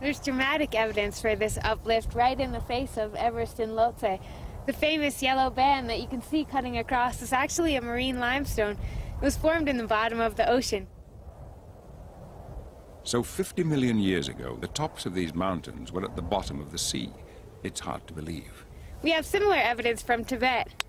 There's dramatic evidence for this uplift right in the face of Everest and Lhotse. The famous yellow band that you can see cutting across is actually a marine limestone. It was formed in the bottom of the ocean. So fifty million years ago, the tops of these mountains were at the bottom of the sea. It's hard to believe. We have similar evidence from Tibet,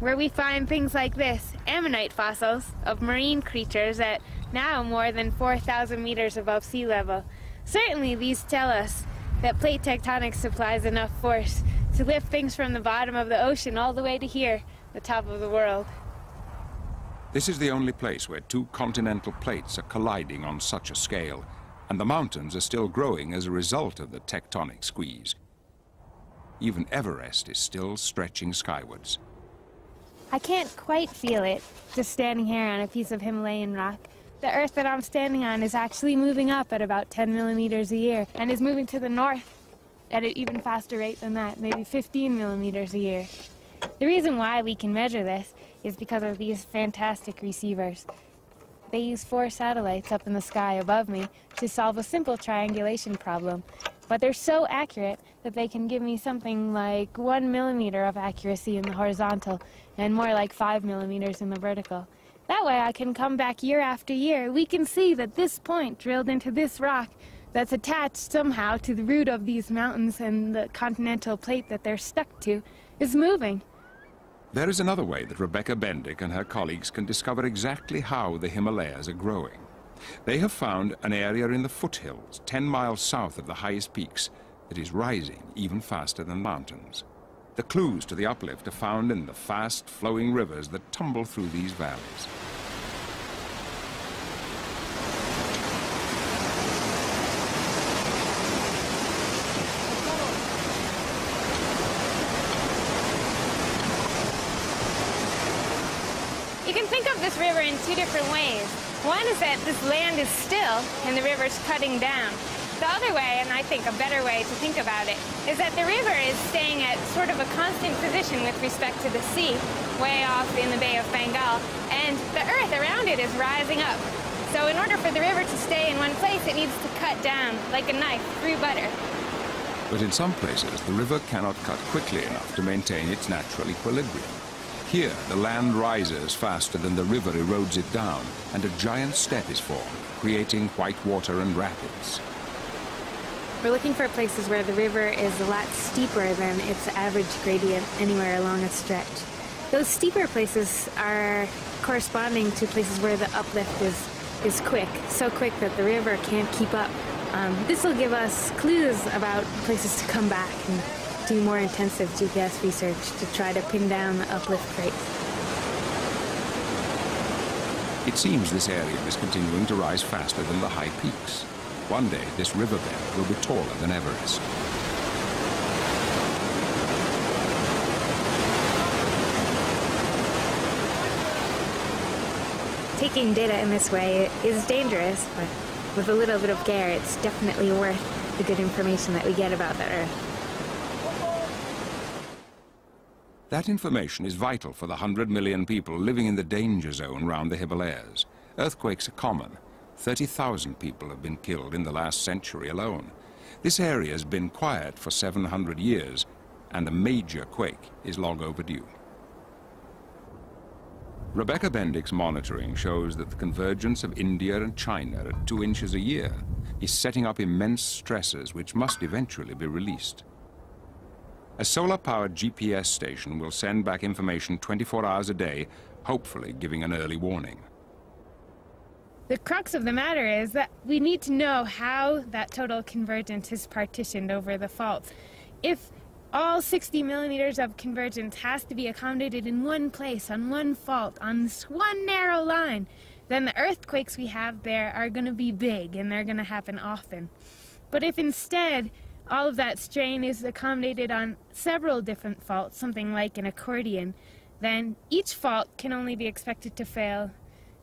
where we find things like this, ammonite fossils of marine creatures at now more than four thousand meters above sea level. Certainly these tell us that plate tectonics supplies enough force to lift things from the bottom of the ocean all the way to here, the top of the world. This is the only place where two continental plates are colliding on such a scale, and the mountains are still growing as a result of the tectonic squeeze. Even Everest is still stretching skywards. I can't quite feel it, just standing here on a piece of Himalayan rock. The earth that I'm standing on is actually moving up at about ten millimeters a year, and is moving to the north at an even faster rate than that, maybe fifteen millimeters a year. The reason why we can measure this is because of these fantastic receivers. They use four satellites up in the sky above me to solve a simple triangulation problem, but they're so accurate that they can give me something like one millimeter of accuracy in the horizontal and more like five millimeters in the vertical. That way I can come back year after year. We can see that this point drilled into this rock that's attached somehow to the root of these mountains and the continental plate that they're stuck to is moving. There is another way that Rebecca Bendick and her colleagues can discover exactly how the Himalayas are growing. They have found an area in the foothills, ten miles south of the highest peaks, that is rising even faster than mountains. The clues to the uplift are found in the fast-flowing rivers that tumble through these valleys. You can think of this river in two different ways. One is that this land is still and the river's cutting down. The other way, and I think a better way to think about it, is that the river is staying at sort of a constant position with respect to the sea, way off in the Bay of Bengal, and the earth around it is rising up. So in order for the river to stay in one place, it needs to cut down, like a knife, through butter. But in some places, the river cannot cut quickly enough to maintain its natural equilibrium. Here, the land rises faster than the river erodes it down, and a giant step is formed, creating white water and rapids. We're looking for places where the river is a lot steeper than its average gradient anywhere along a stretch. Those steeper places are corresponding to places where the uplift is, is quick, so quick that the river can't keep up. Um, this will give us clues about places to come back and do more intensive G P S research to try to pin down the uplift rates. It seems this area is continuing to rise faster than the high peaks. One day, this riverbed will be taller than Everest. Taking data in this way is dangerous, but with a little bit of care, it's definitely worth the good information that we get about the Earth. That information is vital for the one hundred million people living in the danger zone around the Himalayas. Earthquakes are common. thirty thousand people have been killed in the last century alone. This area has been quiet for seven hundred years, and a major quake is long overdue. Rebecca Bendick's monitoring shows that the convergence of India and China at two inches a year is setting up immense stresses which must eventually be released. A solar-powered G P S station will send back information twenty-four hours a day, hopefully giving an early warning. The crux of the matter is that we need to know how that total convergence is partitioned over the faults. If all sixty millimeters of convergence has to be accommodated in one place, on one fault, on this one narrow line, then the earthquakes we have there are going to be big and they're going to happen often. But if instead all of that strain is accommodated on several different faults, something like an accordion, then each fault can only be expected to fail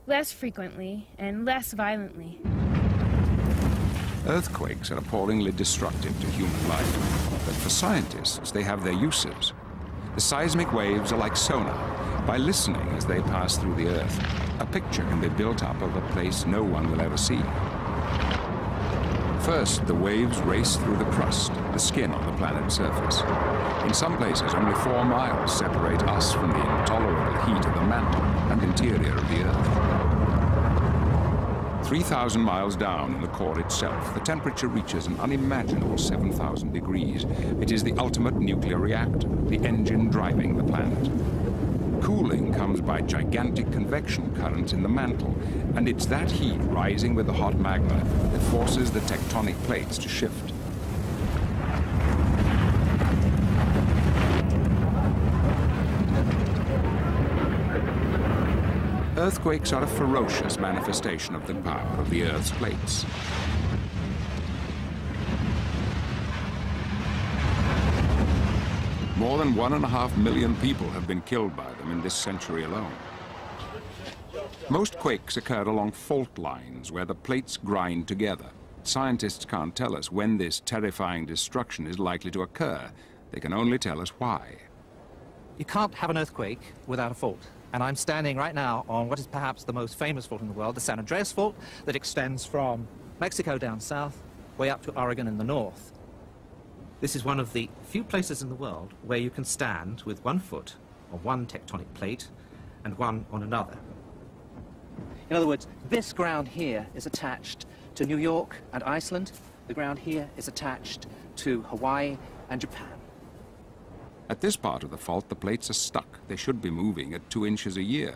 less frequently and less violently. Earthquakes are appallingly destructive to human life, but for scientists they have their uses. The seismic waves are like sonar. By listening as they pass through the earth, a picture can be built up of a place no one will ever see. First, the waves race through the crust, the skin on the planet's surface. In some places, only four miles separate us from the intolerable heat of the mantle and interior of the Earth. three thousand miles down in the core itself, the temperature reaches an unimaginable seven thousand degrees. It is the ultimate nuclear reactor, the engine driving the planet. Cooling comes by gigantic convection currents in the mantle, and it's that heat rising with the hot magma that forces the tectonic plates to shift. Earthquakes are a ferocious manifestation of the power of the Earth's plates. More than one and a half million people have been killed by them in this century alone. Most quakes occurred along fault lines where the plates grind together. Scientists can't tell us when this terrifying destruction is likely to occur. They can only tell us why. You can't have an earthquake without a fault. And I'm standing right now on what is perhaps the most famous fault in the world, the San Andreas Fault, that extends from Mexico down south, way up to Oregon in the north. This is one of the few places in the world where you can stand with one foot on one tectonic plate and one on another. In other words, this ground here is attached to New York and Iceland. The ground here is attached to Hawaii and Japan. At this part of the fault, the plates are stuck. They should be moving at two inches a year.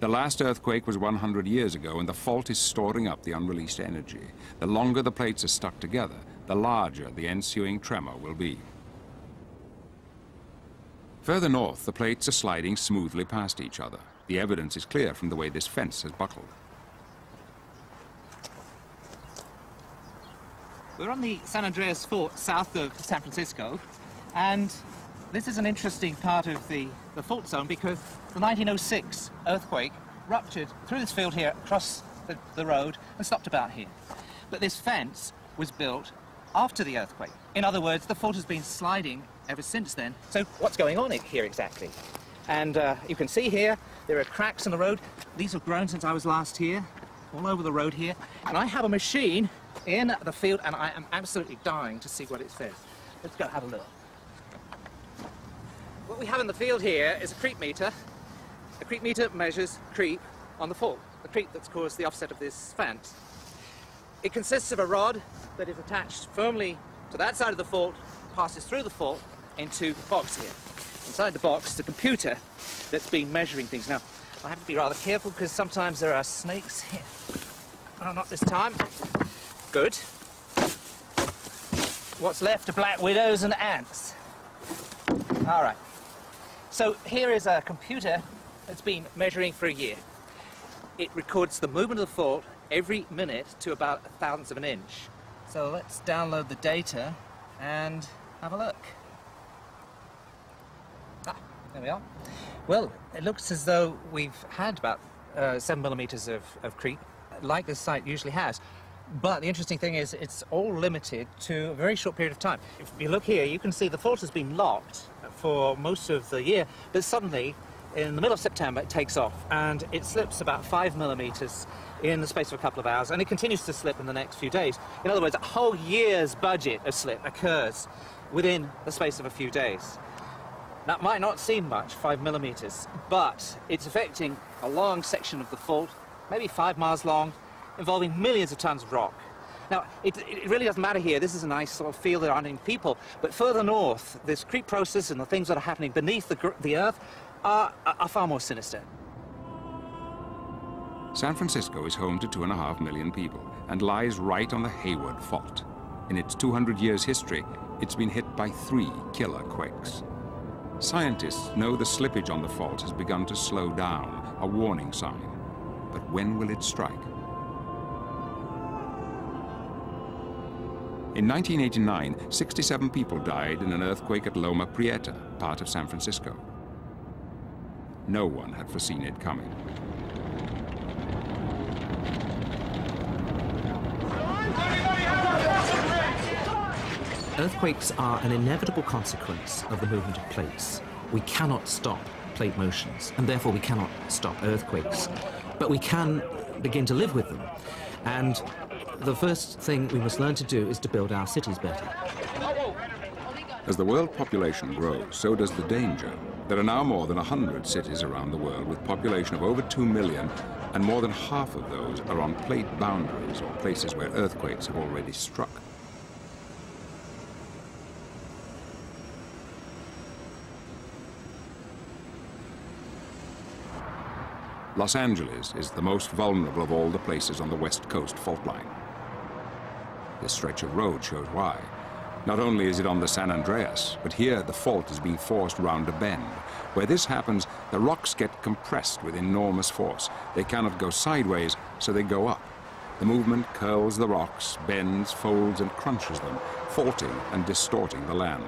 The last earthquake was one hundred years ago, and the fault is storing up the unreleased energy. The longer the plates are stuck together, the larger the ensuing tremor will be. Further north, the plates are sliding smoothly past each other. The evidence is clear from the way this fence has buckled. We're on the San Andreas Fault south of San Francisco, and this is an interesting part of the, the fault zone because the nineteen oh six earthquake ruptured through this field here, across the, the road, and stopped about here. But this fence was built after the earthquake. In other words, the fault has been sliding ever since then. So what's going on here exactly? And uh, you can see here, there are cracks in the road. These have grown since I was last here, all over the road here. And I have a machine in the field, and I am absolutely dying to see what it says. Let's go have a look. What we have in the field here is a creep meter. A creep meter measures creep on the fault, the creep that's caused the offset of this fence. It consists of a rod that is attached firmly to that side of the fault, passes through the fault into the box here. Inside the box, the computer that's been measuring things. Now, I have to be rather careful because sometimes there are snakes here. Oh, not this time. Good. What's left are black widows and ants. All right. So here is a computer that's been measuring for a year. It records the movement of the fault every minute to about a thousandth of an inch. So let's download the data and have a look. Ah, there we are. Well, it looks as though we've had about uh, seven millimeters of, of creep, like this site usually has. But the interesting thing is it's all limited to a very short period of time. If you look here, you can see the fault has been locked for most of the year, but suddenly, in the middle of September, it takes off, and it slips about five millimeters in the space of a couple of hours, and it continues to slip in the next few days. In other words, a whole year's budget of slip occurs within the space of a few days. That might not seem much, five millimeters, but it's affecting a long section of the fault, maybe five miles long, involving millions of tons of rock. Now, it, it really doesn't matter here. This is a nice sort of field. There aren't any people. But further north, this creep process and the things that are happening beneath the, the earth are, are far more sinister. San Francisco is home to two and a half million people and lies right on the Hayward Fault. In its two hundred years history, it's been hit by three killer quakes. Scientists know the slippage on the fault has begun to slow down, a warning sign. But when will it strike? In nineteen eighty-nine, sixty-seven people died in an earthquake at Loma Prieta, part of San Francisco. No one had foreseen it coming. Earthquakes are an inevitable consequence of the movement of plates. We cannot stop plate motions, and therefore we cannot stop earthquakes. But we can begin to live with them. And the first thing we must learn to do is to build our cities better. As the world population grows, so does the danger. There are now more than one hundred cities around the world with a population of over two million, and more than half of those are on plate boundaries or places where earthquakes have already struck. Los Angeles is the most vulnerable of all the places on the West Coast fault line. This stretch of road shows why. Not only is it on the San Andreas, but here the fault is being forced round a bend. Where this happens, the rocks get compressed with enormous force. They cannot go sideways, so they go up. The movement curls the rocks, bends, folds, and crunches them, faulting and distorting the land.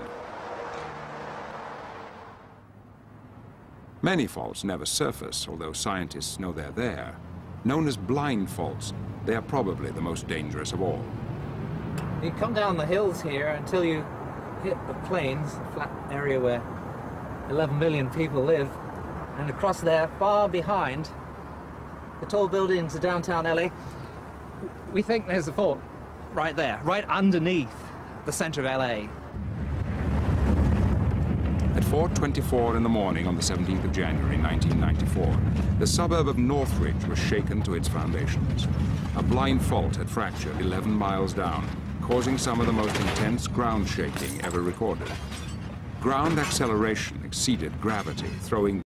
Many faults never surface, although scientists know they're there. Known as blind faults, they are probably the most dangerous of all. You come down the hills here until you hit the plains, the flat area where eleven million people live, and across there, far behind, the tall buildings of downtown L A, we think there's a fault right there, right underneath the center of L A. At four twenty-four in the morning on the seventeenth of January nineteen ninety-four, the suburb of Northridge was shaken to its foundations. A blind fault had fractured eleven miles down, causing some of the most intense ground shaking ever recorded. Ground acceleration exceeded gravity, throwing